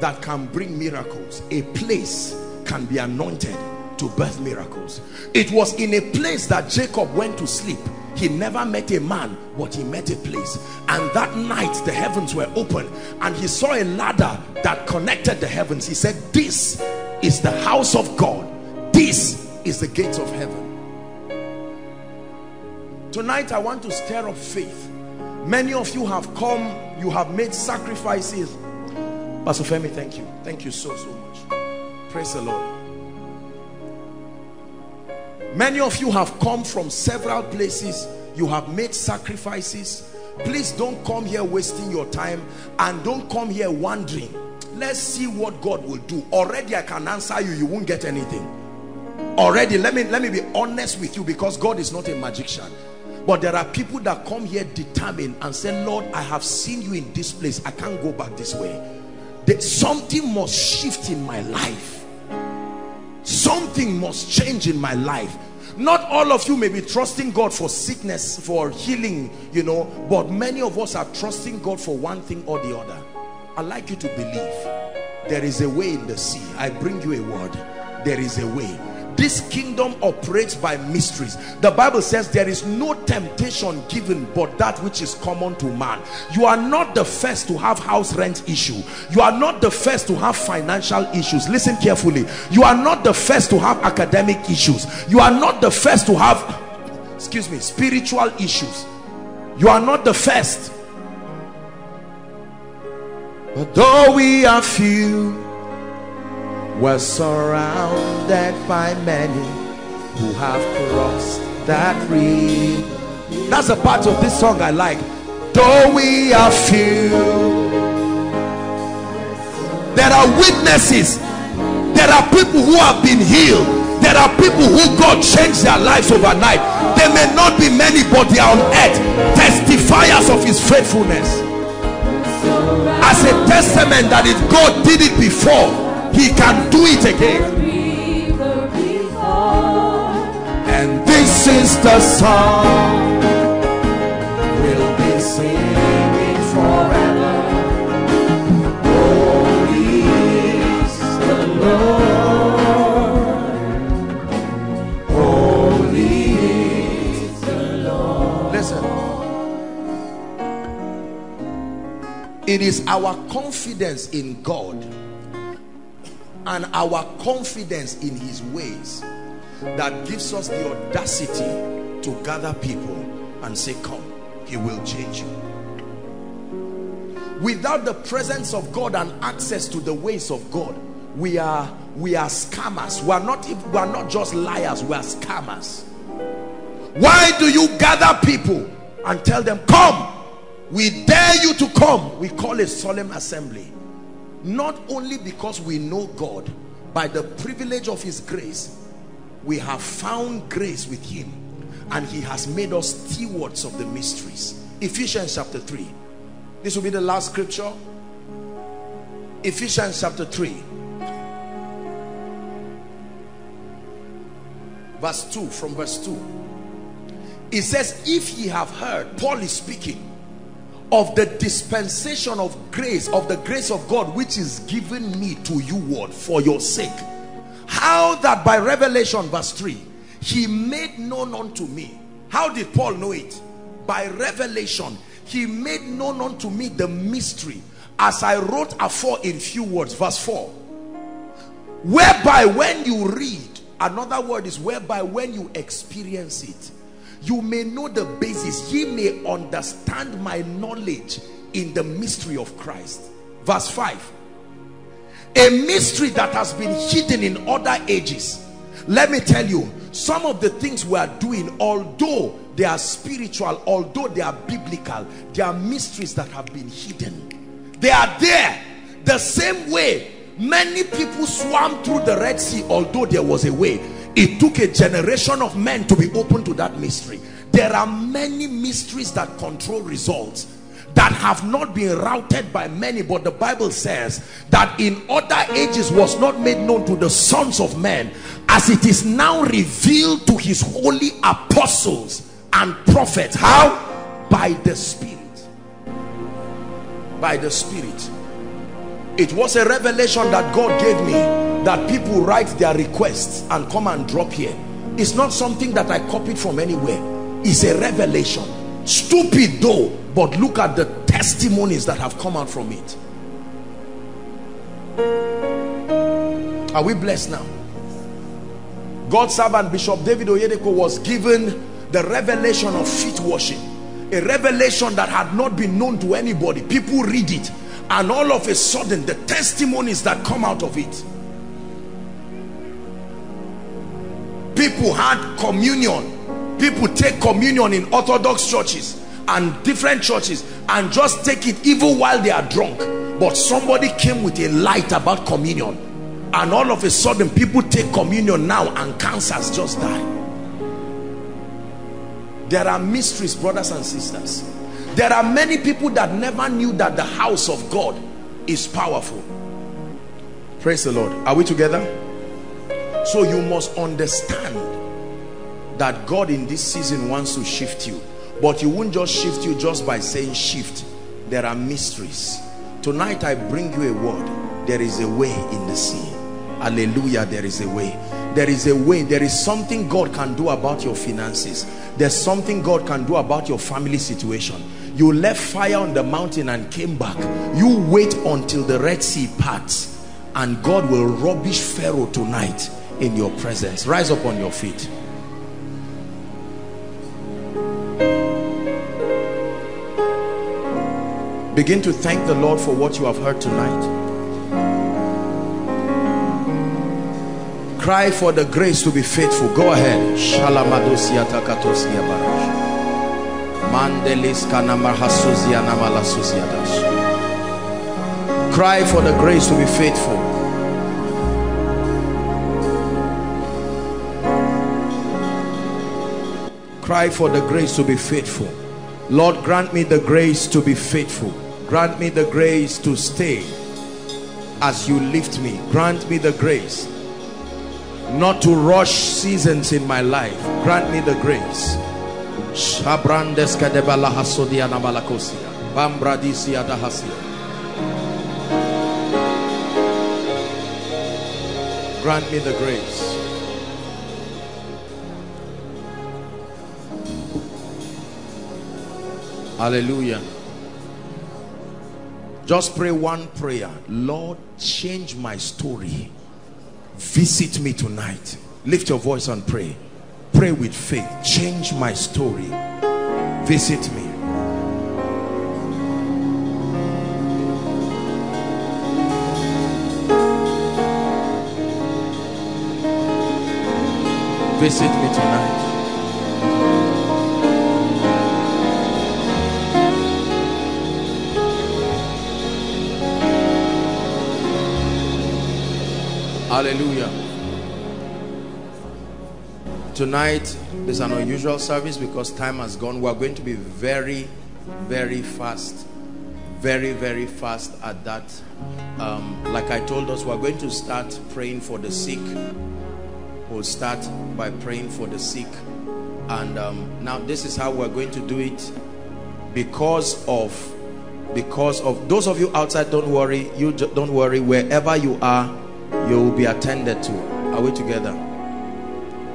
that can bring miracles. A place can be anointed to birth miracles. It was in a place that Jacob went to sleep. He never met a man, but he met a place. And that night the heavens were open, and he saw a ladder that connected the heavens. He said, this is the house of God. This is the gates of heaven. Tonight I want to stir up faith. Many of you have come, you have made sacrifices. Pastor Femi, thank you. Thank you so, so much. Praise the Lord. Many of you have come from several places. You have made sacrifices. Please don't come here wasting your time, and don't come here wondering. Let's see what God will do. Already I can answer you, you won't get anything. Already, let me, let me be honest with you, because God is not a magician. But there are people that come here determined and say, Lord, I have seen you in this place. I can't go back this way. That something must shift in my life. Something must change in my life. Not all of you may be trusting God for sickness, for healing, you know, but many of us are trusting God for one thing or the other. I'd like you to believe there is a way in the sea. I bring you a word. There is a way. This kingdom operates by mysteries. The Bible says there is no temptation given but that which is common to man. You are not the first to have house rent issue. You are not the first to have financial issues. Listen carefully. You are not the first to have academic issues. You are not the first to have, excuse me, spiritual issues. You are not the first. But though we are few, we're surrounded by many who have crossed that river. That's a part of this song I like. Though we are few, there are witnesses. There are people who have been healed. There are people who God changed their lives overnight. There may not be many, but they are on earth, testifiers of his faithfulness, as a testament that if God did it before, he can do it again. And this is the song we'll be singing forever. Holy is the Lord. Holy is the Lord. Listen. It is our confidence in God and our confidence in his ways that gives us the audacity to gather people and say, come, he will change you. Without the presence of God and access to the ways of God, we are we are scammers. We are not we are not just liars, we are scammers. Why do you gather people and tell them, come, we dare you to come? We call a solemn assembly. Not only because we know God, by the privilege of his grace, we have found grace with him, and he has made us stewards of the mysteries. Ephesians chapter three. This will be the last scripture. Ephesians chapter three. Verse two, from verse two. It says, if ye have heard, Paul is speaking, of the dispensation of grace, of the grace of God, which is given me to you, word, for your sake, how that by revelation, verse three, he made known unto me. How did Paul know it? By revelation, he made known unto me the mystery, as I wrote afore in few words, verse four, whereby when you read, another word is whereby when you experience it, you may know the basis, ye may understand my knowledge in the mystery of Christ. Verse five, a mystery that has been hidden in other ages. Let me tell you, some of the things we are doing, although they are spiritual, although they are biblical, they are mysteries that have been hidden. They are there. The same way many people swam through the Red Sea, although there was a way. It took a generation of men to be open to that mystery. There are many mysteries that control results that have not been routed by many, but the Bible says that in other ages was not made known to the sons of men, as it is now revealed to his holy apostles and prophets. How? By the Spirit. By the Spirit. It was a revelation that God gave me, that people write their requests and come and drop here. It's not something that I copied from anywhere. is a revelation. Stupid though, but look at the testimonies that have come out from it. Are we blessed now? God's servant Bishop David Oyedepo was given the revelation of feet washing, a revelation that had not been known to anybody. People read it, and all of a sudden the testimonies that come out of it. People had communion. People take communion in Orthodox churches and different churches and just take it even while they are drunk. But somebody came with a light about communion, and all of a sudden people take communion now and cancers just die. There are mysteries, brothers and sisters. There are many people that never knew that the house of God is powerful. Praise the Lord. Are we together? So you must understand that God in this season wants to shift you, but you won't just shift you just by saying shift. There are mysteries. Tonight I bring you a word. There is a way in the sea. Hallelujah. There is a way. There is a way. There is something God can do about your finances. There's something God can do about your family situation. You left fire on the mountain and came back. You wait until the Red Sea parts, and God will rubbish Pharaoh tonight in your presence. Rise up on your feet. Begin to thank the Lord for what you have heard tonight. Cry for the grace to be faithful. Go ahead. Cry for the grace to be faithful. Cry for the grace to be faithful. Lord, grant me the grace to be faithful. Grant me the grace to stay as you lift me. Grant me the grace not to rush seasons in my life. Grant me the grace. Grant me the grace. Hallelujah. Just pray one prayer. Lord, change my story. Visit me tonight. Lift your voice and pray. Pray with faith. Change my story. Visit me. Visit me tonight. Hallelujah. Tonight is an unusual service because time has gone. We are going to be very, very fast. Very, very fast at that. Um, like I told us, we are going to start praying for the sick. We'll start by praying for the sick. And um, now this is how we are going to do it. Because of, because of, those of you outside, don't worry. You don't worry. Wherever you are, you will be attended to. Are we together?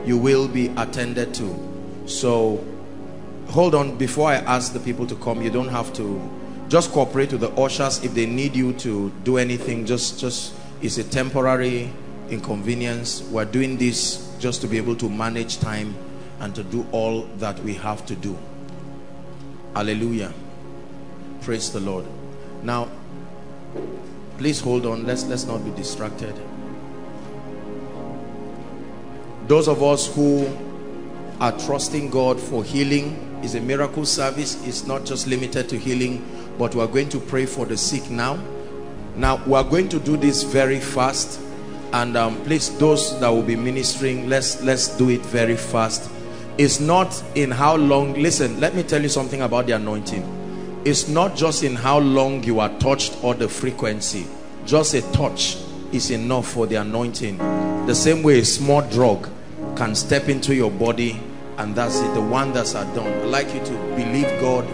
You will be attended to. So hold on, before I ask the people to come, you don't have to. Just cooperate with the ushers. If they need you to do anything, just just it's a temporary inconvenience. We're doing this just to be able to manage time and to do all that we have to do. Hallelujah. Praise the Lord. Now please hold on. Let's let's not be distracted. Those of us who are trusting God for healing, is a miracle service. It's not just limited to healing, but we are going to pray for the sick now. Now we are going to do this very fast, and um, please, those that will be ministering, let's let's do it very fast. It's not in how long. Listen, let me tell you something about the anointing. It's not just in how long you are touched or the frequency. Just a touch is enough for the anointing. The same way a small drug can step into your body, and that's it. The wonders are done. I'd like you to believe God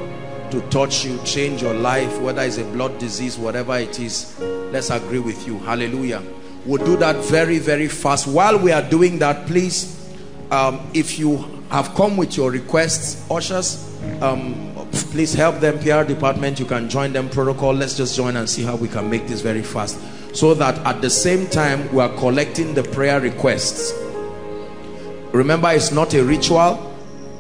to touch you, change your life, whether it's a blood disease, whatever it is. Let's agree with you. Hallelujah. We'll do that very, very fast. While we are doing that, please, um, if you have come with your requests. Ushers, um, please help them. P R department, you can join them. Protocol, let's just join and see how we can make this very fast, so that at the same time we are collecting the prayer requests. Remember, it's not a ritual.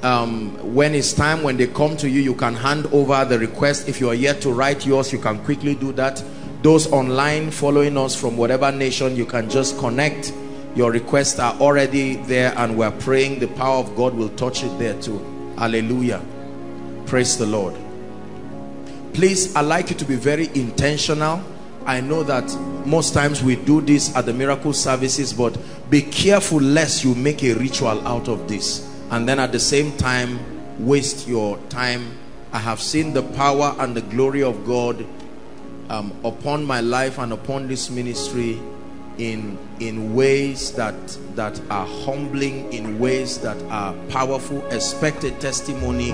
Um, when it's time, when they come to you, you can hand over the request. If you are yet to write yours, you can quickly do that. Those online following us from whatever nation, you can just connect. Your requests are already there, and we're praying the power of God will touch it there too. Hallelujah. Praise the Lord. Please, I'd like you to be very intentional. I know that most times we do this at the miracle services, but be careful lest you make a ritual out of this, and then at the same time waste your time. I have seen the power and the glory of God um, upon my life and upon this ministry in in ways that that are humbling, in ways that are powerful. Expect a testimony.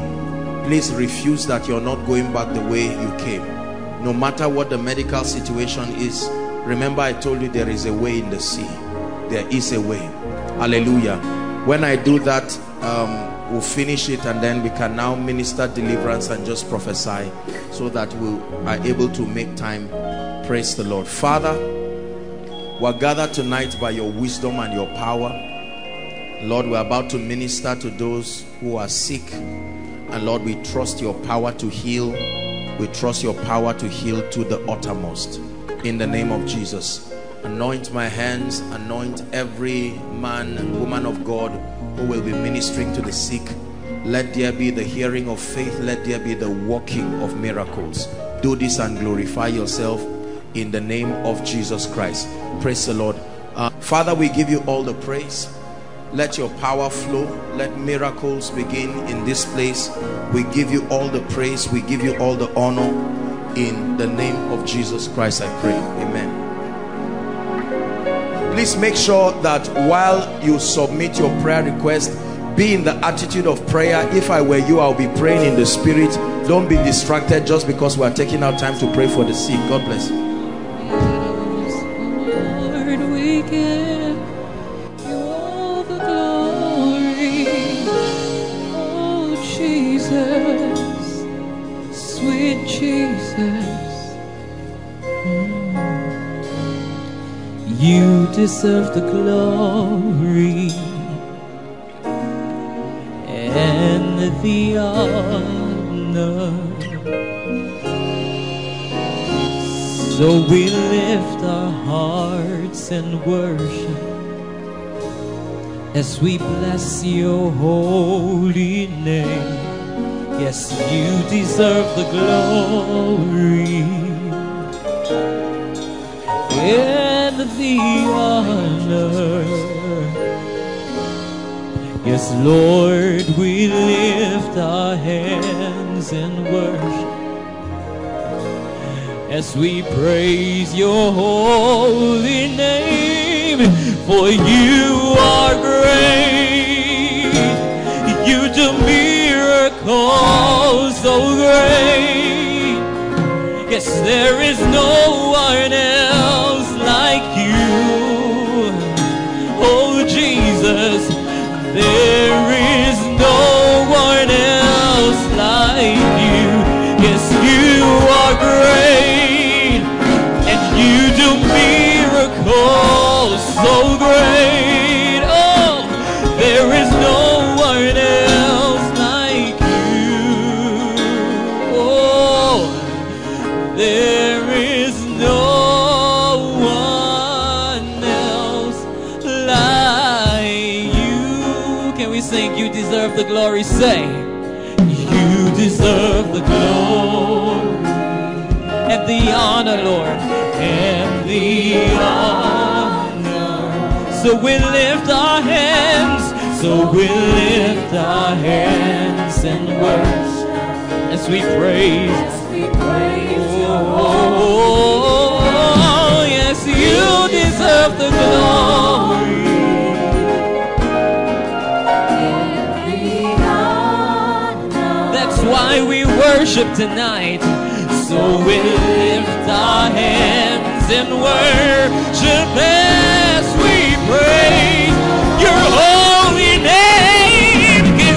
Please refuse that you're not going back the way you came. No matter what the medical situation is, remember I told you there is a way in the sea. There is a way. Hallelujah. When I do that, um, we'll finish it, and then we can now minister deliverance and just prophesy, so that we are able to make time. Praise the Lord. Father, we're gathered tonight by your wisdom and your power. Lord, we're about to minister to those who are sick. And Lord, we trust your power to heal. We trust your power to heal to the uttermost. In the name of Jesus. Anoint my hands, anoint every man and woman of God who will be ministering to the sick. Let there be the hearing of faith. Let there be the working of miracles. Do this and glorify yourself in the name of Jesus Christ. Praise the Lord. Uh, Father, we give you all the praise. Let your power flow. Let miracles begin in this place. We give you all the praise. We give you all the honor. In the name of Jesus Christ, I pray. Amen. Please make sure that while you submit your prayer request, be in the attitude of prayer. If I were you, I'll be praying in the spirit. Don't be distracted just because we are taking our time to pray for the sick. God bless you. Lord, we give you all the glory. Oh, Jesus, sweet Jesus. You deserve the glory and the honor, so we lift our hearts and worship as we bless your holy name. Yes, you deserve the glory and the honor. Yes, Lord, we lift our hands and worship as we praise your holy name. For you are great, you do miracles so great. Yes, there is no one else like you, oh Jesus, there is no one else like you. Yes, you are great, and you do miracles so great. Oh, there is no one else like you. Oh, there is no deserve the glory. Say, you deserve the glory and the honor, Lord, and the honor. So we lift our hands, so we lift our hands and worship as we praise. As we praise oh, oh, oh, oh, yes, you deserve the glory. Why we worship tonight, so we lift our hands and worship as we praise your holy name.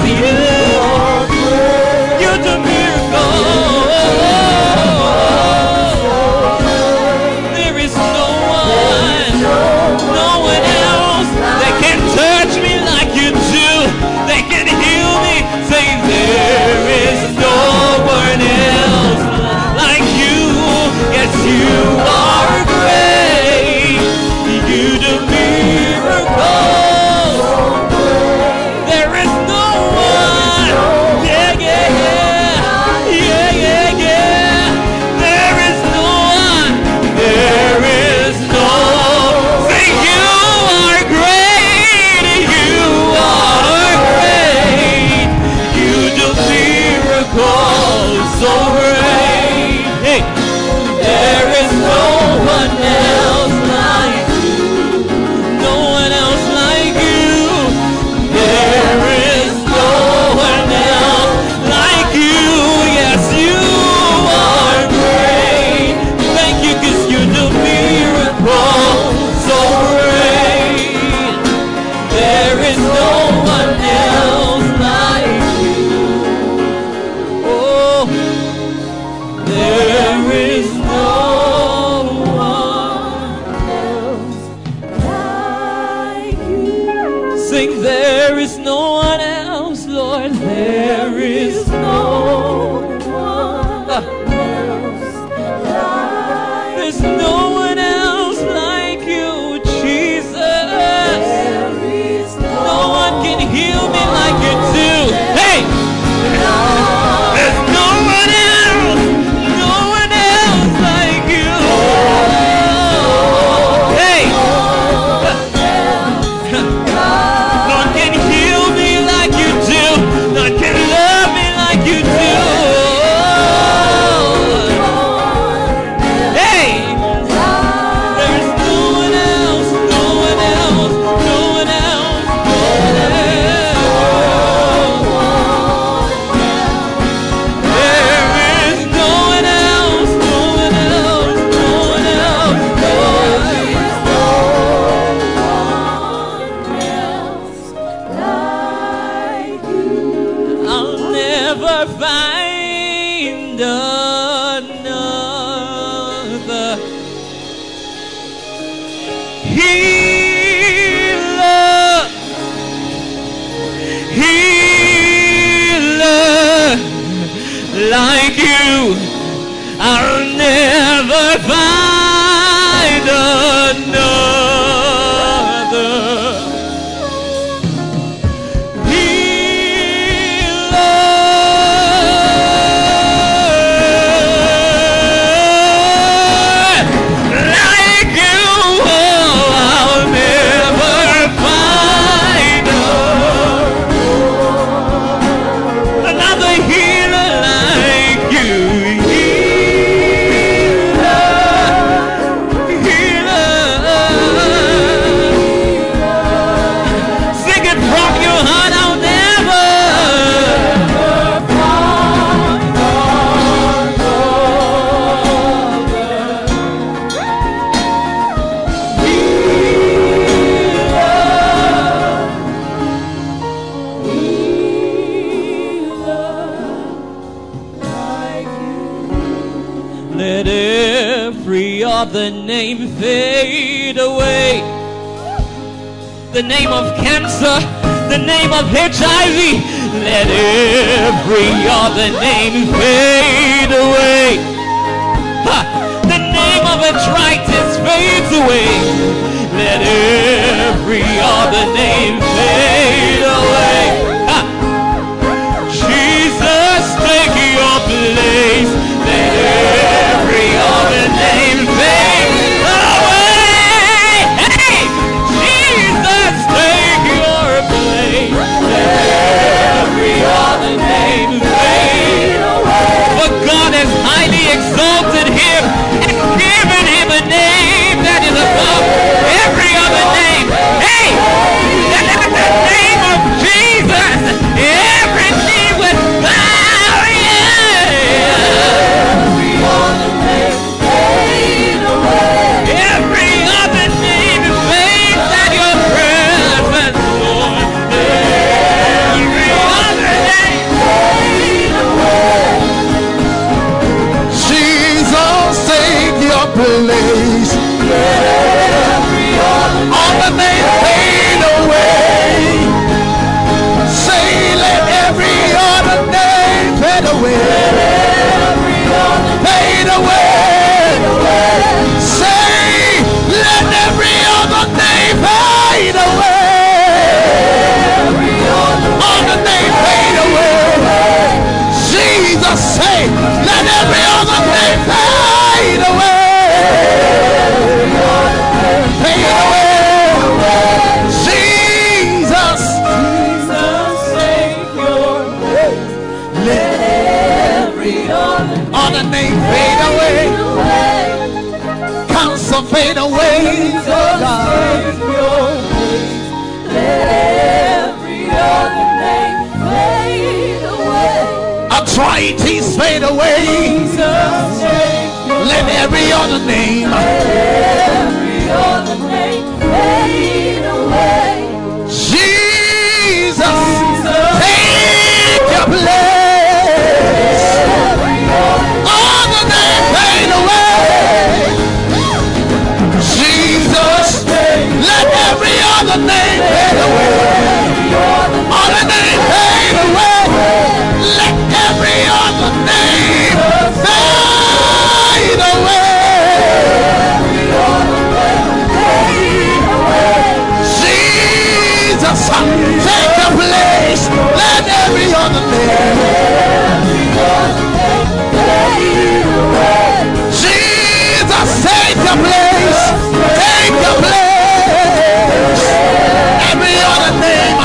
sing, there is no one else, Lord. There is no one else like There's no one else like you, Jesus. There is no, no one can heal me like you do. Hey! There's no one else, no one else like you. Hey! None can heal me like you do. None can love me like you do. Hey! There's no one else, no one else, no one else, no one else. There is no one else, no one else, no one else. There is I'll never find another healer, healer like you. I'll never find another healer like you. Oh, I'll never find another healer like you. Healer, healer. Sing it from your heart, I'll never. Let every other name fade away. The name of cancer, the name of H I V. Let every other name fade away. Ha! The name of arthritis fades away. Let every other name fade away. Ha! Jesus, take your place. Let every other name fade away. Hey, Jesus, take your place. Let every other name fade away. For God has highly exalted him and given him a name that is above every other name. Hey, that at the name of Jesus, every knee would bow. Yeah. Every other name fades at your presence, Lord. Every other name fades away. Jesus, take your place. All the names fade away. Say, let every other name fade away. Fade away. Say, let every other name fade away. All the name fade away. Jesus, say, let every other name fade away. Fade away. Jesus, let every other name fade away. Cancer fade away. God. Arthritis fade away. Let every other name. Jesus, take your place. All the name fade away. Jesus, let every other name fade away. Jesus, take the place. Let every other name. Jesus, take the place. Take the place. Every other name,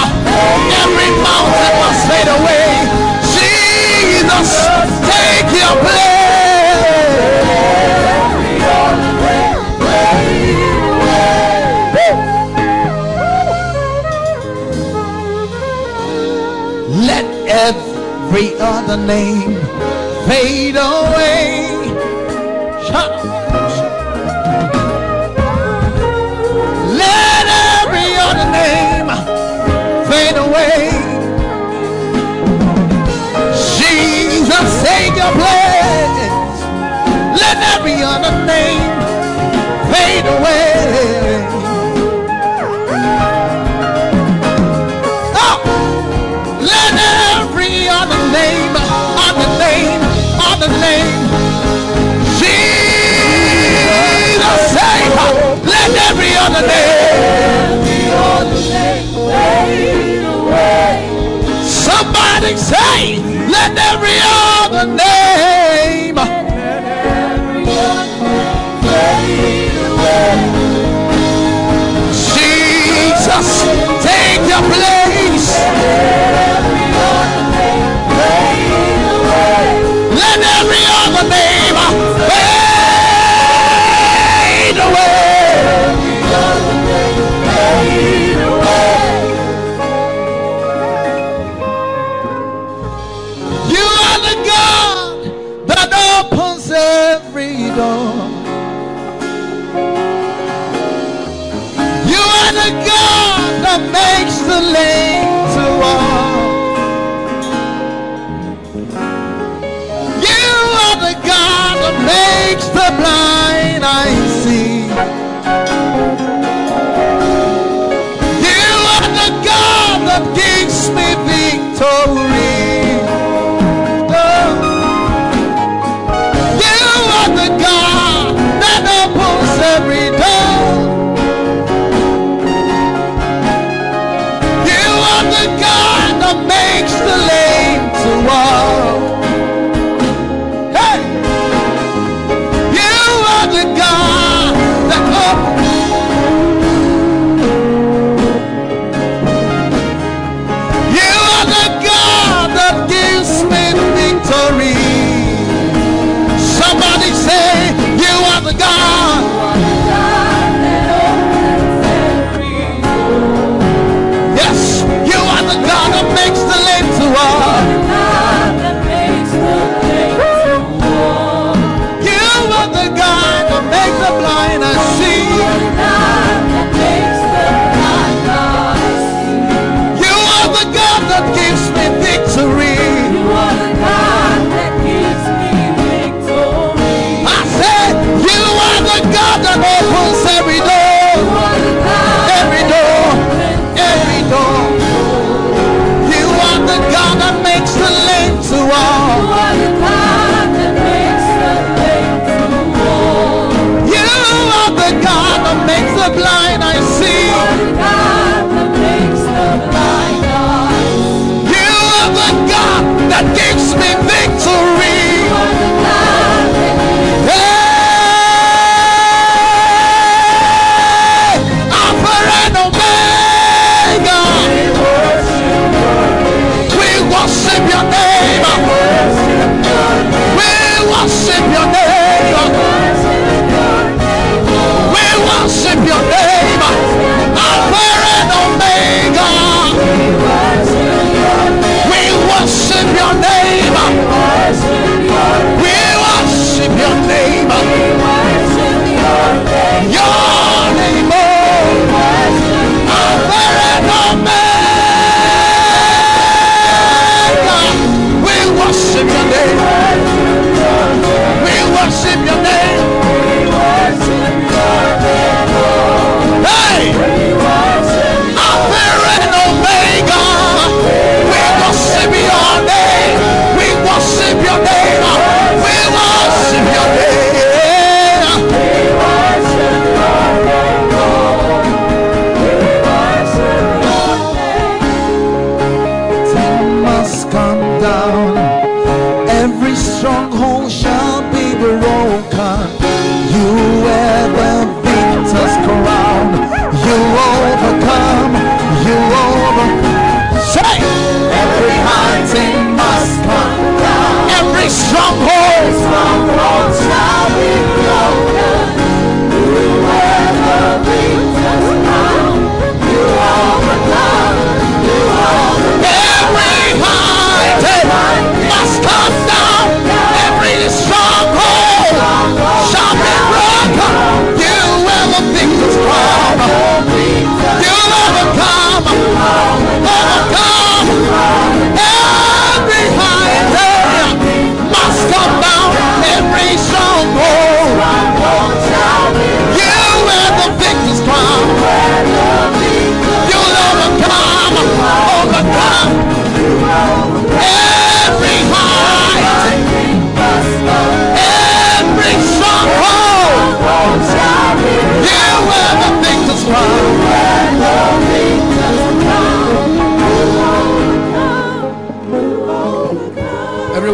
every mountain must fade away. Jesus, take your place. Every other name fade away. Shut up. Let every other name fade away. Jesus, take your place. Let every other name fade away. The name Jesus, say, let every other name. Somebody say, let every other name. Jesus, take your place. Every other name fade away. You are the God that opens every door. You are the God that makes the lame to walk. Makes the blind eyes see. You are the God that gives me victory. Oh. You are the God that opens every door. You are the God that makes the lame to walk. Makes the lame to walk.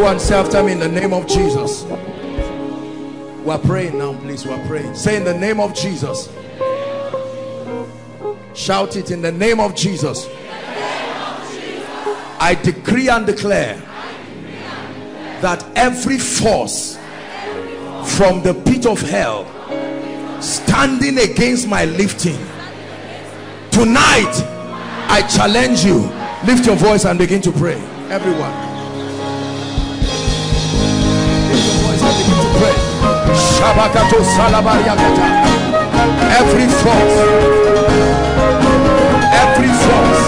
and say after me, in the name of Jesus. We're praying now, please. We're praying. Say, in the name of Jesus. Shout it, in the name of Jesus. In the name of Jesus. I decree and declare, decree and declare that every force, every force from the pit of hell standing against my lifting, tonight I challenge you. Lift your voice and begin to pray. Everyone, lift your voice and begin to pray. Shabakato salabariakata. Every force, every force,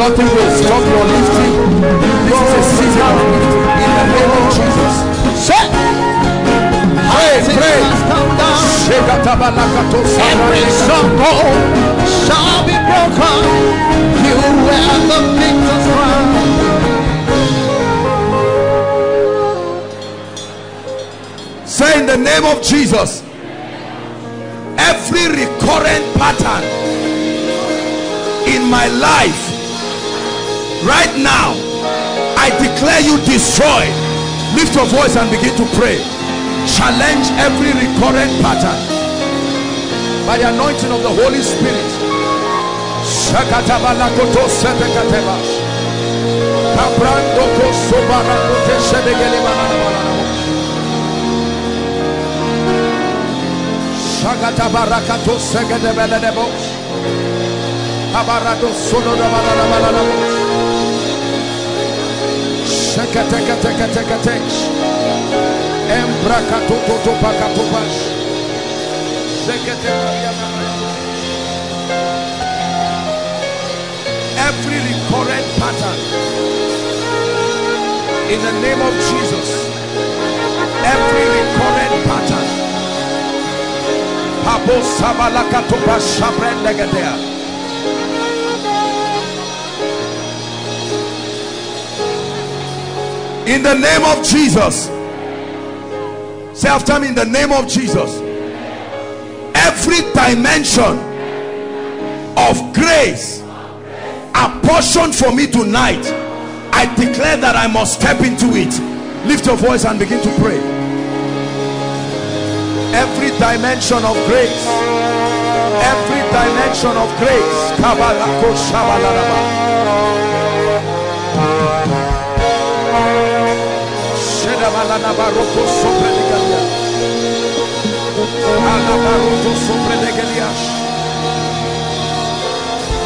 nothing will stop your lifting. This is a season of lifting in the name of Jesus. Pray, pray. Every stronghold shall be broken. You wear the victor's crown. Say, in the name of Jesus, every recurrent pattern in my life right now, I declare you destroyed. Lift your voice and begin to pray. Challenge every recurrent pattern by the anointing of the Holy Spirit. Every recurrent pattern, in the name of Jesus, every recurrent pattern, in the name of Jesus. Say after me, in the name of Jesus. Every dimension of grace apportioned for me tonight, I declare that I must step into it. Lift your voice and begin to pray. Every dimension of grace, every dimension of grace, Kabbalah.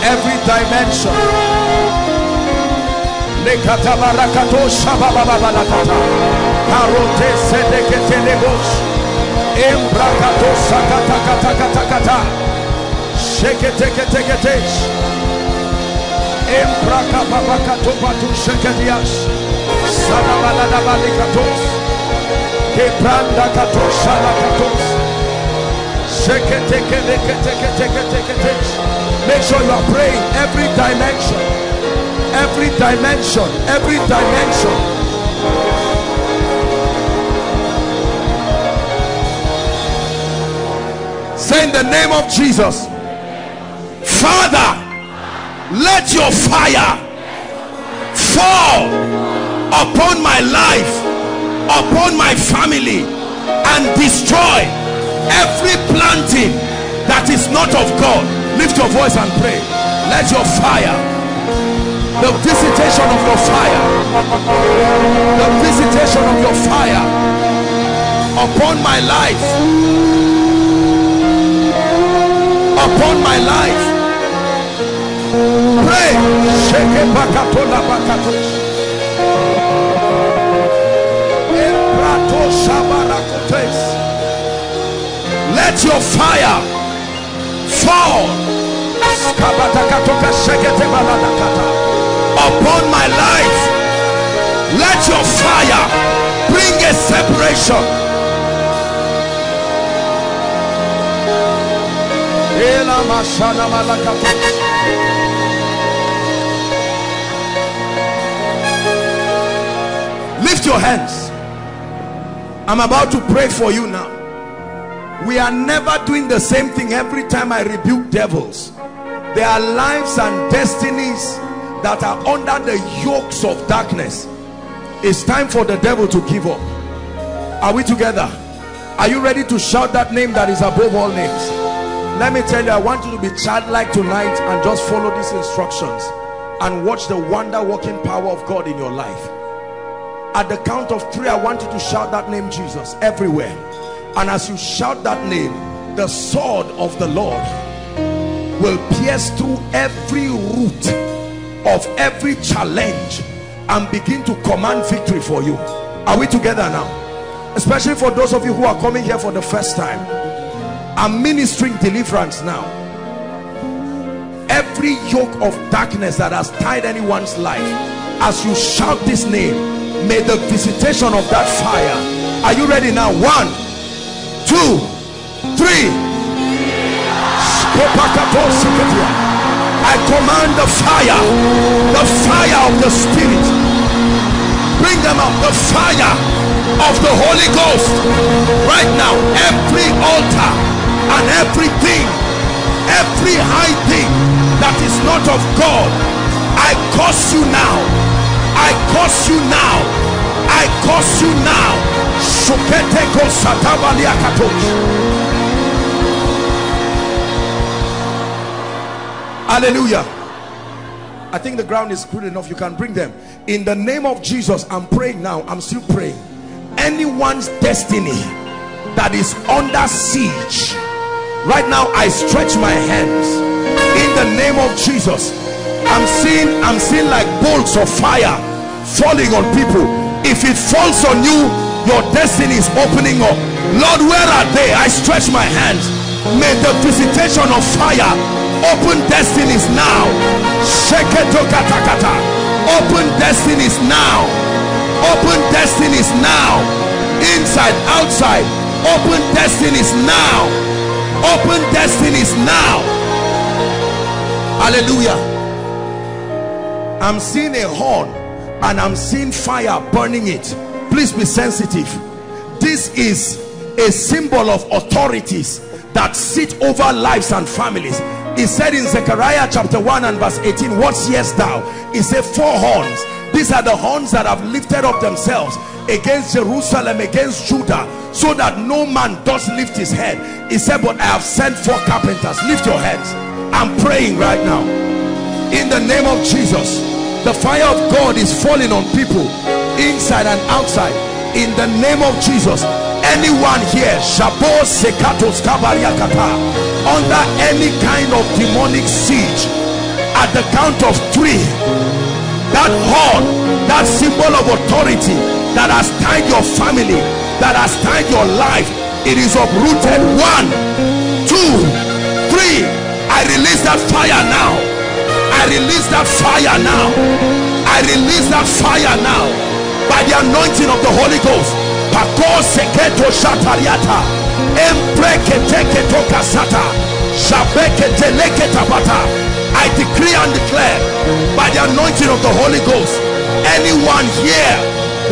Every dimension, make sure you are praying. Every dimension, every dimension, every dimension, say, in the name of Jesus, Father, let your fire fall upon my life, upon my family, and destroy every planting that is not of God. Lift your voice and pray. Let your fire, the visitation of your fire, the visitation of your fire upon my life, upon my life. Pray. Let your fire fall upon my life. Let your fire bring a separation. Lift your hands. I'm about to pray for you now. We are never doing the same thing every time I rebuke devils. Their lives and destinies that are under the yokes of darkness. It's time for the devil to give up. Are we together? Are you ready to shout that name that is above all names? Let me tell you, I want you to be childlike tonight and just follow these instructions and watch the wonder-working power of God in your life. At the count of three, I want you to shout that name, Jesus, everywhere. And as you shout that name, the sword of the Lord will pierce through every root of every challenge and begin to command victory for you. Are we together now? Especially for those of you who are coming here for the first time, I'm ministering deliverance now. Every yoke of darkness that has tied anyone's life, as you shout this name, may the visitation of that fire. Are you ready now? One, two, three. I command the fire, the fire of the Spirit. Bring them up, the fire of the Holy Ghost. Right now, every altar and everything, every high thing that is not of God, I curse you now. I curse you now. I curse you now. Shuketeko satavalia katosh. Hallelujah. I think the ground is good enough. You can bring them. In the name of Jesus, I'm praying now. I'm still praying. Anyone's destiny that is under siege, right now I stretch my hands. In the name of Jesus, I'm seeing, I'm seeing like bolts of fire falling on people. If it falls on you, your destiny is opening up. Lord, where are they? I stretch my hands. May the visitation of fire open destinies now. Sheketo katakata. Open destinies now. Open destinies now. Inside, outside. Open destinies now. Open destinies now. Hallelujah. I'm seeing a horn and I'm seeing fire burning it. Please be sensitive. This is a symbol of authorities that sit over lives and families. He said in Zechariah chapter one and verse eighteen, what seest thou? He said four horns. These are the horns that have lifted up themselves against Jerusalem, against Judah, so that no man does lift his head. He said, but I have sent four carpenters. Lift your hands. I'm praying right now. In the name of Jesus, the fire of God is falling on people, inside and outside. In the name of Jesus, anyone here, Shabo Sekatos Kabariakata, under any kind of demonic siege, at the count of three, that horn, that symbol of authority that has tied your family, that has tied your life, it is uprooted. One, two, three. I release that fire now. I release that fire now. I release that fire now by the anointing of the Holy Ghost. I decree and declare by the anointing of the Holy Ghost, anyone here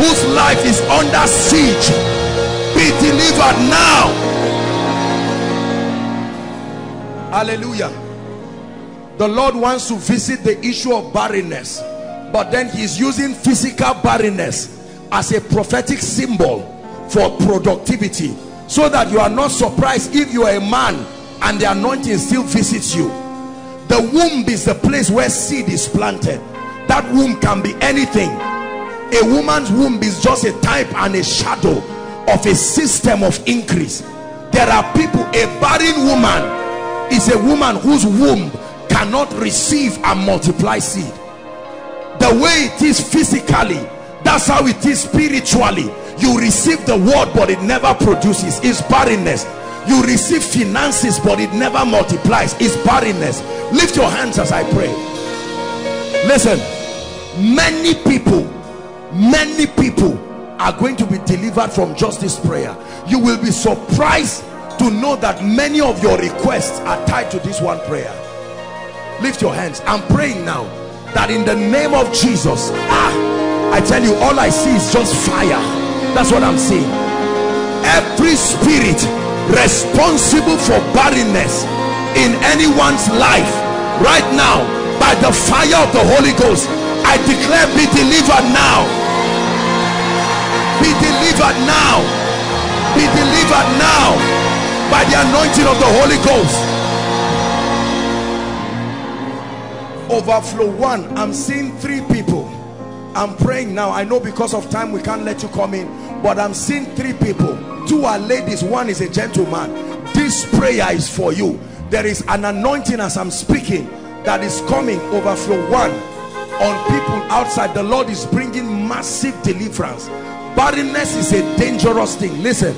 whose life is under siege, be delivered now. Hallelujah. The Lord wants to visit the issue of barrenness, but then he's using physical barrenness as a prophetic symbol for productivity, so that you are not surprised if you are a man and the anointing still visits you. The womb is the place where seed is planted. That womb can be anything. A woman's womb is just a type and a shadow of a system of increase. There are people, a barren woman is a woman whose womb cannot receive and multiply seed. The way it is physically, that's how it is spiritually. You receive the word, but it never produces. It's barrenness. You receive finances, but it never multiplies. It's barrenness. Lift your hands as I pray. Listen, many people, many people are going to be delivered from just this prayer. You will be surprised to know that many of your requests are tied to this one prayer. Lift your hands. I'm praying now that in the name of Jesus, ah, I tell you, all I see is just fire. That's what I'm seeing. Every spirit responsible for barrenness in anyone's life, right now, by by the fire of the Holy Ghost. I declare, be delivered now. Be delivered now. Be delivered now by the anointing of the Holy Ghost. Overflow one. I'm seeing three people. I'm praying now. I know because of time we can't let you come in, but I'm seeing three people. Two are ladies, one is a gentleman. This prayer is for you. There is an anointing as I'm speaking that is coming, overflow one, on people outside. The Lord is bringing massive deliverance. Barrenness is a dangerous thing. Listen,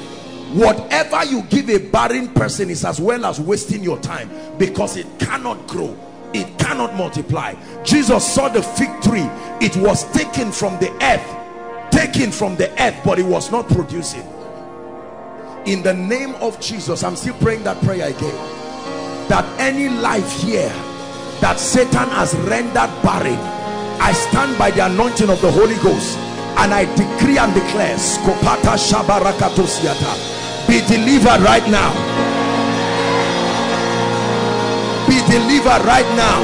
whatever you give a barren person is as well as wasting your time, because it cannot grow, it cannot multiply. Jesus saw the fig tree. It was taken from the earth, taken from the earth, but it was not producing. In the name of Jesus, I'm still praying that prayer again, that any life here that Satan has rendered barren, I stand by the anointing of the Holy Ghost and I decree and declare, Skopata Shabarakatosiata, be delivered right now. Be delivered right now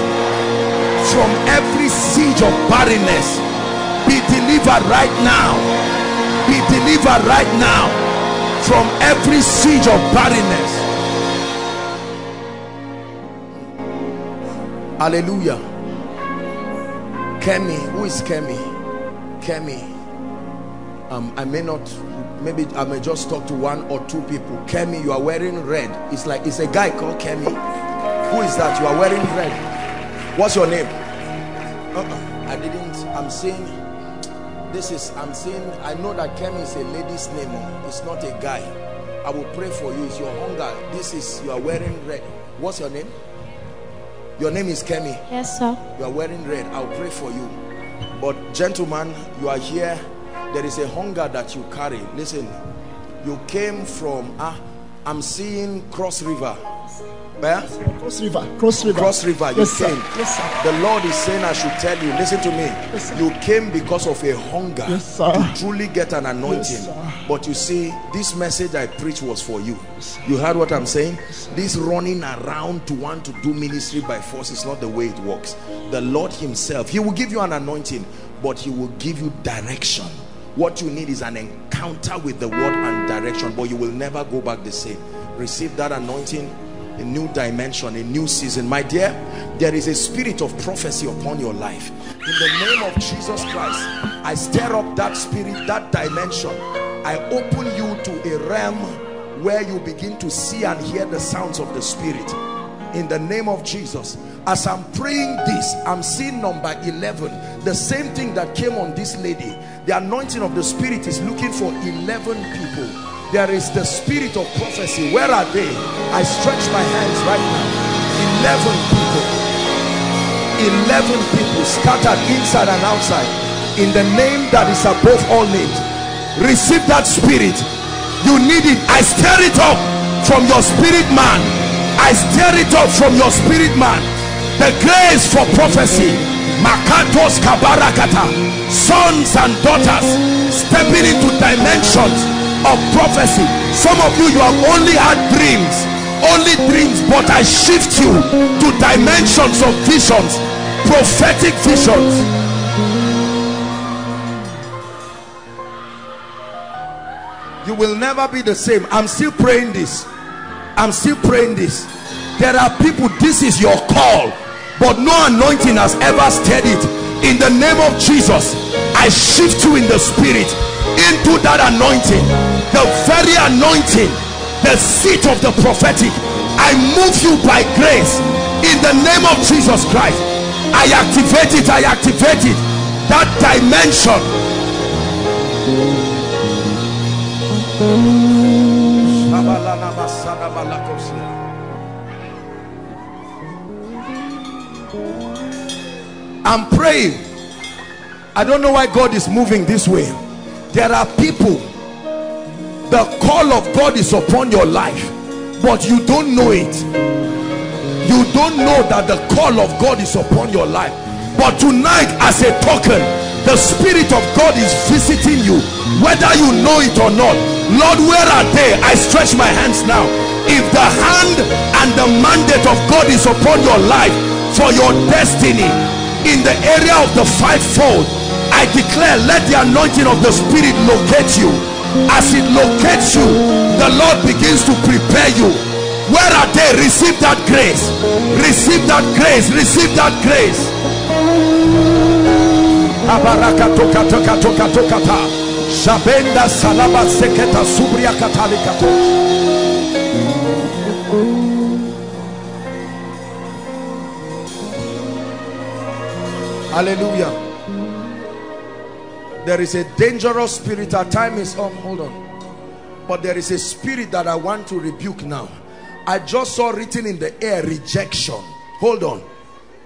from every siege of barrenness. Be delivered right now. Be delivered right now from every siege of barrenness. Hallelujah. Kemi, who is Kemi? Kemi. Um, I may not, maybe I may just talk to one or two people. Kemi, you are wearing red. It's like, it's a guy called Kemi. Who is that? You are wearing red. What's your name? Uh-uh. I didn't, I'm saying, this is, I'm saying, I know that Kemi is a lady's name. It's not a guy. I will pray for you. It's your hunger. This is, you are wearing red. What's your name? Your name is Kemi? Yes, sir. You are wearing red. I'll pray for you. But gentlemen, you are here. There is a hunger that you carry. Listen, you came from, ah, I'm seeing Cross River. Where? Cross River. Cross River. Cross River. You yes, came. Sir. Yes, sir. The Lord is saying, I should tell you. Listen to me. Yes, you came because of a hunger, yes, sir, to truly get an anointing. Yes, but you see, this message I preached was for you. Yes, you heard what I'm saying? Yes, this running around to want to do ministry by force is not the way it works. The Lord himself, he will give you an anointing, but he will give you direction. What you need is an encounter with the word and direction, but you will never go back the same. Receive that anointing. A new dimension, a new season. My dear, there is a spirit of prophecy upon your life. In the name of Jesus Christ, I stir up that spirit, that dimension. I open you to a realm where you begin to see and hear the sounds of the spirit. In the name of Jesus. As I'm praying this, I'm seeing number eleven. The same thing that came on this lady. The anointing of the spirit is looking for eleven people. There is the spirit of prophecy. Where are they? I stretch my hands right now. Eleven people. Eleven people scattered inside and outside. In the name that is above all names. Receive that spirit. You need it. I stir it up from your spirit man. I stir it up from your spirit man. The grace for prophecy. Makatos kabarakata. Sons and daughters stepping into dimensions of prophecy. Some of you, you have only had dreams, only dreams, but I shift you to dimensions of visions, prophetic visions. You will never be the same. I'm still praying this. I'm still praying this. There are people, this is your call, but no anointing has ever stirred it. In the name of Jesus, I shift you in the spirit into that anointing, the very anointing, the seat of the prophetic. I move you by grace in the name of Jesus Christ. I activate it. I activate it. That dimension. I'm praying. I don't know why God is moving this way. There are people, the call of God is upon your life, but you don't know it. You don't know that the call of God is upon your life. But tonight, as a token, the Spirit of God is visiting you, whether you know it or not. Lord, where are they? I stretch my hands now. If the hand and the mandate of God is upon your life, for your destiny in the area of the fivefold. I declare, let the anointing of the Spirit locate you. As it locates you, the Lord begins to prepare you. Where are they? Receive that grace. Receive that grace. Receive that grace. Hallelujah. There is a dangerous spirit. Our time is up. Hold on. But there is a spirit that I want to rebuke now. I just saw written in the air, rejection. Hold on.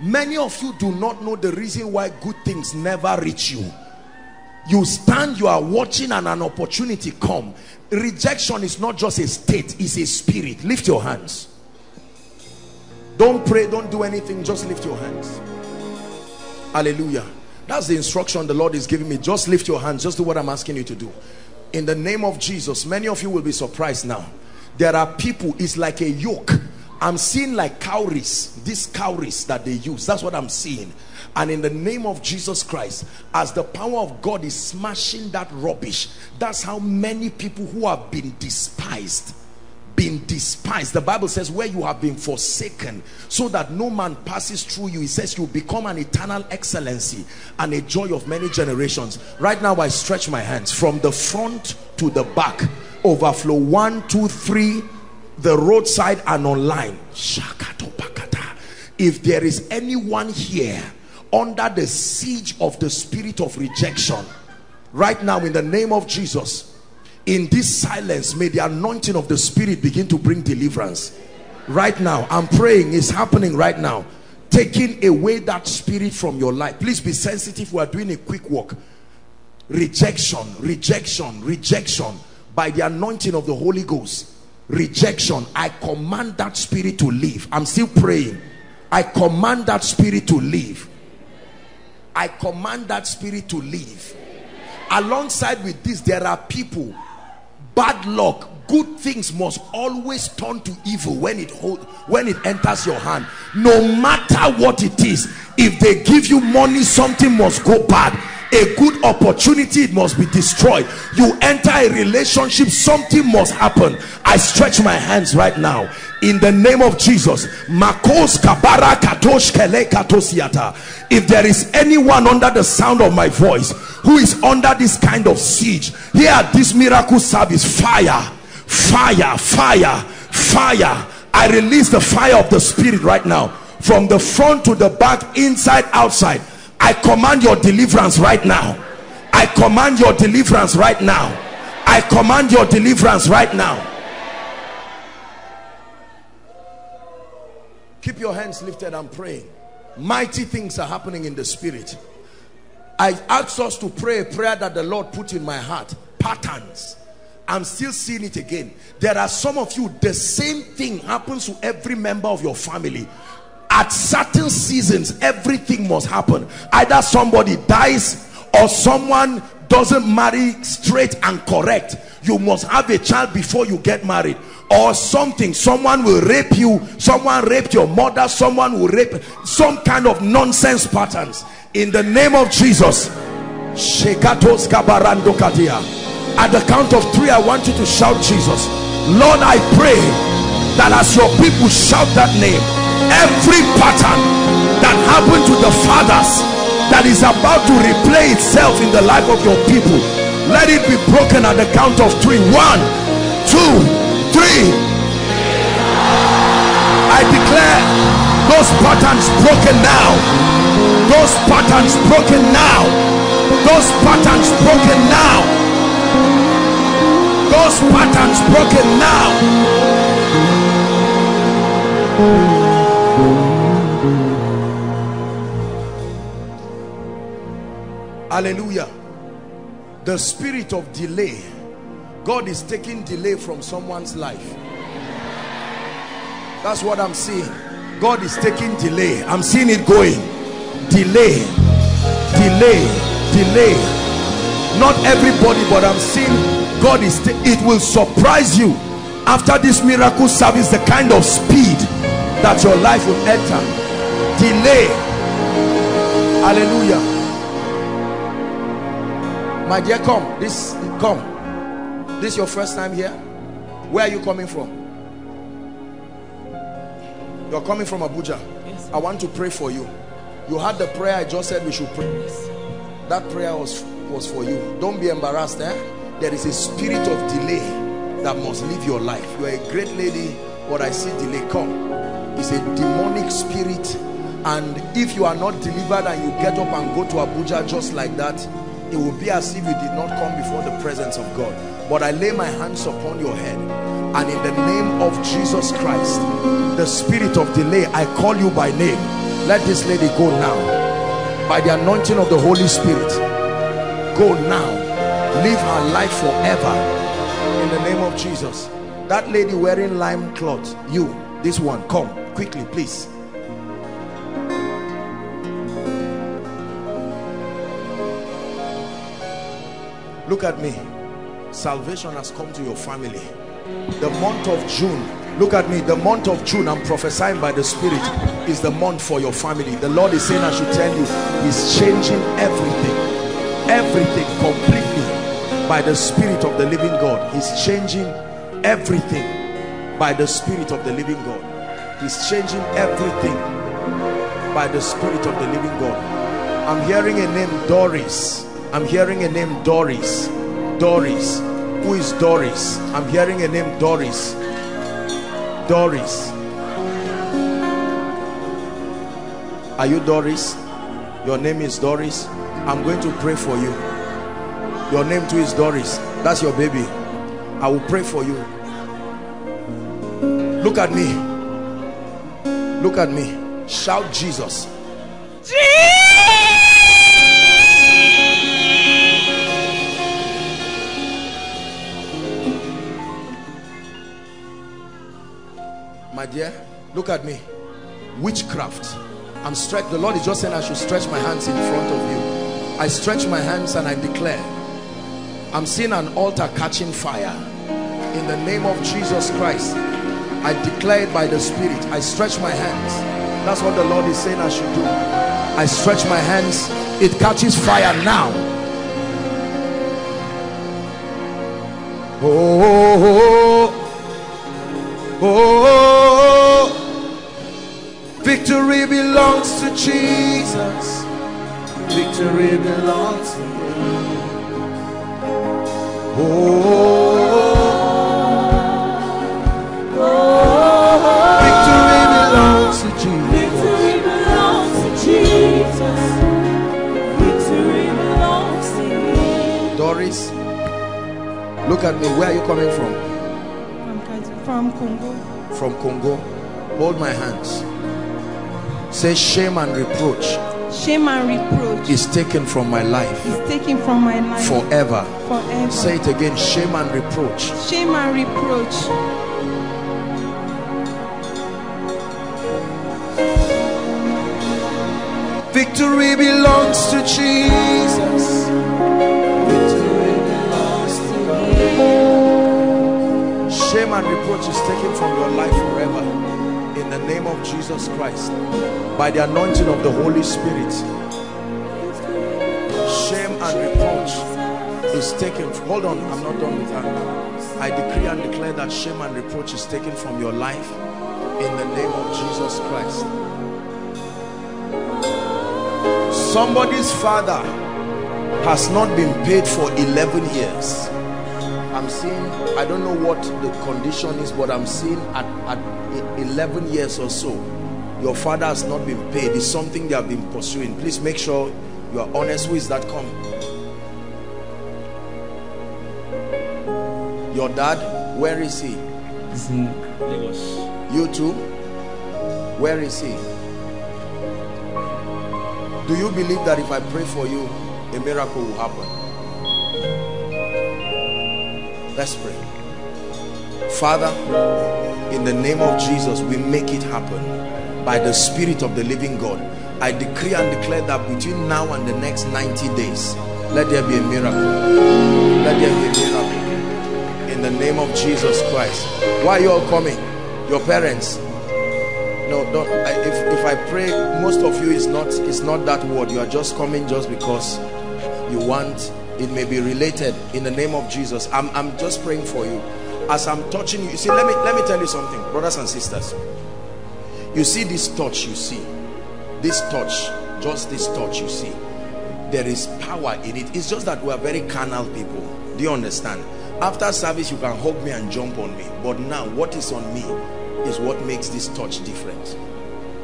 Many of you do not know the reason why good things never reach you. You stand, you are watching, and an opportunity come. Rejection is not just a state, it's a spirit. Lift your hands. Don't pray, don't do anything, just lift your hands. Hallelujah. That's the instruction the Lord is giving me. Just lift your hands. Just do what I'm asking you to do. In the name of Jesus, many of you will be surprised now. There are people, it's like a yoke. I'm seeing like cowries. These cowries that they use. That's what I'm seeing. And in the name of Jesus Christ, as the power of God is smashing that rubbish, that's how many people who have been despised, been despised. The Bible says where you have been forsaken so that no man passes through you, it says you become an eternal excellency and a joy of many generations. Right now I stretch my hands from the front to the back, overflow, one, two, three, the roadside and online. If there is anyone here under the siege of the spirit of rejection right now, in the name of Jesus, in this silence, may the anointing of the Spirit begin to bring deliverance. Right now, I'm praying, it's happening right now. Taking away that spirit from your life. Please be sensitive, we are doing a quick walk. Rejection, rejection, rejection. By the anointing of the Holy Ghost. Rejection, I command that spirit to leave. I'm still praying. I command that spirit to leave. I command that spirit to leave. Alongside with this, there are people, bad luck, good things must always turn to evil when it hold, when it enters your hand. No matter what it is, if they give you money, something must go bad. A good opportunity, it must be destroyed. You enter a relationship, something must happen. I stretch my hands right now in the name of Jesus. If there is anyone under the sound of my voice who is under this kind of siege here at this miracle service, fire, fire, fire, fire. I release the fire of the Spirit right now, from the front to the back, inside, outside. I command your deliverance right now. I command your deliverance right now. I command your deliverance right now. Keep your hands lifted and praying. Mighty things are happening in the spirit. I asked us to pray a prayer that the Lord put in my heart. Patterns. I'm still seeing it again. There are some of you, the same thing happens to every member of your family. At certain seasons, everything must happen. Either somebody dies or someone doesn't marry straight and correct. You must have a child before you get married. Or something, someone will rape you, someone raped your mother, someone will rape, some kind of nonsense patterns. In the name of Jesus. At the count of three, I want you to shout Jesus. Lord, I pray that as your people shout that name, every pattern that happened to the fathers that is about to replay itself in the life of your people, let it be broken at the count of three. One, two, three. I declare those patterns broken now. Those patterns broken now. Those patterns broken now. Those patterns broken now. Those Hallelujah. The spirit of delay. God is taking delay from someone's life. That's what I'm seeing. God is taking delay. I'm seeing it going. Delay. Delay. Delay. Not everybody, but I'm seeing God is... It will surprise you after this miracle service the kind of speed that your life will enter. delay. Hallelujah. My dear, come. This come. This is your first time here. Where are you coming from? You're coming from Abuja. Yes, I want to pray for you. You had the prayer I just said we should pray. Yes. That prayer was was for you. Don't be embarrassed. Eh? There is a spirit of delay that must leave your life. You are a great lady, but I see delay. Come. It's a demonic spirit, and if you are not delivered and you get up and go to Abuja just like that, it will be as if you did not come before the presence of God. But I lay my hands upon your head, and in the name of Jesus Christ, the spirit of delay, I call you by name. Let this lady go now. By the anointing of the Holy Spirit, go now. Live her life forever in the name of Jesus. That lady wearing lime cloth, you, this one, come quickly, please. Look at me. Salvation has come to your family. The month of June, look at me, the month of June, I'm prophesying by the Spirit, is the month for your family. The Lord is saying, I should tell you, He's changing everything, everything completely by the Spirit of the living God. He's changing everything by the Spirit of the living God. He's changing everything by the Spirit of the living God. I'm hearing a name, Doris. I'm hearing a name, Doris. Doris. Who is Doris? I'm hearing a name, Doris. Doris. Are you Doris? Your name is Doris. I'm going to pray for you. Your name too is Doris. That's your baby. I will pray for you. Look at me. Look at me. Shout Jesus. Jesus! My dear, look at me. Witchcraft. I'm stretched. The Lord is just saying I should stretch my hands in front of you. I stretch my hands and I declare, I'm seeing an altar catching fire. In the name of Jesus Christ, I declare it by the Spirit. I stretch my hands. That's what the Lord is saying I should do. I stretch my hands. It catches fire now. Oh, oh, oh, oh. Victory belongs to Jesus. Victory belongs to Him. Oh, oh, oh. Victory belongs to Jesus. Victory belongs to Jesus. Victory belongs to Him. Doris, look at me. Where are you coming from? From Congo. From Congo. Hold my hands. Say, shame and reproach. Shame and reproach is taken from my life. Is taken from my life forever. Forever. Say it again. Shame and reproach. Shame and reproach. Victory belongs to Jesus. Victory belongs to Him. Shame and reproach is taken from your life forever. In the name of Jesus Christ, by the anointing of the Holy Spirit, shame and reproach is taken. Hold on, I'm not done with that. I decree and declare that shame and reproach is taken from your life in the name of Jesus Christ. Somebody's father has not been paid for eleven years. I'm seeing, I don't know what the condition is, but I'm seeing at, at eleven years or so, your father has not been paid. It's something they have been pursuing. Please make sure you are honest. Who is that? Come. Your dad, where is he? He's in Lagos. You too? Where is he? Do you believe that if I pray for you, a miracle will happen? Let's pray. Father, in the name of Jesus, we make it happen by the Spirit of the living God. I decree and declare that between now and the next ninety days, let there be a miracle. Let there be a miracle. In the name of Jesus Christ. Why are you all coming? Your parents? No, don't. I, if, if I pray, most of you is not, it's not that word. You are just coming just because you want. It may be related in the name of Jesus. I'm, I'm just praying for you. As I'm touching you, you see, let me, let me tell you something, brothers and sisters. You see this touch, you see. This touch, just this touch, you see. There is power in it. It's just that we are very carnal people. Do you understand? After service, you can hug me and jump on me. But now, what is on me is what makes this touch different.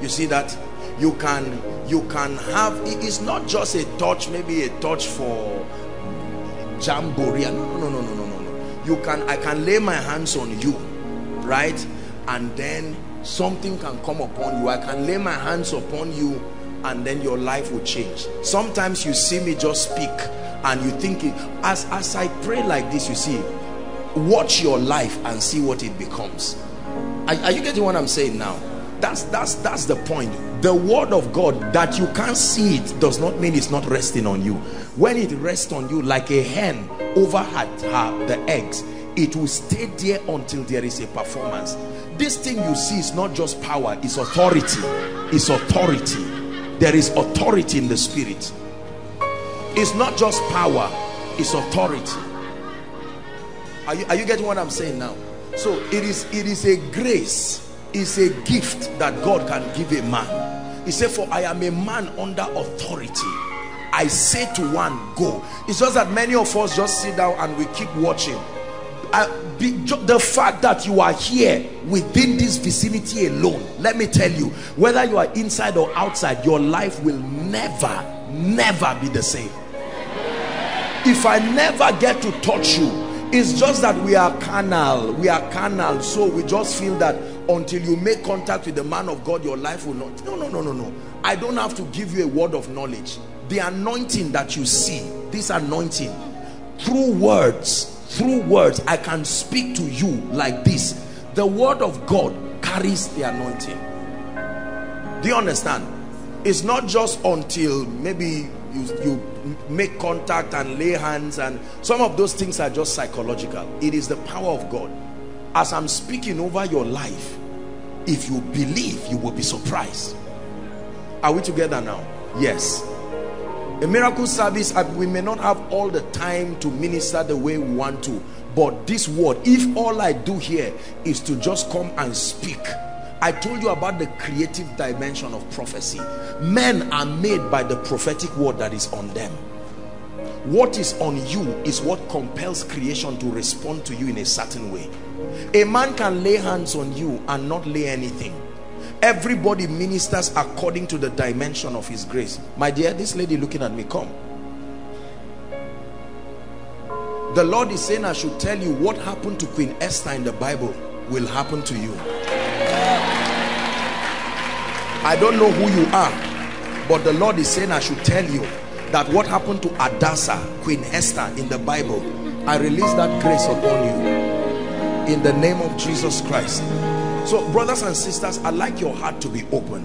You see that? You can, you can have, it's not just a touch, maybe a touch for jamboree. No, no, no, no, no, no, no. You can, I can lay my hands on you, right? And then something can come upon you. I can lay my hands upon you and then your life will change. Sometimes you see me just speak and you think, it, as, as I pray like this, you see, watch your life and see what it becomes. Are, are you getting what I'm saying now? That's, that's, that's the point. The word of God, that you can't see it, does not mean it's not resting on you. When it rests on you, like a hen over her, the eggs, it will stay there until there is a performance. This thing you see is not just power, it's authority. It's authority. There is authority in the spirit. It's not just power, it's authority. Are you, are you getting what I'm saying now? So it is, it is a grace. It's a gift that God can give a man. He said, for I am a man under authority. I say to one, go. It's just that many of us just sit down and we keep watching. I, be, the fact that you are here within this vicinity alone, let me tell you, whether you are inside or outside, your life will never, never be the same. If I never get to touch you, it's just that we are carnal. We are carnal, so we just feel that until you make contact with the man of God, your life will not. No, no, no, no, no. I don't have to give you a word of knowledge. The anointing that you see, this anointing, through words, through words, I can speak to you like this. The word of God carries the anointing. Do you understand? It's not just until maybe you, you make contact and lay hands, and some of those things are just psychological. It is the power of God. As I'm speaking over your life, if you believe, you will be surprised. Are we together now? Yes. A miracle service, we may not have all the time to minister the way we want to, but this word, if all I do here is to just come and speak. I told you about the creative dimension of prophecy. Men are made by the prophetic word that is on them. What is on you is what compels creation to respond to you in a certain way. A man can lay hands on you and not lay anything. Everybody ministers according to the dimension of his grace. My dear, this lady looking at me, come. The Lord is saying, I should tell you what happened to Queen Esther in the Bible will happen to you. I don't know who you are, but the Lord is saying, I should tell you that what happened to Hadassah, Queen Esther in the Bible, I release that grace upon you in the name of Jesus Christ. So brothers and sisters, I'd like your heart to be open.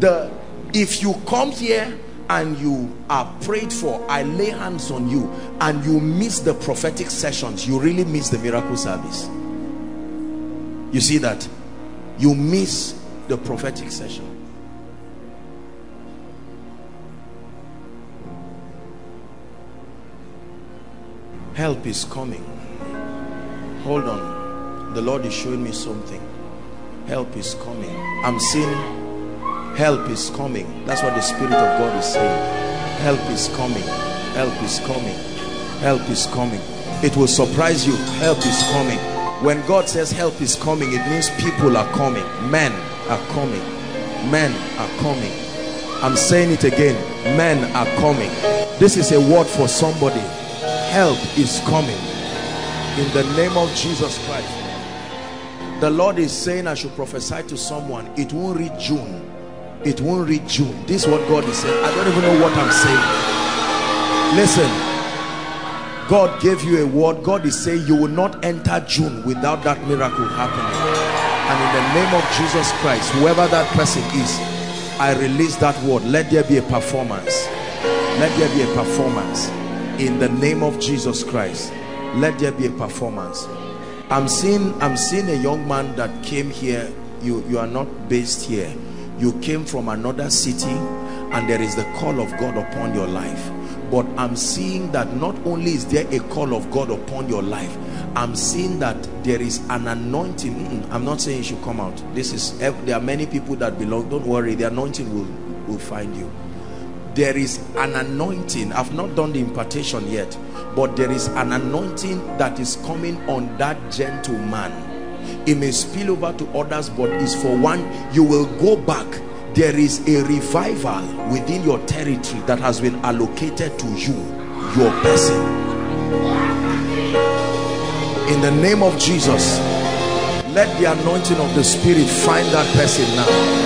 The, if you come here and you are prayed for, I lay hands on you, and you miss the prophetic sessions, you really miss the miracle service. You see that? You miss the prophetic session. Help is coming. Hold on. The Lord is showing me something. Help is coming. I'm seeing help is coming. That's what the Spirit of God is saying. Help is coming. Help is coming. Help is coming. It will surprise you. Help is coming. When God says help is coming, it means people are coming. Men are coming. Men are coming. I'm saying it again. Men are coming. This is a word for somebody. Help is coming in the name of Jesus Christ. The Lord is saying I should prophesy to someone. It won't reach June. It won't reach June. This is what God is saying. I don't even know what I'm saying. Listen, God gave you a word. God is saying you will not enter June without that miracle happening. And in the name of Jesus Christ, whoever that person is, I release that word. Let there be a performance. Let there be a performance. In the name of Jesus Christ, let there be a performance. I'm seeing, I'm seeing a young man that came here you, you are not based here. You came from another city, and there is the call of God upon your life. But I'm seeing that not only is there a call of God upon your life, I'm seeing that there is an anointing. I'm not saying you should come out. This is, there are many people that belong. Don't worry, the anointing will, will find you. There is an anointing. I've not done the impartation yet, but there is an anointing that is coming on that gentleman. It may spill over to others, but it's for one. You will go back. There is a revival within your territory that has been allocated to you, your person. In the name of Jesus, let the anointing of the Spirit find that person now.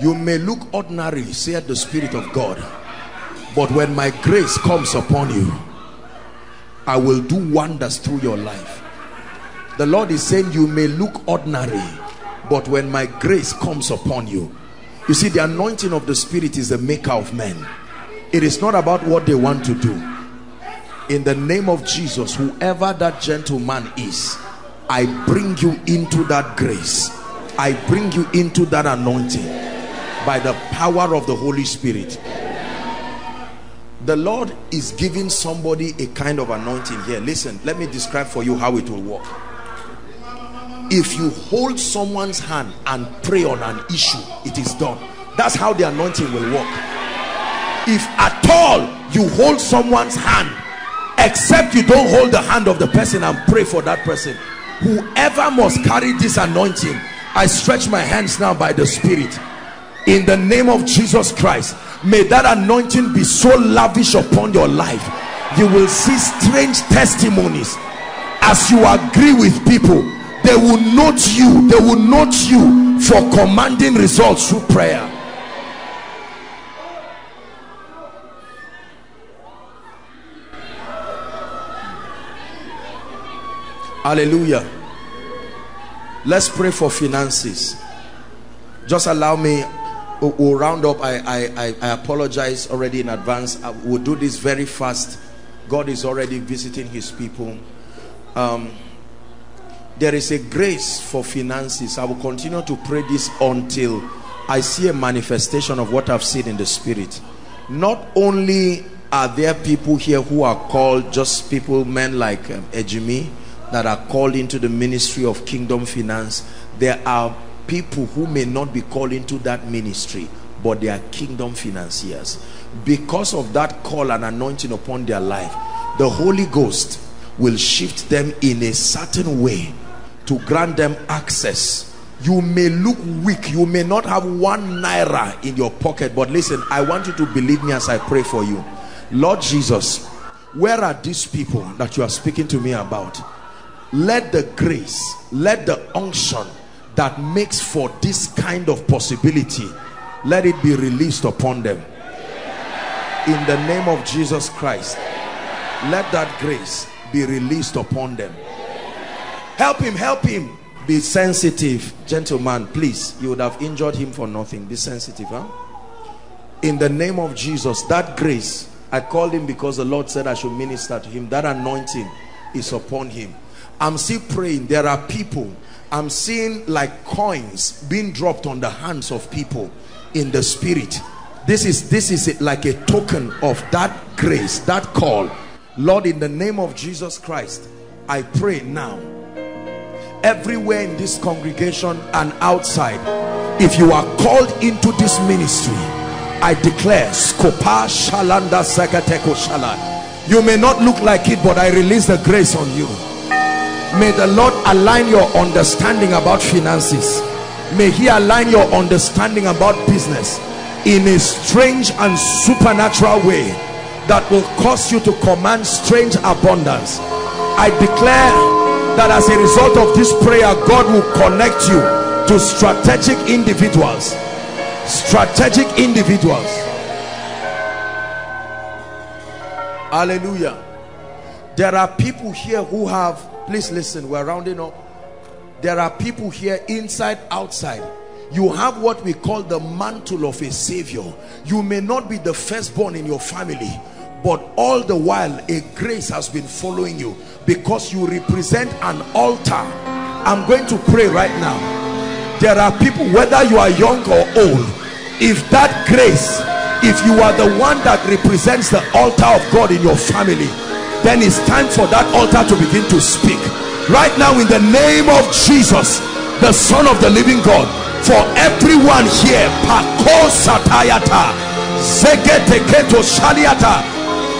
You may look ordinary, said the Spirit of God, but when my grace comes upon you, I will do wonders through your life. The Lord is saying, you may look ordinary, but when my grace comes upon you. You see, the anointing of the Spirit is the maker of men. It is not about what they want to do. In the name of Jesus, whoever that gentleman is, I bring you into that grace. I bring you into that anointing. By the power of the Holy Spirit. The Lord is giving somebody a kind of anointing here. Listen, let me describe for you how it will work. If you hold someone's hand and pray on an issue, it is done. That's how the anointing will work. If at all you hold someone's hand, except you don't hold the hand of the person and pray for that person, whoever must carry this anointing, I stretch my hands now by the Spirit. In the name of Jesus Christ, may that anointing be so lavish upon your life. You will see strange testimonies. As you agree with people, they will note you. They will note you for commanding results through prayer. Hallelujah. Let's pray for finances. Just allow me. We'll round up. I, I, I apologize already in advance. I will do this very fast. God is already visiting his people. Um, there is a grace for finances. I will continue to pray this until I see a manifestation of what I've seen in the spirit. Not only are there people here who are called, just people, men like um, Ejimi, that are called into the ministry of kingdom finance. There are people who may not be called into that ministry, but they are kingdom financiers. Because of that call and anointing upon their life, the Holy Ghost will shift them in a certain way to grant them access. You may look weak, you may not have one naira in your pocket, but listen, I want you to believe me as I pray for you. Lord Jesus, where are these people that you are speaking to me about? Let the grace, let the unction that makes for this kind of possibility, let it be released upon them. In the name of Jesus Christ, let that grace be released upon them. Help him, help him. Be sensitive, gentleman, please. You would have injured him for nothing. Be sensitive, huh? In the name of Jesus, that grace, I called him because the Lord said I should minister to him. That anointing is upon him. I'm still praying. There are people, I'm seeing like coins being dropped on the hands of people in the spirit. This is, this is like a token of that grace, that call. Lord, in the name of Jesus Christ, I pray now. Everywhere in this congregation and outside, if you are called into this ministry, I declare, Skopa Shalanda Sakateko Shala. You may not look like it, but I release the grace on you. May the Lord align your understanding about finances. May he align your understanding about business in a strange and supernatural way that will cause you to command strange abundance. I declare that as a result of this prayer, God will connect you to strategic individuals. Strategic individuals. Hallelujah. There are people here who have, please listen, we're rounding up. There are people here inside, outside, you have what we call the mantle of a savior. You may not be the firstborn in your family, but all the while a grace has been following you because you represent an altar. I'm going to pray right now. There are people, whether you are young or old, if that grace, if you are the one that represents the altar of God in your family, then it's time for that altar to begin to speak. Right now, in the name of Jesus, the Son of the living God, for everyone here,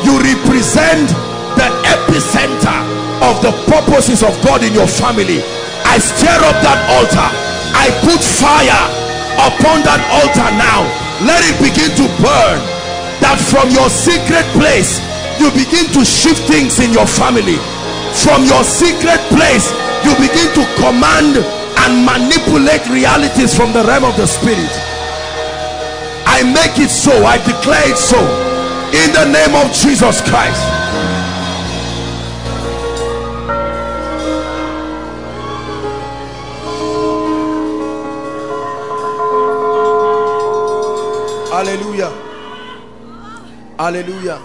you represent the epicenter of the purposes of God in your family. I stir up that altar. I put fire upon that altar now. Let it begin to burn, that from your secret place you begin to shift things in your family. From your secret place you begin to command and manipulate realities from the realm of the spirit. I make it so. I declare it so in the name of Jesus Christ. Hallelujah. Hallelujah.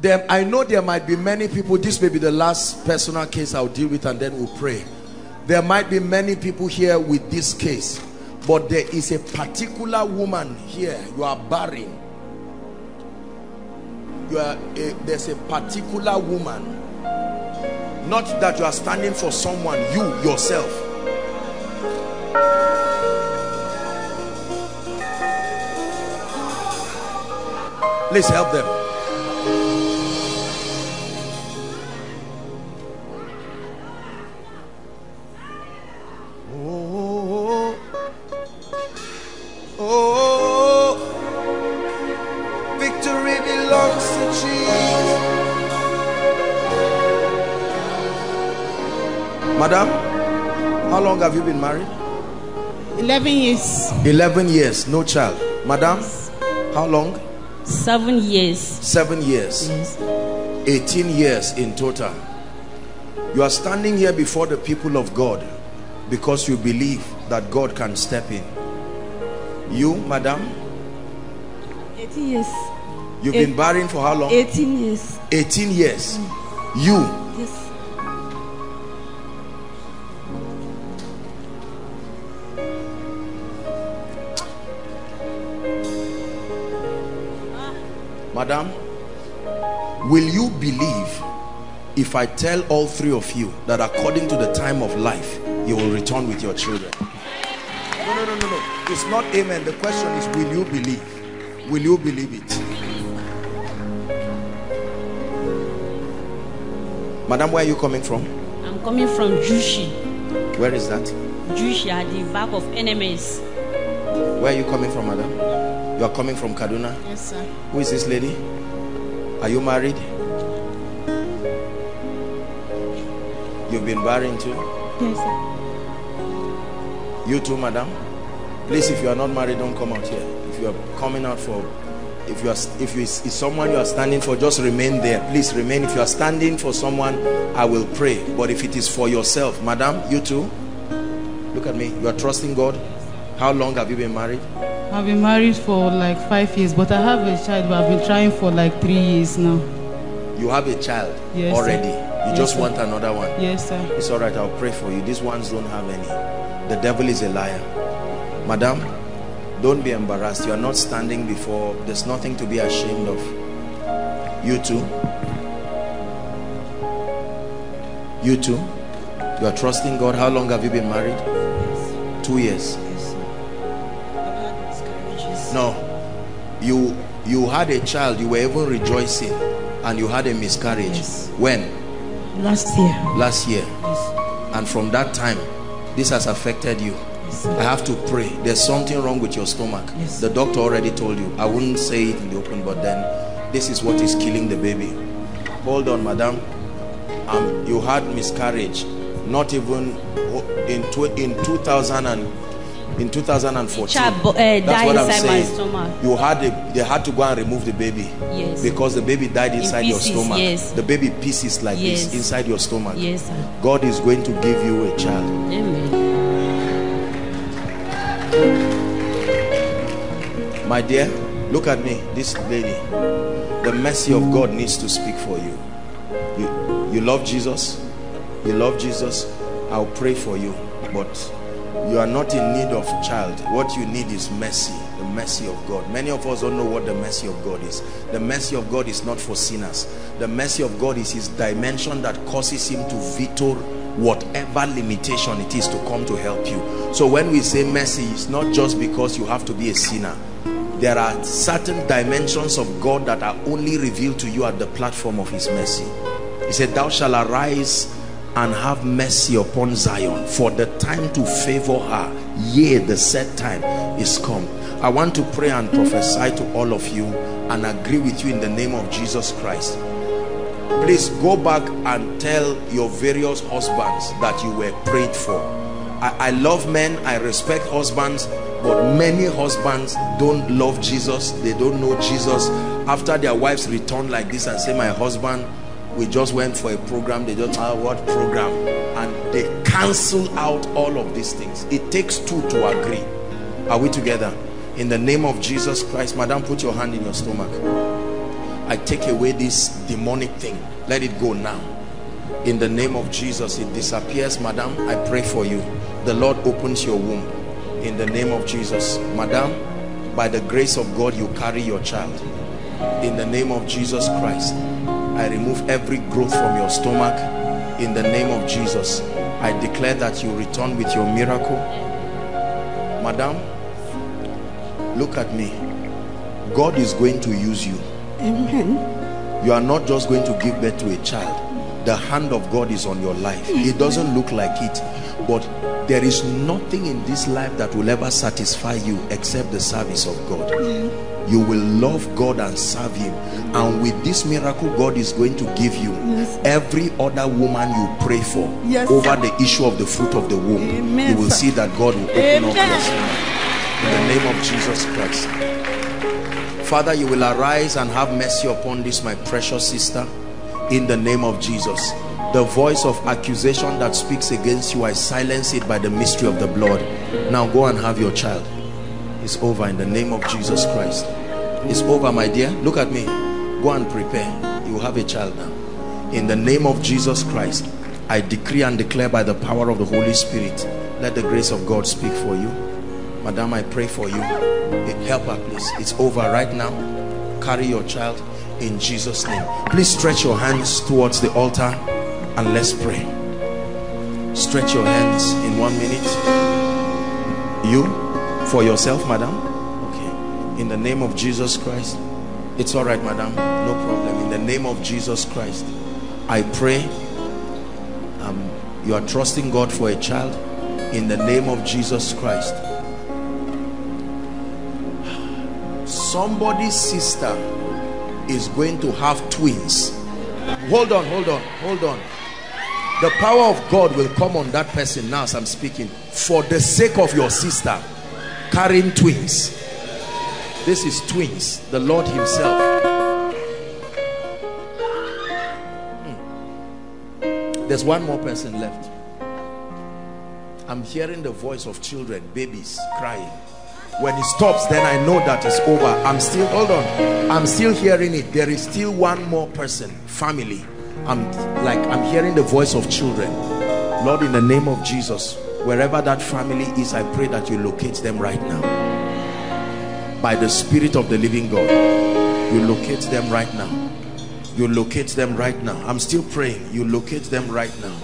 There, I know there might be many people, this may be the last personal case I'll deal with and then we'll pray. There might be many people here with this case, but there is a particular woman here you are barren. You are a, there's a particular woman, not that you are standing for someone, you yourself. Please help them. Madam, how long have you been married? eleven years. eleven years, no child. Madam, yes. How long? Seven years. Seven years. Yes. eighteen years in total. You are standing here before the people of God because you believe that God can step in. You, madam? eighteen years. You've Eight. been barren for how long? eighteen years. eighteen years. Mm. You? Yes. Madam, will you believe if I tell all three of you that according to the time of life, you will return with your children? No, no, no, no, no. It's not amen. The question is, will you believe? Will you believe it? Madam, where are you coming from? I'm coming from Jushi. Where is that? Jushi, at the back of enemies. Where are you coming from, madam? You are coming from Kaduna? Yes, sir. Who is this lady? Are you married? You've been barren too? Yes, sir. You too, madam? Please, if you are not married, don't come out here. If you are coming out for, if you are, if you is someone you are standing for, just remain there. Please remain. If you are standing for someone, I will pray. But if it is for yourself, madam, you too? Look at me. You are trusting God? How long have you been married? I've been married for like five years, but I have a child, but I've been trying for like three years now. You have a child? Yes, already. Sir. You yes, just sir. want another one? Yes, sir. It's all right, I'll pray for you. These ones don't have any. The devil is a liar. Madam, don't be embarrassed. You are not standing before. There's nothing to be ashamed of. You too. You too. You are trusting God. How long have you been married? Yes. Two years. No, you you had a child, you were even rejoicing, and you had a miscarriage. Yes. When? Last year. Last year. Yes. And from that time, this has affected you. Yes, I have to pray. There's something wrong with your stomach. Yes. The doctor already told you. I wouldn't say it in the open, but then this is what is killing the baby. Hold on, madam. Um, you had miscarriage. Not even in in two thousand. In two thousand fourteen, child, uh, that's what I'm saying. You had a, they had to go and remove the baby. Yes. Because the baby died inside in pieces, your stomach. Yes. The baby pieces like yes. this inside your stomach. Yes, sir. God is going to give you a child. Amen. My dear, look at me, this lady. The mercy of God needs to speak for you. You, you love Jesus. You love Jesus. I'll pray for you, but you are not in need of child. What you need is mercy, the mercy of God. Many of us don't know what the mercy of God is. The mercy of God is not for sinners. The mercy of God is his dimension that causes him to veto whatever limitation it is to come to help you. So when we say mercy, it's not just because you have to be a sinner. There are certain dimensions of God that are only revealed to you at the platform of his mercy. He said, thou shalt arise and have mercy upon Zion, for the time to favor her, yea, the set time is come. I want to pray and prophesy to all of you and agree with you in the name of Jesus Christ. Please go back and tell your various husbands that you were prayed for. I, I love men, I respect husbands, but many husbands don't love Jesus. They don't know Jesus. After their wives return like this and say, my husband, we just went for a program. They don't know what program, and they cancel out all of these things. It takes two to agree. Are we together? In the name of Jesus Christ, madam, put your hand in your stomach. I take away this demonic thing. Let it go now. In the name of Jesus, it disappears, madam. I pray for you. The Lord opens your womb. In the name of Jesus, madam, by the grace of God, you carry your child. In the name of Jesus Christ, I remove every growth from your stomach. In the name of Jesus, I declare that you return with your miracle. Madam, look at me. God is going to use you. Amen. You are not just going to give birth to a child. The hand of God is on your life. It doesn't look like it, but there is nothing in this life that will ever satisfy you except the service of God. Amen. You will love God and serve him, and with this miracle God is going to give you, yes, every other woman you pray for, yes, over the issue of the fruit of the womb. Amen. You will see that God will open, amen, up your stomach. In the name of Jesus Christ. Father, you will arise and have mercy upon this my precious sister. In the name of Jesus, the voice of accusation that speaks against you, I silence it by the mystery of the blood. Now go and have your child. It's over in the name of Jesus Christ. It's over, my dear. Look at me. Go and prepare. You have a child now. In the name of Jesus Christ, I decree and declare by the power of the Holy Spirit, let the grace of God speak for you. Madam, I pray for you. Help her, please. It's over right now. Carry your child in Jesus' name. Please stretch your hands towards the altar and let's pray. Stretch your hands in one minute. You? For yourself, madam? Okay. In the name of Jesus Christ. It's all right, madam. No problem. In the name of Jesus Christ, I pray. Um, you are trusting God for a child. In the name of Jesus Christ. Somebody's sister is going to have twins. Hold on, hold on, hold on. The power of God will come on that person now as I'm speaking. For the sake of your sister. Carrying twins. This is twins. The Lord himself. Hmm. There's one more person left. I'm hearing the voice of children, babies crying. When it stops, then I know that it's over. I'm still, hold on. I'm still hearing it. There is still one more person, family. I'm like, I'm hearing the voice of children. Lord, in the name of Jesus, wherever that family is, I pray that you locate them right now. By the Spirit of the living God, you locate them right now. You locate them right now. I'm still praying. You locate them right now.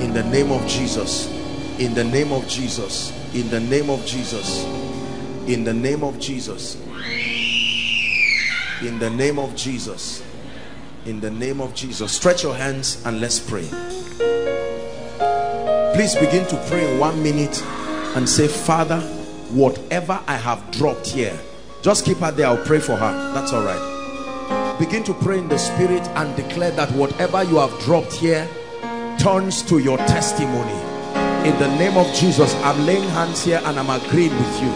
In the name of Jesus. In the name of Jesus. In the name of Jesus. In the name of Jesus. In the name of Jesus. In the name of Jesus. Stretch your hands and let's pray. Please begin to pray in one minute and say, Father, whatever I have dropped here, just keep her there. I'll pray for her. That's all right. Begin to pray in the Spirit and declare that whatever you have dropped here turns to your testimony. In the name of Jesus, I'm laying hands here and I'm agreeing with you.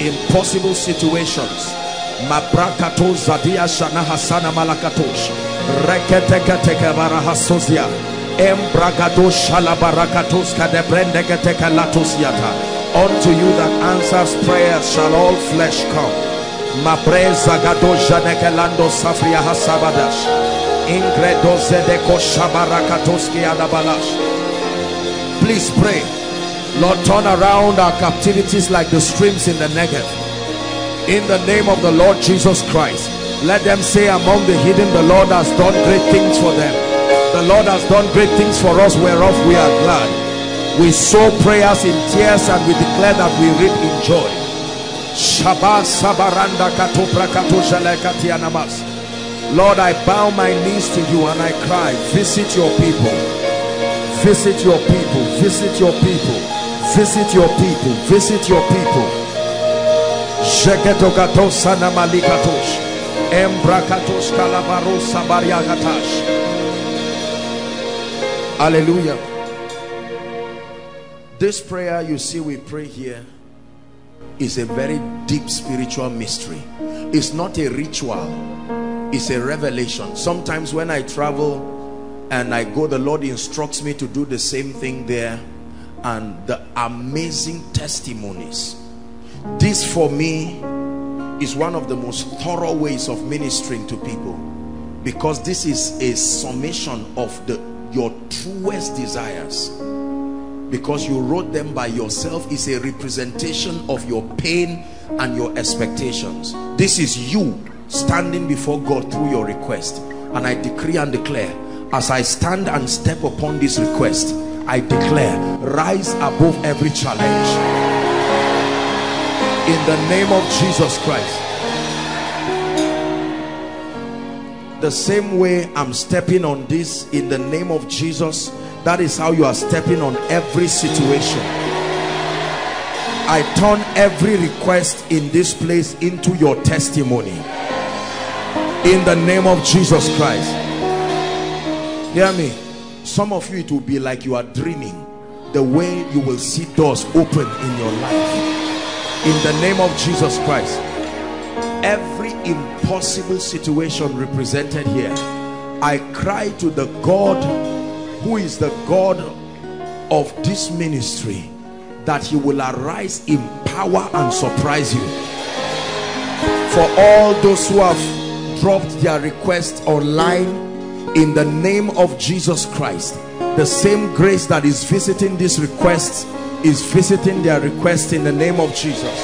Impossible situations, Mabrakato Zadia Shana Hasana Malakatosh Reketekateka Barahasozia Embragado Shalabarakatos Kadebrendekateka Latosiata. Unto you that answers prayers shall all flesh come. Mabreza Gadosha Nekelando Safria Hasabadash Ingredose de Koshabarakatoski Adabalash. Please pray. Lord, turn around our captivities like the streams in the Negev. In the name of the Lord Jesus Christ, let them say among the hidden, the Lord has done great things for them. The Lord has done great things for us, whereof we are glad. We sow prayers in tears and we declare that we reap in joy. Lord, I bow my knees to you and I cry, visit your people, visit your people, visit your people. Visit your people, visit your people. Sheketokato sana malikatosh, embrakatos kalabaro sabariagatash. Hallelujah. This prayer you see we pray here is a very deep spiritual mystery. It's not a ritual, it's a revelation. Sometimes when I travel and I go, the Lord instructs me to do the same thing there. And the amazing testimonies. This for me is one of the most thorough ways of ministering to people, because this is a summation of the your truest desires, because you wrote them by yourself. Is a representation of your pain and your expectations. This is you standing before God through your request. And I decree and declare, as I stand and step upon this request, I declare, rise above every challenge in the name of Jesus Christ. The same way I'm stepping on this in the name of Jesus, that is how you are stepping on every situation. I turn every request in this place into your testimony in the name of Jesus Christ. Hear me. Some of you, it will be like you are dreaming, the way you will see doors open in your life in the name of Jesus Christ. Every impossible situation represented here, I cry to the God who is the God of this ministry, that he will arise in power and surprise you. For all those who have dropped their requests online, in the name of Jesus Christ, the same grace that is visiting these requests is visiting their requests in the name of Jesus.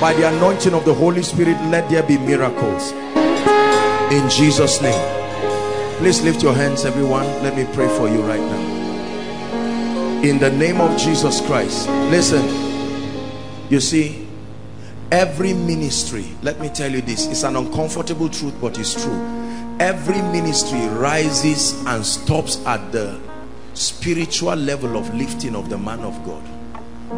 By the anointing of the Holy Spirit, let there be miracles in Jesus' name. Please lift your hands, everyone. Let me pray for you right now in the name of Jesus Christ. Listen, you see, every ministry, let me tell you this, it's an uncomfortable truth, but it's true. Every ministry rises and stops at the spiritual level of lifting of the man of God.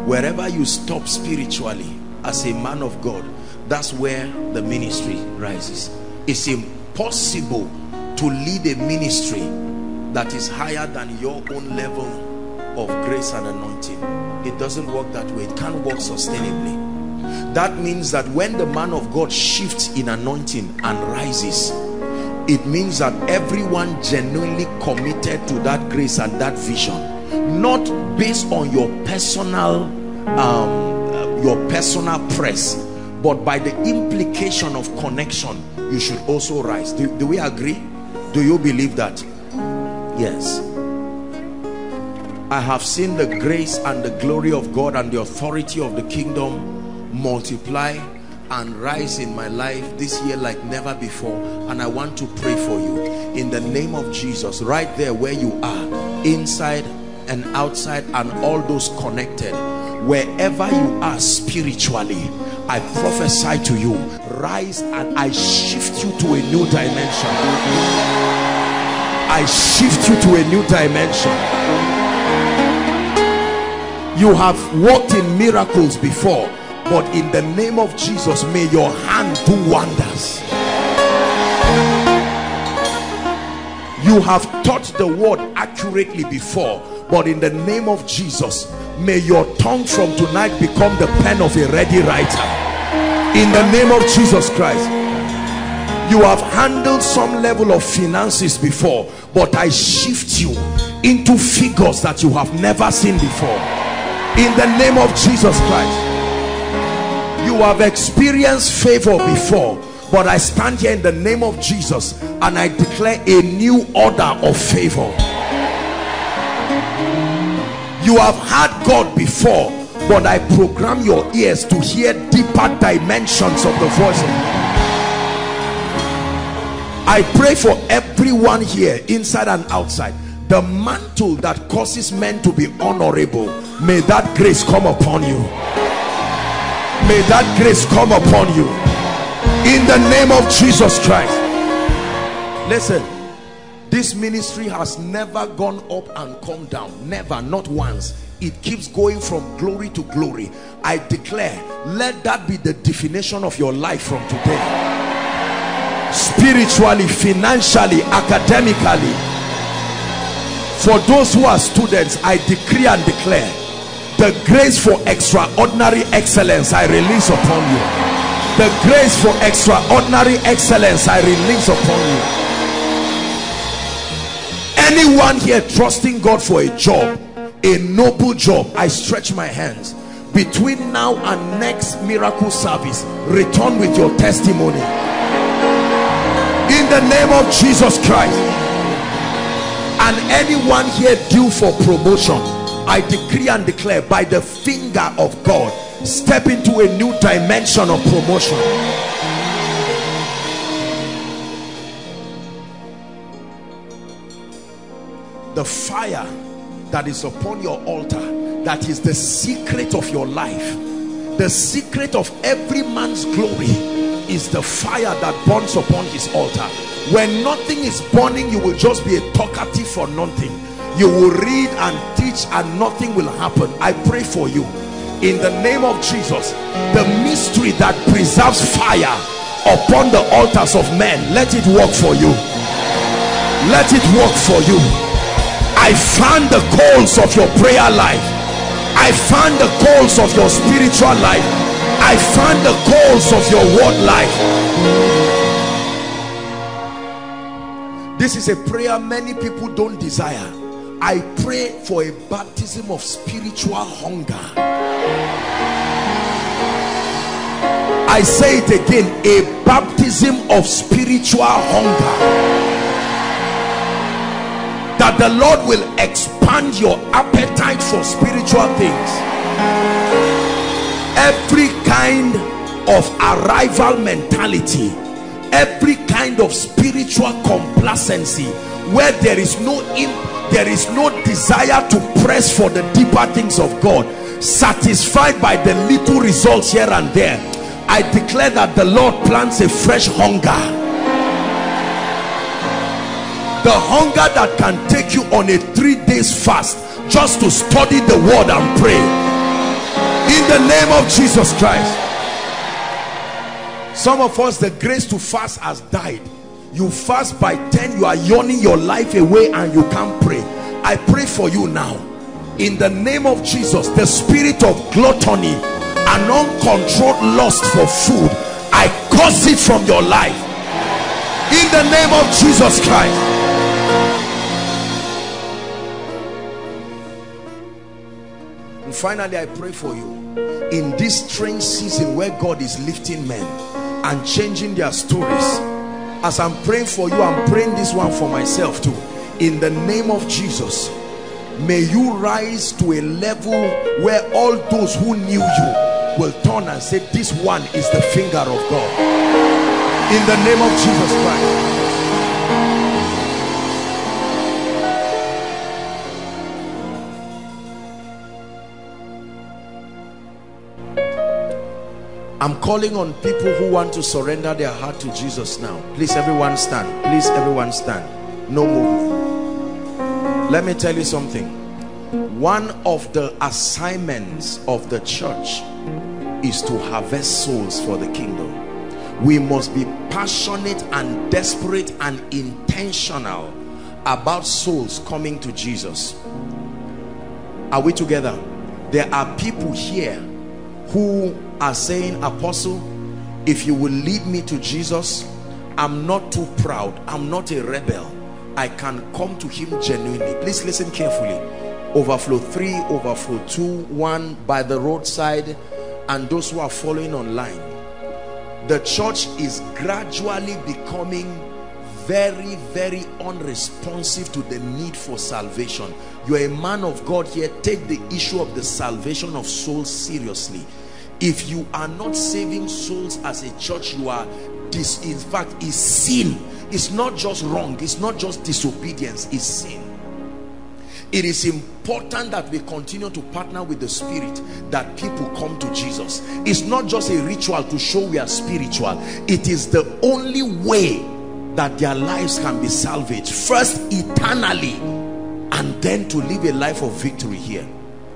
Wherever you stop spiritually as a man of God, that's where the ministry rises. It's impossible to lead a ministry that is higher than your own level of grace and anointing. It doesn't work that way. It can't work sustainably. That means that when the man of God shifts in anointing and rises, it means that everyone genuinely committed to that grace and that vision, not based on your personal um, your personal press, but by the implication of connection. You should also rise. Do, do we agree? Do you believe that? Yes. I have seen the grace and the glory of God and the authority of the kingdom multiply and rise in my life this year like never before. And I want to pray for you in the name of Jesus, right there where you are, inside and outside and all those connected, wherever you are spiritually, I prophesy to you, rise, and I shift you to a new dimension. I shift you to a new dimension. You have walked in miracles before, but in the name of Jesus, may your hand do wonders. You have taught the word accurately before, but in the name of Jesus, may your tongue from tonight become the pen of a ready writer. in the name of Jesus Christ. You have handled some level of finances before, but I shift you into figures that you have never seen before in the name of Jesus Christ. You have experienced favor before, but I stand here in the name of Jesus and I declare a new order of favor. You have heard God before, but I program your ears to hear deeper dimensions of the voice of God. I pray for everyone here, inside and outside, the mantle that causes men to be honorable, may that grace come upon you. May that grace come upon you in the name of Jesus Christ. Listen, this ministry has never gone up and come down, never, not once. It keeps going from glory to glory. I declare, let that be the definition of your life from today. Spiritually, financially, academically. For those who are students, I decree and declare the grace for extraordinary excellence I release upon you. The grace for extraordinary excellence I release upon you. Anyone here trusting God for a job, a noble job, I stretch my hands. Between now and next miracle service, return with your testimony. In the name of Jesus Christ. And anyone here due for promotion, I decree and declare by the finger of God, step into a new dimension of promotion. The fire that is upon your altar, that is the secret of your life. The secret of every man's glory is the fire that burns upon his altar. When nothing is burning, you will just be a talkative for nothing. You will read and teach and nothing will happen. I pray for you in the name of Jesus. The mystery that preserves fire upon the altars of men, let it work for you. Let it work for you. I fan the coals of your prayer life. I fan the coals of your spiritual life. I fan the coals of your word life. This is a prayer many people don't desire. I pray for a baptism of spiritual hunger. I say it again, a baptism of spiritual hunger. That the Lord will expand your appetite for spiritual things. Every kind of arrival mentality, every kind of spiritual complacency, where there is no impact, there is no desire to press for the deeper things of God, satisfied by the little results here and there. I declare that the Lord plants a fresh hunger. The hunger that can take you on a three days fast just to study the word and pray. In the name of Jesus Christ. Some of us, the grace to fast has died. You fast by ten, you are yawning your life away and you can't pray. I pray for you now. In the name of Jesus, the spirit of gluttony and uncontrolled lust for food, I curse it from your life. In the name of Jesus Christ. And finally, I pray for you. In this strange season where God is lifting men and changing their stories, as I'm praying for you, I'm praying this one for myself too. In the name of Jesus, may you rise to a level where all those who knew you will turn and say, this one is the finger of God. In the name of Jesus Christ. I'm calling on people who want to surrender their heart to Jesus now. Please everyone stand. Please everyone stand. No movement. Let me tell you something. One of the assignments of the church is to harvest souls for the kingdom. We must be passionate and desperate and intentional about souls coming to Jesus. Are we together? There are people here who are saying, Apostle, If you will lead me to Jesus, I'm not too proud, I'm not a rebel, I can come to him genuinely. Please listen carefully. Overflow three, overflow two, one by the roadside, and those who are following online. The church is gradually becoming very, very unresponsive to the need for salvation. You're a man of God here. Take the issue of the salvation of souls seriously. If you are not saving souls as a church, you are this in fact is sin. It's not just wrong, it's not just disobedience, it's sin. It is important that we continue to partner with the Spirit, that people come to Jesus. It's not just a ritual to show we are spiritual. It is the only way that their lives can be salvaged, first eternally, and then to live a life of victory here.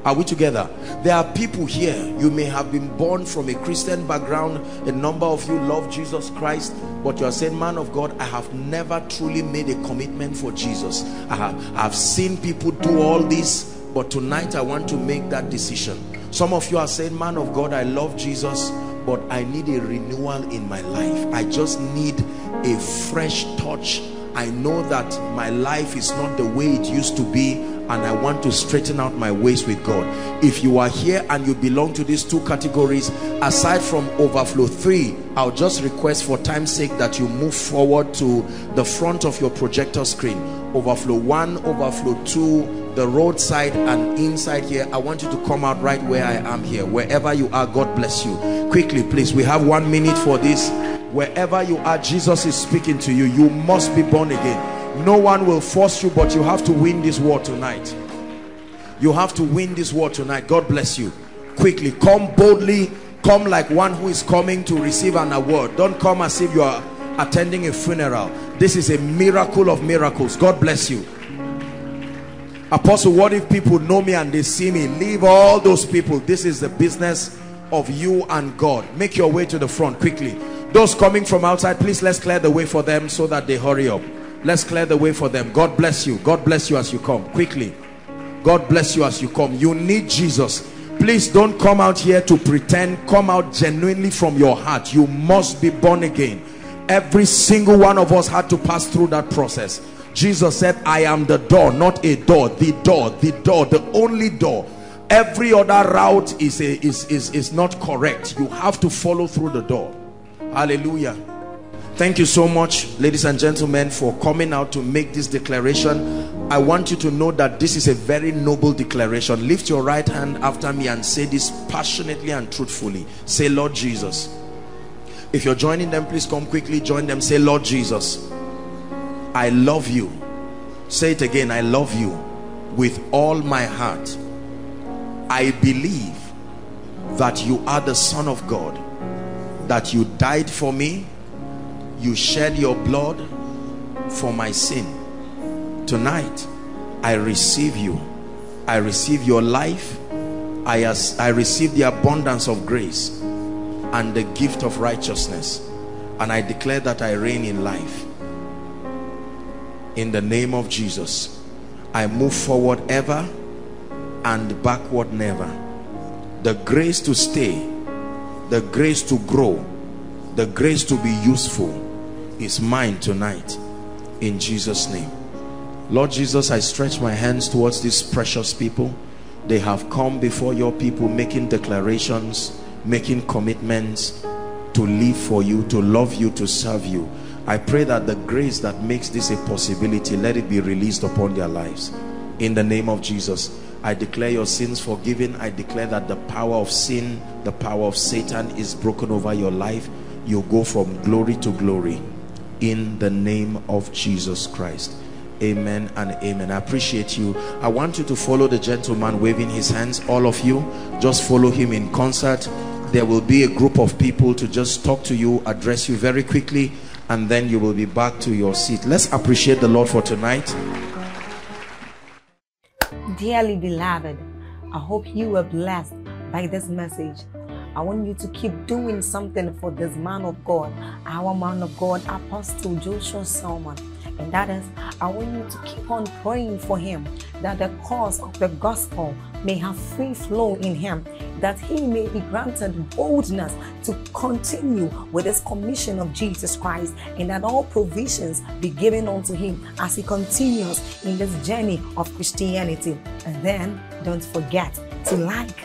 Are we together? There are people here, you may have been born from a Christian background, a number of you love Jesus Christ, but you are saying, man of God, I have never truly made a commitment for Jesus. I have, I have seen people do all this, but tonight I want to make that decision. Some of you are saying, man of God, I love Jesus, but I need a renewal in my life. I just need a fresh touch. I know that my life is not the way it used to be, and I want to straighten out my ways with God. If you are here and you belong to these two categories, aside from overflow three, I'll just request for time's sake that you move forward to the front of your projector screen. Overflow one, overflow two, the roadside, and inside here. I want you to come out right where I am here. Wherever you are, God bless you. Quickly, please. We have one minute for this. Wherever you are, Jesus is speaking to you. You must be born again. No one will force you, but you have to win this war tonight. You have to win this war tonight. God bless you. Quickly, come boldly. Come like one who is coming to receive an award. Don't come as if you are attending a funeral. This is a miracle of miracles. God bless you. Apostle, what if people know me and they see me? Leave all those people. This is the business of you and God. Make your way to the front quickly. Those coming from outside, please, let's clear the way for them so that they hurry up. Let's clear the way for them. God bless you. God bless you as you come. Quickly. God bless you as you come. You need Jesus. Please don't come out here to pretend. Come out genuinely from your heart. You must be born again. Every single one of us had to pass through that process. Jesus said, I am the door, not a door. The door, the door, the only door. Every other route is, a, is, is, is not correct. You have to follow through the door. Hallelujah. Thank you so much, ladies and gentlemen, for coming out to make this declaration. I want you to know that this is a very noble declaration. Lift your right hand after me and say this passionately and truthfully. Say, Lord Jesus. If you're joining them, please come quickly, join them. Say, Lord Jesus, I love you. Say it again. I love you with all my heart. I believe that you are the Son of God, that you died for me, you shed your blood for my sin. Tonight, I receive you. I receive your life. I, as, I receive the abundance of grace and the gift of righteousness. And I declare that I reign in life. In the name of Jesus, I move forward ever and backward never. The grace to stay, the grace to grow, the grace to be useful is mine tonight, in Jesus' name. Lord Jesus, I stretch my hands towards these precious people. They have come before your people making declarations, making commitments to live for you, to love you, to serve you. I pray that the grace that makes this a possibility, let it be released upon their lives. In the name of Jesus, I declare your sins forgiven. I declare that the power of sin, the power of Satan is broken over your life. You go from glory to glory in the name of Jesus Christ. Amen and amen. I appreciate you. I want you to follow the gentleman waving his hands. All of you, just follow him in concert. There will be a group of people to just talk to you, address you very quickly, and then you will be back to your seat. Let's appreciate the Lord for tonight. Dearly beloved, I hope you were blessed by this message. I want you to keep doing something for this man of God, our man of God, Apostle Joshua Selman. And that is, I want you to keep on praying for him, that the cause of the gospel may have free flow in him, that he may be granted boldness to continue with his commission of Jesus Christ, and that all provisions be given unto him as he continues in this journey of Christianity. And then don't forget to like